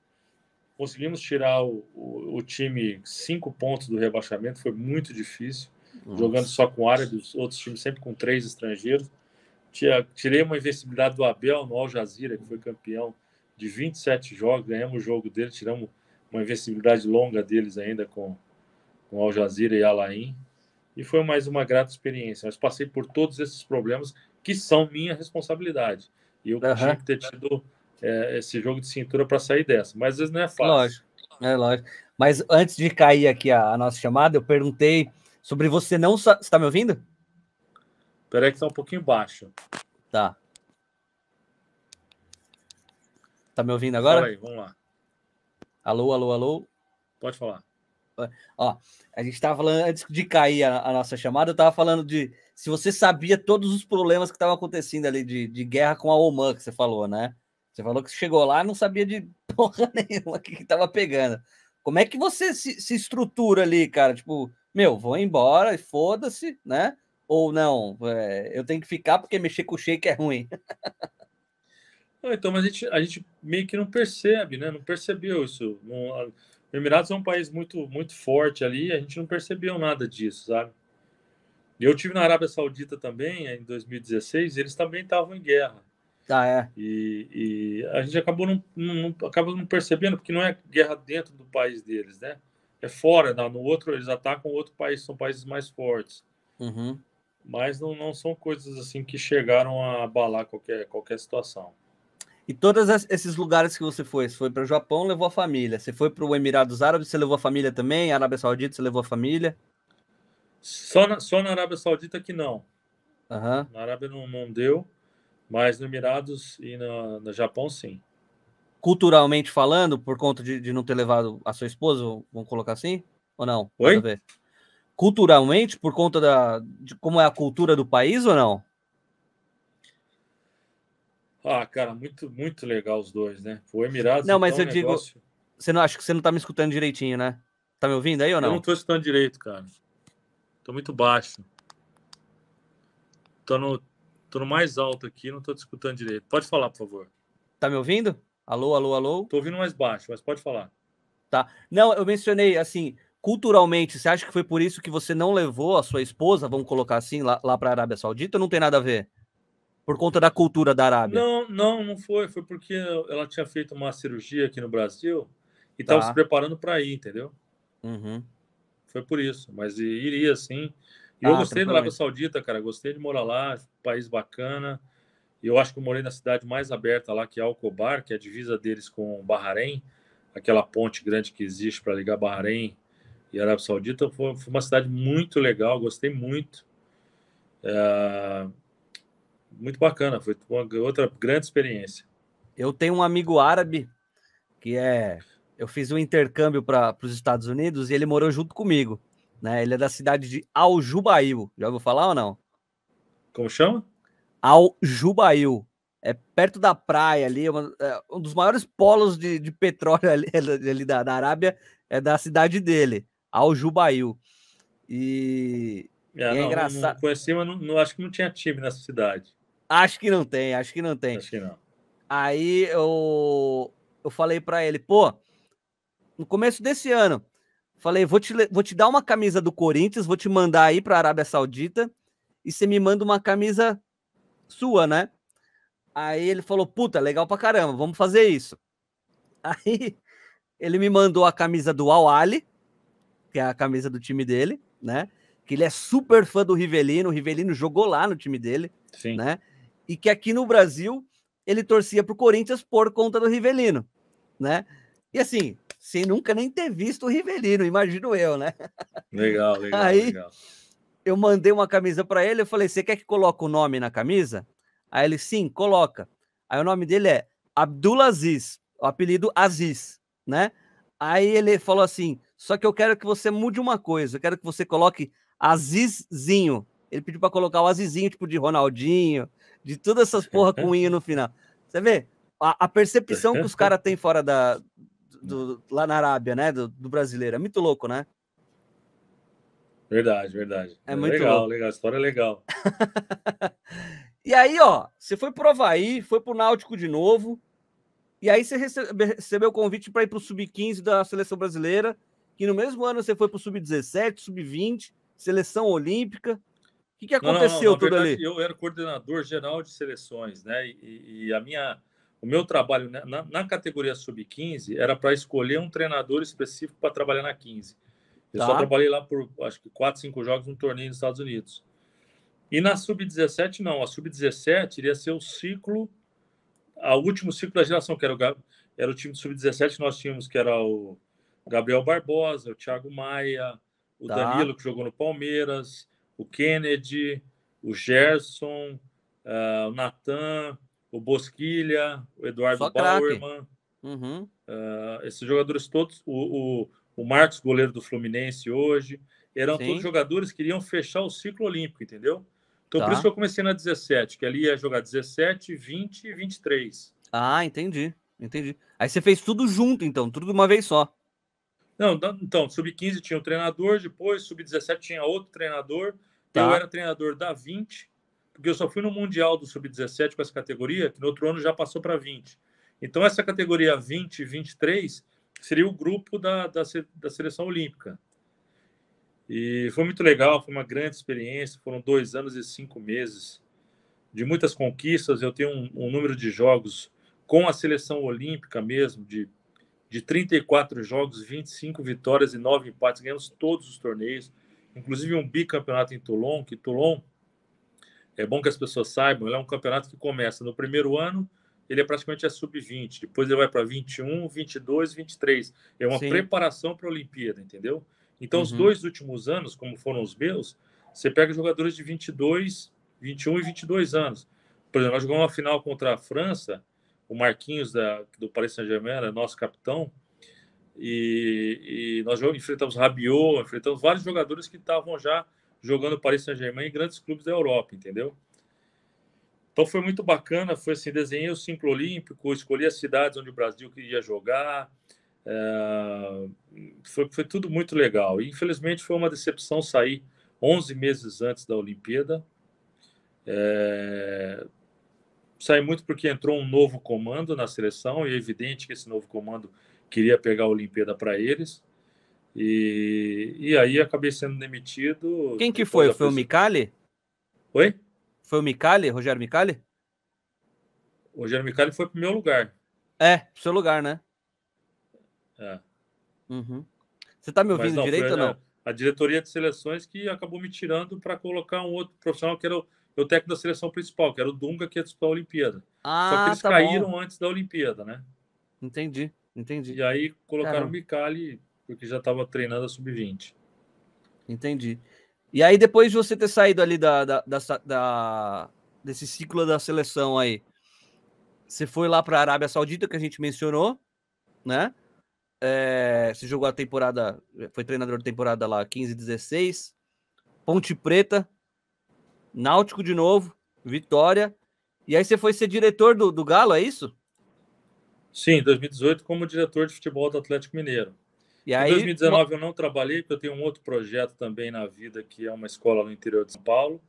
conseguimos tirar o, o, o time cinco pontos do rebaixamento, foi muito difícil. Nossa. Jogando só com árabes, outros times sempre com três estrangeiros. Tirei uma invencibilidade do Abel no Al Jazeera, que foi campeão de vinte e sete jogos, ganhamos o jogo dele, tiramos uma invencibilidade longa deles ainda com, com Al Jazeera e Al Ain, e foi mais uma grata experiência. Mas passei por todos esses problemas que são minha responsabilidade, e eu uhum. tinha que ter tido é, esse jogo de cintura para sair dessa, mas às vezes não é fácil. Lógico, é lógico. Mas antes de cair aqui a, a nossa chamada, eu perguntei sobre você não... Você está me ouvindo? Peraí que está um pouquinho baixo. Tá. Tá me ouvindo agora? Peraí, vamos lá. Alô, alô, alô? Pode falar. Ó, a gente estava falando, antes de cair a, a nossa chamada, eu estava falando de se você sabia todos os problemas que estavam acontecendo ali de, de guerra com a Oman, que você falou, né? Você falou que chegou lá e não sabia de porra nenhuma que estava pegando. Como é que você se, se estrutura ali, cara? Tipo... Meu, vou embora e foda-se, né? Ou não, é, eu tenho que ficar porque mexer com o shake é ruim. Então, mas a gente, a gente meio que não percebe, né? Não percebeu isso. Não, a, o Emirados é um país muito, muito forte ali, a gente não percebeu nada disso, sabe? Eu estive na Arábia Saudita também, em dois mil e dezesseis, e eles também estavam em guerra. Ah, é? E, e a gente acabou não, não, acaba não percebendo, porque não é guerra dentro do país deles, né? É fora, não. No outro eles atacam outro país, são países mais fortes. Uhum. Mas não, não são coisas assim que chegaram a abalar qualquer, qualquer situação. E todos esses lugares que você foi, você foi para o Japão, levou a família. Você foi para o Emirados Árabes, você levou a família também? Arábia Saudita, você levou a família? Só na, só na Arábia Saudita que não. Uhum. Na Arábia não, não deu, mas no Emirados e no, no Japão sim. Culturalmente falando, por conta de, de não ter levado a sua esposa, vamos colocar assim? Ou não? Oi? Ver. Culturalmente, por conta da, de como é a cultura do país ou não? Ah, cara, muito, muito legal os dois, né? O Emirados... Não, mas eu um digo... Negócio... Você não, acho que você não tá me escutando direitinho, né? Tá me ouvindo aí ou não? Eu não tô escutando direito, cara. Tô muito baixo. Tô no, tô no mais alto aqui, não tô te escutando direito. Pode falar, por favor. Tá me ouvindo? Alô, alô, alô? Tô ouvindo mais baixo, mas pode falar. Tá. Não, eu mencionei, assim, culturalmente, você acha que foi por isso que você não levou a sua esposa, vamos colocar assim, lá, lá para a Arábia Saudita, ou não tem nada a ver? Por conta da cultura da Arábia? Não, não, não foi. Foi porque ela tinha feito uma cirurgia aqui no Brasil e estava tá. se preparando para ir, entendeu? Uhum. Foi por isso, mas iria, sim. E ah, eu gostei da Arábia Saudita, cara, gostei de morar lá, país bacana. Eu acho que eu morei na cidade mais aberta lá, que é Alcobar, que é a divisa deles com Bahrein, aquela ponte grande que existe para ligar Bahrein e Arábia Saudita. Foi, foi uma cidade muito legal, gostei muito. É, muito bacana, foi uma, outra grande experiência. Eu tenho um amigo árabe que é... Eu fiz um intercâmbio para os Estados Unidos e ele morou junto comigo, né? Ele é da cidade de Al-Jubail. Já ouviu falar ou não? Como chama? Al Jubail, é perto da praia ali, uma, é um dos maiores polos de, de petróleo ali, ali da, da Arábia, é da cidade dele, Al Jubail. E é, e é não, engraçado. Não conheci, mas não, não, acho que não tinha time nessa cidade. Acho que não tem, acho que não tem. Acho que não. Aí eu, eu falei para ele, pô, no começo desse ano, falei, vou te, vou te dar uma camisa do Corinthians, vou te mandar aí para a Arábia Saudita e você me manda uma camisa sua, né? Aí ele falou, puta, legal pra caramba, vamos fazer isso. Aí ele me mandou a camisa do Al Ahly, que é a camisa do time dele, né? Que ele é super fã do Rivelino, o Rivelino jogou lá no time dele, sim, né? E que aqui no Brasil ele torcia pro Corinthians por conta do Rivelino, né? E assim, sem nunca nem ter visto o Rivelino, imagino eu, né? Legal, legal, aí, legal. Eu mandei uma camisa para ele, eu falei, você quer que coloque o nome na camisa? Aí ele, sim, coloca. Aí o nome dele é Abdulaziz, o apelido Aziz, né? Aí ele falou assim, Só que eu quero que você mude uma coisa. Eu quero que você coloque Azizinho. Ele pediu para colocar o Azizinho, tipo de Ronaldinho, de todas essas porra com inho no final. Você vê a, a percepção que os caras têm fora da... Do, lá na Arábia, né? Do, do brasileiro. É muito louco, né? Verdade, verdade. É, é muito legal, louco. Legal. A história é legal. E aí, ó, você foi pro Avaí, foi pro Náutico de novo, e aí você recebe, recebeu o convite para ir pro sub quinze da Seleção Brasileira, que no mesmo ano você foi pro sub dezessete, sub vinte, Seleção Olímpica. O que, que aconteceu não, não, tudo verdade, ali? Eu era coordenador geral de seleções, né? E, e a minha... O meu trabalho na, na categoria sub quinze era para escolher um treinador específico para trabalhar na quinze. Eu tá. só trabalhei lá por, acho que, quatro, cinco jogos num torneio nos Estados Unidos. E na sub dezessete, não. A sub dezessete iria ser o ciclo, o último ciclo da geração, que era o, era o time de sub dezessete que nós tínhamos, que era o Gabriel Barbosa, o Thiago Maia, o tá. Danilo, que jogou no Palmeiras, o Kennedy, o Gerson, uh, o Natan... o Bosquilha, o Eduardo Só Bauerman, uhum. uh, esses jogadores todos, o, o, o Marcos, goleiro do Fluminense hoje, eram Sim. todos jogadores que iriam fechar o ciclo olímpico, entendeu? Então, tá. por isso que eu comecei na dezessete, que ali ia jogar dezessete, vinte e vinte e três. Ah, entendi, entendi. Aí você fez tudo junto, então, tudo de uma vez só. Não, então, sub quinze tinha um treinador, depois sub dezessete tinha outro treinador, tá. eu era treinador da vinte, porque eu só fui no Mundial do sub dezessete com essa categoria, que no outro ano já passou para vinte. Então, essa categoria vinte e vinte e três seria o grupo da, da, da Seleção Olímpica. E foi muito legal, foi uma grande experiência, foram dois anos e cinco meses de muitas conquistas. Eu tenho um, um número de jogos com a Seleção Olímpica mesmo, de, de trinta e quatro jogos, vinte e cinco vitórias e nove empates. Ganhamos todos os torneios, inclusive um bicampeonato em Toulon, que Toulon... É bom que as pessoas saibam, ele é um campeonato que começa no primeiro ano, ele é praticamente a sub vinte, depois ele vai para vinte e um, vinte e dois, vinte e três. É uma Sim. preparação para a Olimpíada, entendeu? Então, uhum. os dois últimos anos, como foram os meus, você pega jogadores de vinte e dois, vinte e um e vinte e dois anos. Por exemplo, nós jogamos uma final contra a França, o Marquinhos da, do Paris Saint-Germain era nosso capitão, e, e nós enfrentamos Rabiot, enfrentamos vários jogadores que estavam já jogando Paris Saint-Germain em grandes clubes da Europa, entendeu? Então foi muito bacana, foi assim, desenhei o ciclo olímpico, escolhi as cidades onde o Brasil queria jogar, é... foi, foi tudo muito legal. E, infelizmente foi uma decepção sair onze meses antes da Olimpíada, é... saí muito porque entrou um novo comando na seleção, e é evidente que esse novo comando queria pegar a Olimpíada para eles. E, e aí acabei sendo demitido. Quem que foi? Foi o Micale? Oi? Foi o Micale? Rogério Micale? O Rogério Micale foi pro meu lugar. É, pro seu lugar, né? É. Uhum. Você tá me ouvindo direito ou não? A diretoria de seleções que acabou me tirando para colocar um outro profissional que era o, o técnico da seleção principal, que era o Dunga, que ia disputar a Olimpíada. Ah, só que eles tá caíram bom. Antes da Olimpíada, né? Entendi, entendi. E aí colocaram Caramba. O Micale... porque já estava treinando a sub vinte. Entendi. E aí, depois de você ter saído ali da, da, da, da, desse ciclo da seleção aí, você foi lá para a Arábia Saudita, que a gente mencionou, né? É, você jogou a temporada, foi treinador de temporada lá, quinze, dezesseis, Ponte Preta, Náutico de novo, Vitória, e aí você foi ser diretor do, do Galo, é isso? Sim, em dois mil e dezoito, como diretor de futebol do Atlético Mineiro. E aí, em dois mil e dezenove eu não trabalhei, porque eu tenho um outro projeto também na vida, que é uma escola no interior de São Paulo,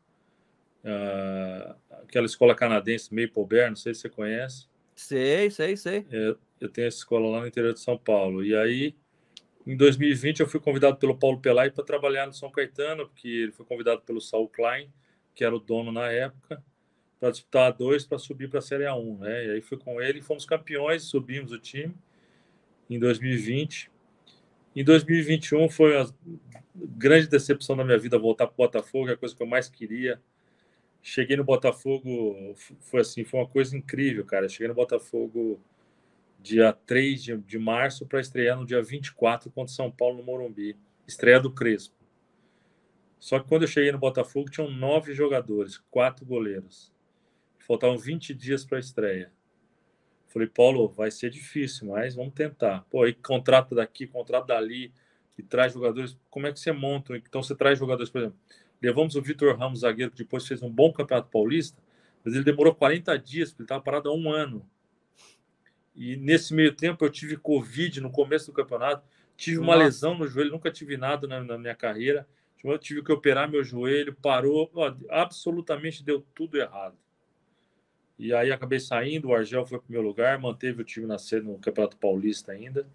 uh, aquela escola canadense, Maple Bear, não sei se você conhece. Sei, sei, sei. Eu, eu tenho essa escola lá no interior de São Paulo. E aí, em dois mil e vinte, eu fui convidado pelo Paulo Pelai para trabalhar no São Caetano, porque ele foi convidado pelo Saul Klein, que era o dono na época, para disputar a dois para subir para a Série A um. Né? E aí fui com ele, fomos campeões, subimos o time em dois mil e vinte. Em dois mil e vinte e um foi uma grande decepção da minha vida voltar para o Botafogo, é a coisa que eu mais queria. Cheguei no Botafogo, foi assim, foi uma coisa incrível, cara. Cheguei no Botafogo dia três de março para estrear no dia vinte e quatro contra São Paulo no Morumbi, estreia do Crespo. Só que quando eu cheguei no Botafogo tinham nove jogadores, quatro goleiros. Faltavam vinte dias para a estreia. Falei, Paulo, vai ser difícil, mas vamos tentar. Pô, aí contrato daqui, contrato dali, que traz jogadores, como é que você monta? Então você traz jogadores, por exemplo, levamos o Vitor Ramos, zagueiro, que depois fez um bom campeonato paulista, mas ele demorou quarenta dias, porque ele estava parado há um ano. E nesse meio tempo eu tive Covid no começo do campeonato, tive uma Nossa. lesão no joelho, nunca tive nada na, na minha carreira, eu tive que operar meu joelho, parou, ó, absolutamente deu tudo errado. E aí acabei saindo, o Argel foi pro meu lugar, manteve o time na C no Campeonato Paulista ainda.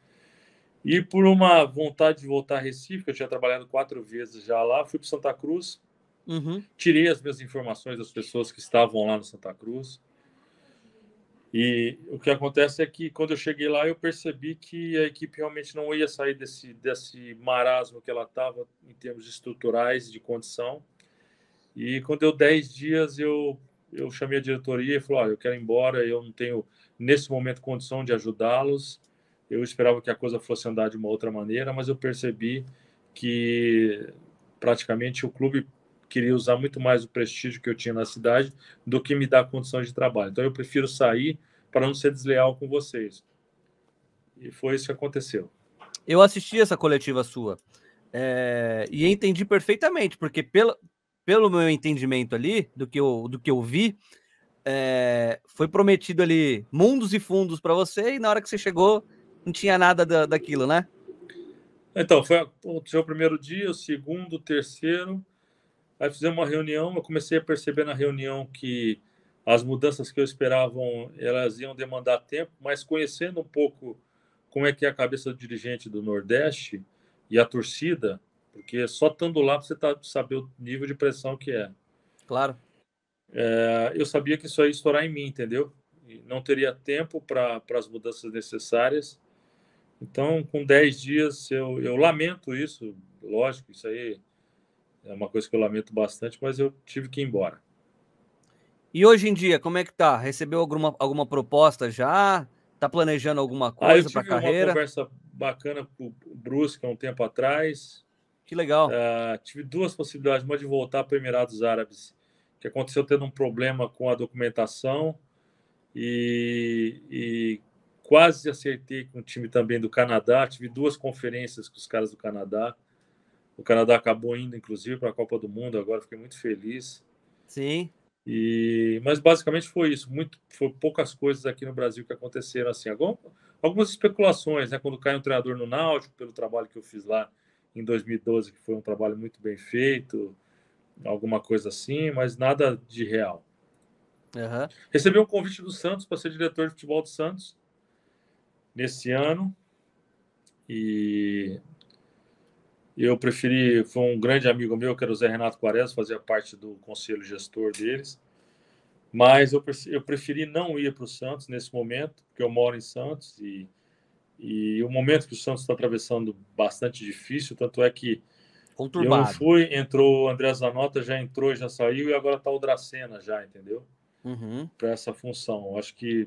E por uma vontade de voltar a Recife, que eu tinha trabalhado quatro vezes já lá, fui para Santa Cruz, uhum. tirei as minhas informações das pessoas que estavam lá no Santa Cruz. E o que acontece é que quando eu cheguei lá, eu percebi que a equipe realmente não ia sair desse, desse marasmo que ela estava em termos estruturais, de condição. E quando deu dez dias, eu... eu chamei a diretoria e falei, olha, eu quero ir embora, eu não tenho, nesse momento, condição de ajudá-los. Eu esperava que a coisa fosse andar de uma outra maneira, mas eu percebi que, praticamente, o clube queria usar muito mais o prestígio que eu tinha na cidade do que me dar condições de trabalho. Então, eu prefiro sair para não ser desleal com vocês. E foi isso que aconteceu. Eu assisti essa coletiva sua é... e entendi perfeitamente, porque pela... pelo meu entendimento ali, do que eu, do que eu vi, é, foi prometido ali mundos e fundos para você, e na hora que você chegou, não tinha nada da, daquilo, né? Então, foi o seu primeiro dia, o segundo, o terceiro, aí fizemos uma reunião, eu comecei a perceber na reunião que as mudanças que eu esperava, elas iam demandar tempo, mas conhecendo um pouco como é que é a cabeça do dirigente do Nordeste e a torcida, porque só estando lá você tá, saber o nível de pressão que é. Claro. É, eu sabia que isso ia estourar em mim, entendeu? E não teria tempo para as mudanças necessárias. Então, com dez dias, eu, eu lamento isso. Lógico, isso aí é uma coisa que eu lamento bastante, mas eu tive que ir embora. E hoje em dia, como é que tá? Recebeu alguma, alguma proposta já? Tá planejando alguma coisa para a carreira? Eu tive uma conversa bacana com o Brusque há um tempo atrás. Que legal. Uh, tive duas possibilidades, uma de voltar para Emirados Árabes, que aconteceu tendo um problema com a documentação, e, e quase acertei com o time também do Canadá, tive duas conferências com os caras do Canadá, o Canadá acabou indo, inclusive, para a Copa do Mundo, agora fiquei muito feliz. Sim. E, mas basicamente foi isso, muito, foi poucas coisas aqui no Brasil que aconteceram, assim, algumas, algumas especulações, né, quando cai um treinador no Náutico, pelo trabalho que eu fiz lá, em dois mil e doze, que foi um trabalho muito bem feito, alguma coisa assim, mas nada de real. Uhum. Recebi um convite do Santos para ser diretor de futebol do Santos nesse ano, e eu preferi, foi um grande amigo meu, que era o Zé Renato Quaresma, fazia parte do conselho gestor deles, mas eu, eu preferi não ir para o Santos nesse momento, porque eu moro em Santos, e E o momento que o Santos está atravessando bastante difícil, tanto é que conturbado. Eu não fui, entrou o André Zanotta, já entrou, já saiu, e agora está o Dracena já, entendeu? Uhum. Para essa função. Eu acho que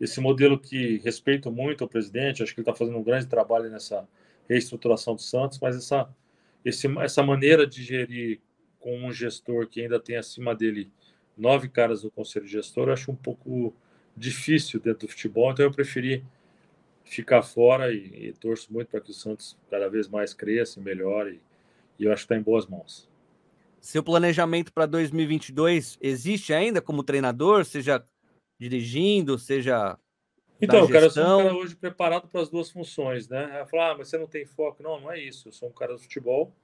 esse modelo que respeito muito o presidente, acho que ele está fazendo um grande trabalho nessa reestruturação do Santos, mas essa, esse, essa maneira de gerir com um gestor que ainda tem acima dele nove caras do conselho gestor, eu acho um pouco difícil dentro do futebol, então eu preferi ficar fora e, e torço muito para que o Santos cada vez mais cresça e melhore, e, e eu acho que está em boas mãos. Seu planejamento para dois mil e vinte e dois existe ainda como treinador, seja dirigindo, seja então, na gestão? Então, eu sou um cara hoje preparado para as duas funções, né? Eu falo, ah, mas você não tem foco. Não, não é isso. Eu sou um cara do futebol,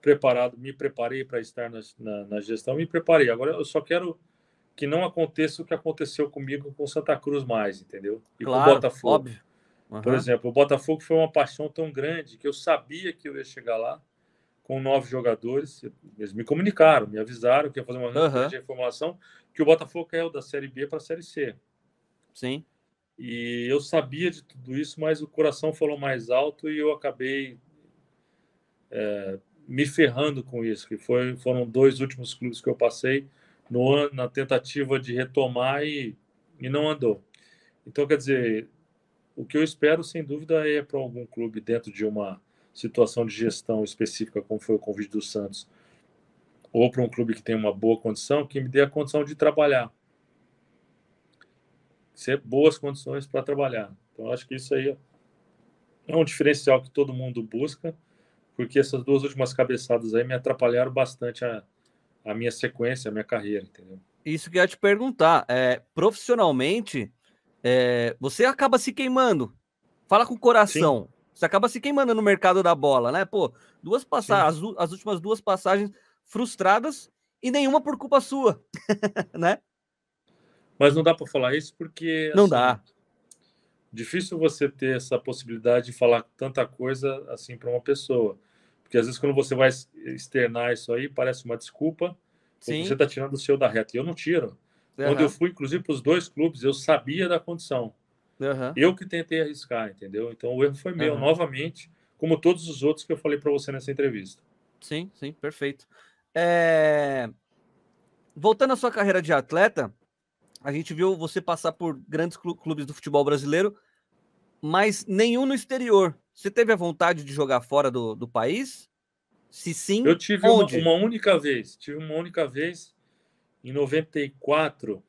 preparado, me preparei para estar na, na, na gestão, me preparei. Agora, eu só quero que não aconteça o que aconteceu comigo com Santa Cruz mais, entendeu? E claro, com o Botafogo. Óbvio. Uhum. Por exemplo, o Botafogo foi uma paixão tão grande que eu sabia que eu ia chegar lá com nove jogadores. Eles me comunicaram, me avisaram que ia fazer uma uhum. reformulação, que o Botafogo caiu da Série B para a Série C. Sim. E eu sabia de tudo isso, mas o coração falou mais alto e eu acabei é, me ferrando com isso, que foi, foram dois últimos clubes que eu passei no, na tentativa de retomar e, e não andou. Então, quer dizer... O que eu espero, sem dúvida, é para algum clube dentro de uma situação de gestão específica, como foi o convite do Santos, ou para um clube que tem uma boa condição, que me dê a condição de trabalhar. Ser boas condições para trabalhar. Então, acho que isso aí é um diferencial que todo mundo busca, porque essas duas últimas cabeçadas aí me atrapalharam bastante a, a minha sequência, a minha carreira, entendeu? Isso que eu ia te perguntar, é, profissionalmente, é, você acaba se queimando, fala com o coração, sim, você acaba se queimando no mercado da bola, né? Pô, duas passagens, as, as últimas duas passagens frustradas e nenhuma por culpa sua, né? Mas não dá para falar isso porque... Não assim, dá. Difícil você ter essa possibilidade de falar tanta coisa assim para uma pessoa. Porque às vezes quando você vai externar isso aí, parece uma desculpa. Sim. Você está tirando o seu da reta. E eu não tiro. Uhum. Quando eu fui, inclusive, para os dois clubes, eu sabia da condição. Uhum. Eu que tentei arriscar, entendeu? Então o erro foi meu, uhum, novamente, como todos os outros que eu falei para você nessa entrevista. Sim, sim, perfeito. É... Voltando à sua carreira de atleta, a gente viu você passar por grandes clubes do futebol brasileiro, mas nenhum no exterior. Você teve a vontade de jogar fora do, do país? Se sim, eu tive uma, uma única vez. Tive uma única vez em noventa e quatro.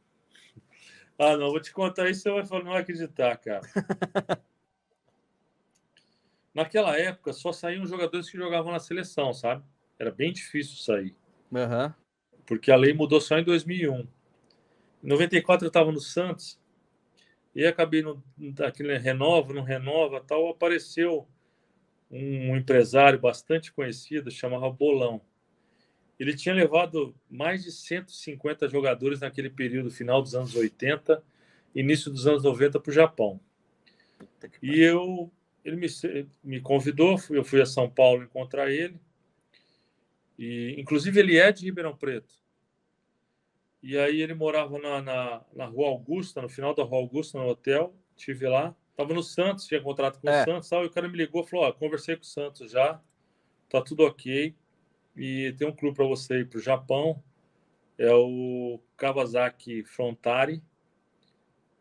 Ah, não, vou te contar isso, você vai não acreditar, cara. Naquela época, só saíam jogadores que jogavam na seleção, sabe? Era bem difícil sair. Uhum. Porque a lei mudou só em dois mil e um. Em noventa e quatro eu estava no Santos e acabei no, aquele renova, não renova, tal, apareceu um empresário bastante conhecido, chamava Bolão. Ele tinha levado mais de cento e cinquenta jogadores naquele período, final dos anos oitenta, início dos anos noventa, para o Japão. E eu, ele me, me convidou, eu fui a São Paulo encontrar ele, e inclusive ele é de Ribeirão Preto. E aí ele morava na, na, na Rua Augusta, no final da Rua Augusta, no hotel. Estive lá. Estava no Santos, tinha contrato com é. o Santos. Tal, e o cara me ligou e falou, ó, conversei com o Santos já, tá tudo ok. E tem um clube para você ir para o Japão. É o Kawasaki Frontale.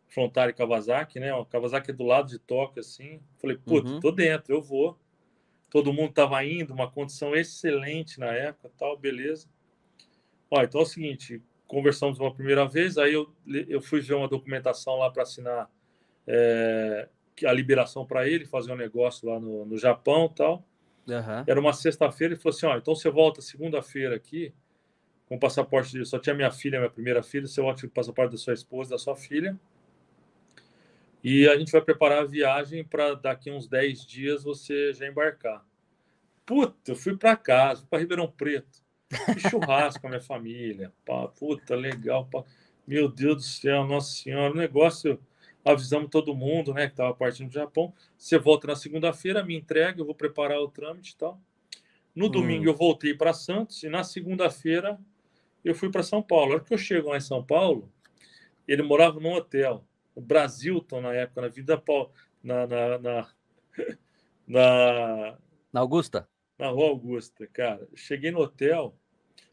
Frontale Kawasaki, né? O Kawasaki é do lado de Tóquio, assim. Falei, puta, uhum, tô dentro, eu vou. Todo mundo tava indo, uma condição excelente na época, tal, beleza. Ó, então é o seguinte... Conversamos uma primeira vez, aí eu, eu fui ver uma documentação lá para assinar é, a liberação para ele, fazer um negócio lá no, no Japão e tal. Uhum. Era uma sexta-feira, ele falou assim, ó, então você volta segunda-feira aqui, com o passaporte dele, só tinha minha filha, minha primeira filha, você volta com o passaporte da sua esposa, da sua filha, e a gente vai preparar a viagem para daqui uns dez dias você já embarcar. Puta, eu fui para casa, para Ribeirão Preto. Que churrasco com a minha família, pá, puta, legal, pá. Meu Deus do céu, Nossa Senhora, o negócio, avisamos todo mundo, né, que tava partindo do Japão, você volta na segunda-feira, me entrega, eu vou preparar o trâmite e tal, no domingo hum. eu voltei para Santos e na segunda-feira eu fui para São Paulo. A hora que eu chego lá em São Paulo, ele morava num hotel, o Brasilton na época, na Vida Paul, na na, na, na... na Augusta? Na Rua Augusta, cara. Cheguei no hotel,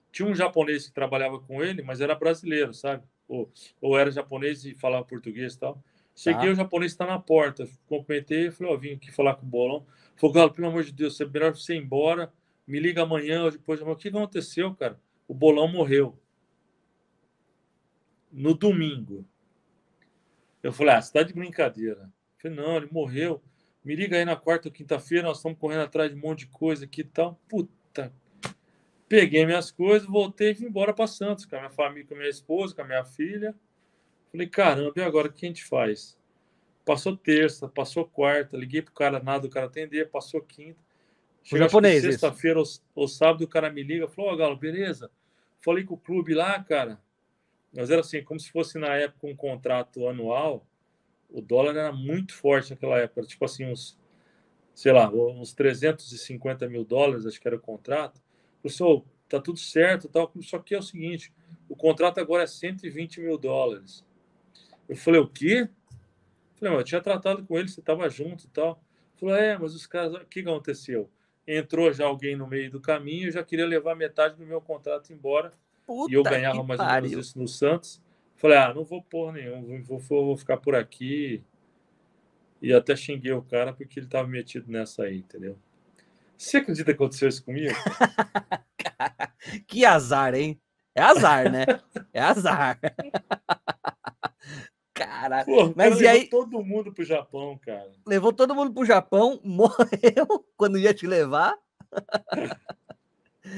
tinha um japonês que trabalhava com ele, mas era brasileiro, sabe? Ou, ou era japonês e falava português e tal. Cheguei, tá. O japonês está na porta. Cumprimentei, falei, ó, vim aqui falar com o Bolão. Falei, Galo, pelo amor de Deus, é melhor você ir embora, me liga amanhã ou depois. O que aconteceu, cara? O Bolão morreu. No domingo. Eu falei, ah, você tá de brincadeira. Falei, não, ele morreu. Me liga aí na quarta ou quinta-feira, nós estamos correndo atrás de um monte de coisa aqui e tal. Puta. Peguei minhas coisas, voltei e vim embora para Santos, com a minha família, com a minha esposa, com a minha filha. Falei, caramba, e agora o que a gente faz? Passou terça, passou quarta, liguei pro cara, nada, o cara atender, passou quinta. Chegou sexta-feira ou, ou sábado, o cara me liga, falou, ó, Galo, beleza? Falei com o clube lá, cara. Mas era assim, como se fosse na época um contrato anual. O dólar era muito forte naquela época, tipo assim, uns, sei lá, uns trezentos e cinquenta mil dólares, acho que era o contrato. Pessoal, tá tudo certo, tal, só que é o seguinte, o contrato agora é cento e vinte mil dólares. Eu falei, o quê? Eu falei, eu tinha tratado com ele, você tava junto e tal. Eu falei, é, mas os caras, o que aconteceu? Entrou já alguém no meio do caminho, eu já queria levar metade do meu contrato embora. Puta, e eu ganhava mais ou menos isso no Santos. Falei, ah, não vou pôr nenhum, vou, vou ficar por aqui. E até xinguei o cara porque ele tava metido nessa aí, entendeu? Você acredita que aconteceu isso comigo? Cara, que azar, hein? É azar, né? É azar. Cara, Pô, mas cara e aí todo mundo pro Japão, cara. Levou todo mundo pro Japão, morreu quando ia te levar.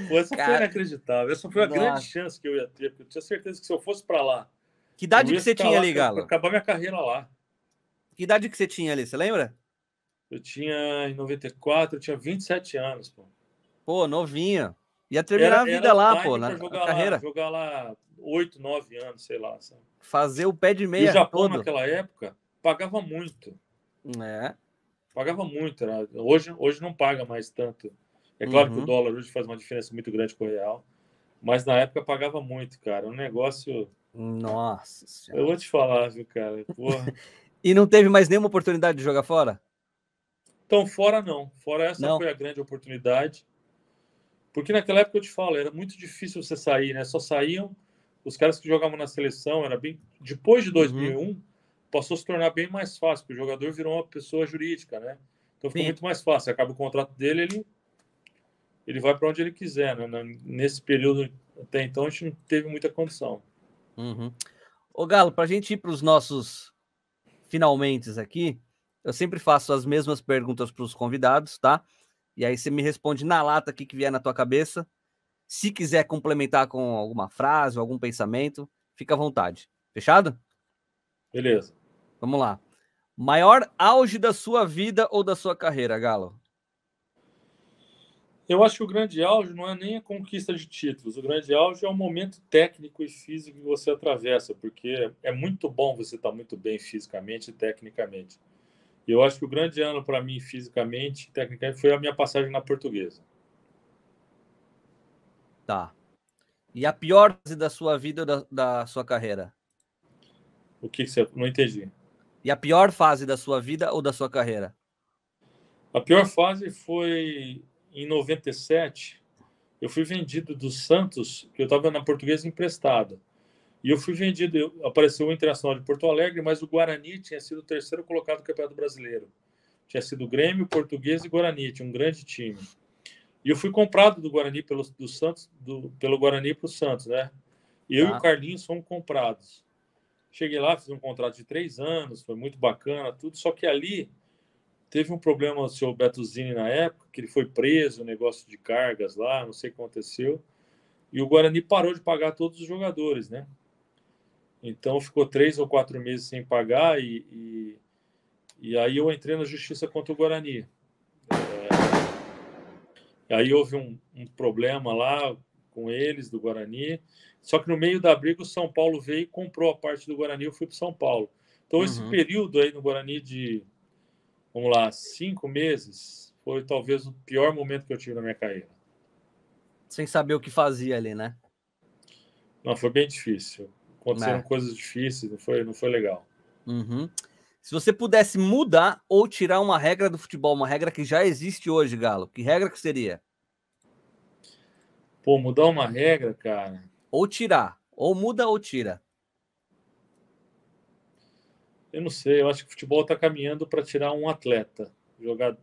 Pô, essa cara... foi inacreditável. Essa foi a Nossa. grande chance que eu ia ter, porque eu tinha certeza que se eu fosse para lá. Que idade que você tinha ali, Galo? Acabar minha carreira lá. Que idade que você tinha ali, você lembra? Eu tinha em noventa e quatro, eu tinha vinte e sete anos, pô. Pô, novinho. Ia terminar era, a vida lá, pô, na, jogar na carreira. Lá, jogar lá oito, nove anos, sei lá, sabe? Fazer o pé de meia. E o Japão, todo. naquela época, pagava muito. É. Pagava muito. Era... Hoje, hoje não paga mais tanto. É claro uhum. que o dólar hoje faz uma diferença muito grande com o real. Mas na época pagava muito, cara. Um negócio... Nossa Senhora. Eu vou te falar, viu, cara? Porra. E não teve mais nenhuma oportunidade de jogar fora? Então, fora não. Fora essa não. foi a grande oportunidade. Porque naquela época, eu te falo, era muito difícil você sair, né? Só saíam... Os caras que jogavam na seleção, era bem... depois de dois mil e um, uhum. passou a se tornar bem mais fácil, porque o jogador virou uma pessoa jurídica, né? Então ficou Sim. muito mais fácil. Acaba o contrato dele, ele, ele vai para onde ele quiser, né? Nesse período até então, a gente não teve muita condição. Uhum. Ô, Galo, para a gente ir para os nossos finalmentes aqui, eu sempre faço as mesmas perguntas para os convidados, tá? E aí você me responde na lata aqui que vier na tua cabeça. Se quiser complementar com alguma frase ou algum pensamento, fica à vontade. Fechado? Beleza. Vamos lá. Maior auge da sua vida ou da sua carreira, Galo? Eu acho que o grande auge não é nem a conquista de títulos. O grande auge é o momento técnico e físico que você atravessa, porque é muito bom você estar muito bem fisicamente e tecnicamente. E eu acho que o grande ano para mim, fisicamente e tecnicamente, foi a minha passagem na Portuguesa. Tá. E a pior da sua vida ou da, da sua carreira? O que, que você... Não entendi. E a pior fase da sua vida ou da sua carreira? A pior fase foi em noventa e sete. Eu fui vendido do Santos, que eu estava na Portuguesa emprestado. E eu fui vendido... Eu, apareceu o Internacional de Porto Alegre, mas o Guarani tinha sido o terceiro colocado do Campeonato Brasileiro. Tinha sido Grêmio, Portuguesa e Guarani. Tinha um grande time. E eu fui comprado do Guarani pelo do Santos, do, pelo Guarani para o Santos, né? Eu ah. e o Carlinhos fomos comprados. Cheguei lá, fiz um contrato de três anos, foi muito bacana, tudo. Só que ali teve um problema do senhor Beto Zini na época, que ele foi preso, negócio de cargas lá, não sei o que aconteceu. E o Guarani parou de pagar todos os jogadores, né? Então ficou três ou quatro meses sem pagar e, e, e aí eu entrei na justiça contra o Guarani. Aí houve um, um problema lá com eles, do Guarani. Só que no meio da briga, o São Paulo veio e comprou a parte do Guarani, eu fui para São Paulo. Então, uhum. esse período aí no Guarani de, vamos lá, cinco meses, foi talvez o pior momento que eu tive na minha carreira. Sem saber o que fazia ali, né? Não, foi bem difícil. Aconteceram Mas... coisas difíceis, não foi, não foi legal. Uhum. Se você pudesse mudar ou tirar uma regra do futebol, uma regra que já existe hoje, Galo, que regra que seria? Pô, mudar uma regra, cara... Ou tirar. Ou muda ou tira. Eu não sei, eu acho que o futebol tá caminhando para tirar um atleta. Jogar,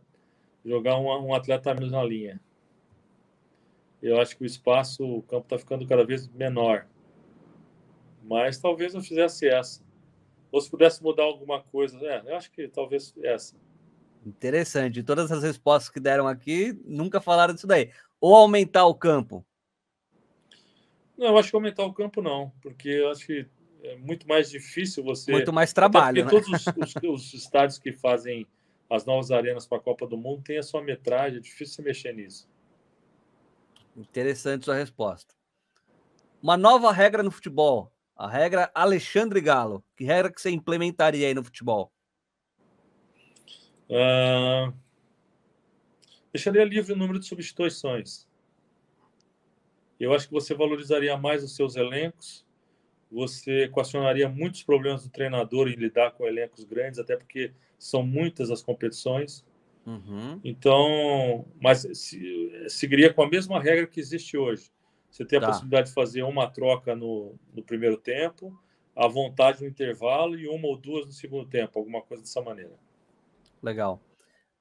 jogar um, um atleta menos na linha. Eu acho que o espaço, o campo tá ficando cada vez menor. Mas talvez eu fizesse essa. Ou se pudesse mudar alguma coisa, né? Eu acho que talvez essa. Interessante. Todas as respostas que deram aqui, nunca falaram disso daí. Ou aumentar o campo? Não, eu acho que aumentar o campo não, porque eu acho que é muito mais difícil você... Muito mais trabalho, né? Todos os, os, os estádios que fazem as novas arenas para a Copa do Mundo têm a sua metragem, é difícil se mexer nisso. Interessante sua resposta. Uma nova regra no futebol. A regra Alexandre Gallo. Que regra que você implementaria aí no futebol? Uh, deixaria livre o número de substituições. Eu acho que você valorizaria mais os seus elencos. Você equacionaria muitos problemas do treinador em lidar com elencos grandes, até porque são muitas as competições. Uhum. Então, mas se, seguiria com a mesma regra que existe hoje. Você tem a tá. possibilidade de fazer uma troca no, no primeiro tempo, à vontade no intervalo e uma ou duas no segundo tempo, alguma coisa dessa maneira. Legal.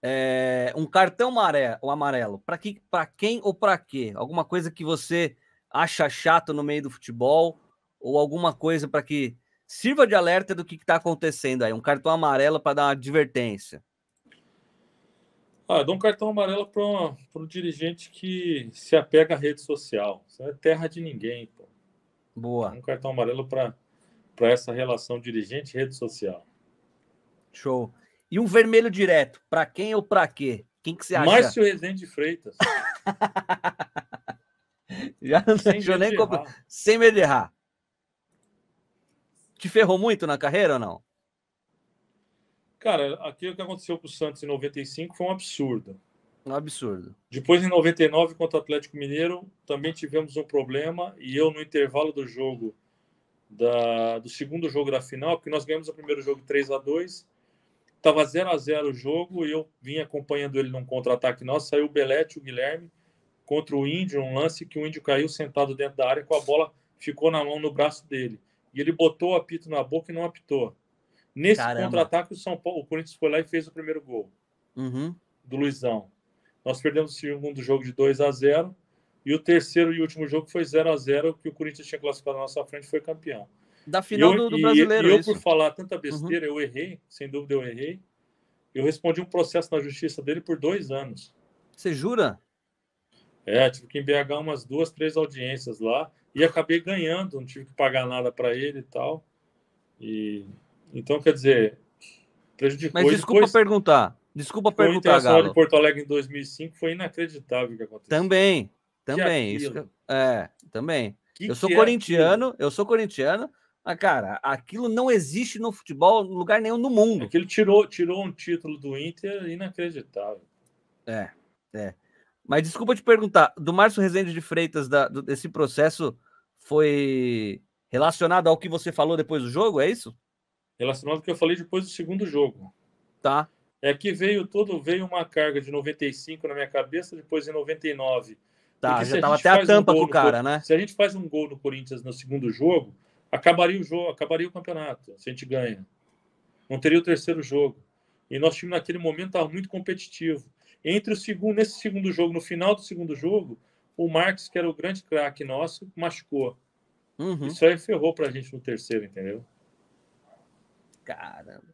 É, um cartão amarelo, um amarelo para que, para quem ou para quê? Alguma coisa que você acha chato no meio do futebol ou alguma coisa para que sirva de alerta do que está acontecendo aí. Um cartão amarelo para dar uma advertência. Ah, eu dou um cartão amarelo para um dirigente que se apega à rede social. Isso é terra de ninguém, pô. Boa. Um cartão amarelo para essa relação dirigente-rede social. Show. E um vermelho direto. Para quem ou para quê? Quem que você acha? Márcio Rezende Freitas. Já não sem, medo nem comp... sem medo de errar. Te ferrou muito na carreira ou não? Cara, aquilo que aconteceu com o Santos em noventa e cinco foi um absurdo. Um absurdo. Depois, em noventa e nove, contra o Atlético Mineiro, também tivemos um problema. E eu, no intervalo do jogo, da, do segundo jogo da final, porque nós ganhamos o primeiro jogo três a dois, estava zero a zero o jogo, e eu vim acompanhando ele num contra-ataque nosso, saiu o Belete, o Guilherme, contra o Índio, um lance que o Índio caiu sentado dentro da área, com a bola ficou na mão, no braço dele. E ele botou o apito na boca e não apitou. Nesse Caramba. Contra-ataque, o São Paulo, o Corinthians foi lá e fez o primeiro gol uhum. do Luizão. Nós perdemos o segundo jogo de dois a zero, e o terceiro e último jogo foi zero a zero, que o Corinthians tinha classificado na nossa frente, foi campeão. Da final eu, do, do brasileiro, e eu, isso. eu, por falar tanta besteira, uhum. eu errei, sem dúvida eu errei. Eu respondi um processo na justiça dele por dois anos. Você jura? É, tive que embriagar umas duas, três audiências lá, e acabei ganhando, não tive que pagar nada para ele e tal. E... Então, quer dizer, prejudicou. Mas desculpa depois, perguntar. Desculpa perguntar, O Internacional Gallo. De Porto Alegre em dois mil e cinco foi inacreditável o que aconteceu. Também, também. Que isso, é, também. Que eu sou que corintiano, é eu sou corintiano, mas, cara, aquilo não existe no futebol em lugar nenhum no mundo. Aquilo tirou, tirou um título do Inter inacreditável. É, é. Mas desculpa te perguntar, do Márcio Rezende de Freitas, da, do, desse processo foi relacionado ao que você falou depois do jogo, é isso? Relacionado ao que eu falei depois do segundo jogo. Tá. É que veio todo, veio uma carga de noventa e cinco na minha cabeça, depois em noventa e nove. Tá, porque já tava até a tampa um com o cara, no, né? Se a gente faz um gol no Corinthians no segundo jogo, acabaria o jogo, acabaria o campeonato, se a gente ganha. Não teria o terceiro jogo. E nosso time naquele momento estava muito competitivo. Entre o segundo, nesse segundo jogo, no final do segundo jogo, o Marcos, que era o grande craque nosso, machucou. Uhum. Isso aí ferrou pra gente no terceiro, entendeu? Caramba.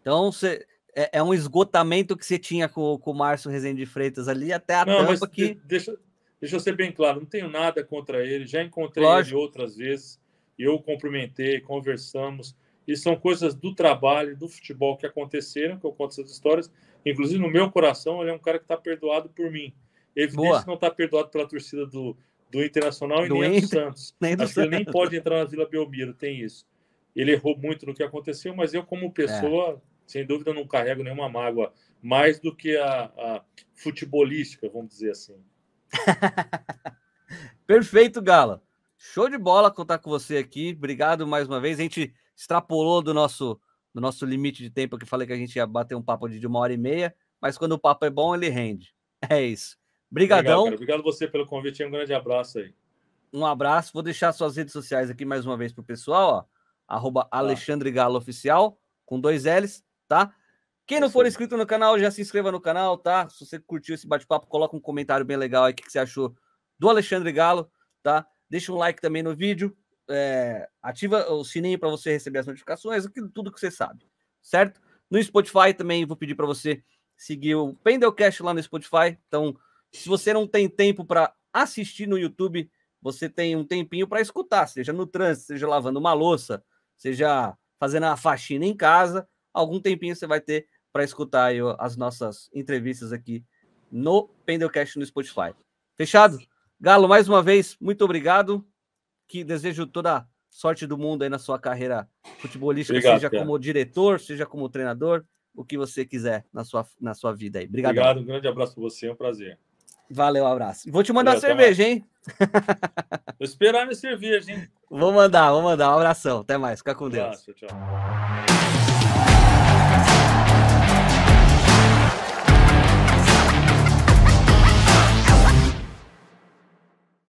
Então, cê, é, é um esgotamento que você tinha com, com o Márcio Rezende Freitas ali, até a não, tampa que... De, deixa, deixa eu ser bem claro, não tenho nada contra ele, já encontrei Lógico. Ele outras vezes, eu o cumprimentei, conversamos, e são coisas do trabalho, do futebol que aconteceram, que eu conto essas histórias, inclusive no meu coração, ele é um cara que está perdoado por mim. Evidente que não está perdoado pela torcida do, do Internacional e do nem Inter... do Santos. Nem do Acho Santos. Que ele nem pode entrar na Vila Belmiro, tem isso. Ele errou muito no que aconteceu, mas eu, como pessoa, é. sem dúvida, não carrego nenhuma mágoa, mais do que a, a futebolística, vamos dizer assim. Perfeito, Gallo. Show de bola contar com você aqui. Obrigado mais uma vez. A gente extrapolou do nosso, do nosso limite de tempo, que falei que a gente ia bater um papo de uma hora e meia, mas quando o papo é bom, ele rende. É isso. Obrigadão. Obrigado, Obrigado você pelo convite. Um grande abraço aí. Um abraço. Vou deixar suas redes sociais aqui mais uma vez para o pessoal, ó. Arroba Alexandre Gallo Oficial, com dois L's, tá? Quem não for inscrito no canal, já se inscreva no canal, tá? Se você curtiu esse bate-papo, coloca um comentário bem legal aí, o que você achou do Alexandre Gallo, tá? Deixa um like também no vídeo, é, ativa o sininho para você receber as notificações, aquilo tudo que você sabe, certo? No Spotify também vou pedir para você seguir o Pendelcast lá no Spotify, então se você não tem tempo para assistir no YouTube, você tem um tempinho para escutar, seja no trânsito, seja lavando uma louça, seja fazendo uma faxina em casa, algum tempinho você vai ter para escutar aí as nossas entrevistas aqui no Pendelcast no Spotify. Fechado? Gallo, mais uma vez, muito obrigado, que desejo toda sorte do mundo aí na sua carreira futebolística, obrigado, seja cara. Como diretor, seja como treinador, o que você quiser na sua, na sua vida aí. Obrigado. Obrigado, um grande abraço para você, é um prazer. Valeu, um abraço. Vou te mandar Valeu, cerveja, tá hein? Vou esperar minha cerveja, hein? Vou mandar, vou mandar. Um abração. Até mais. Fica com Deus. Tchau, tchau.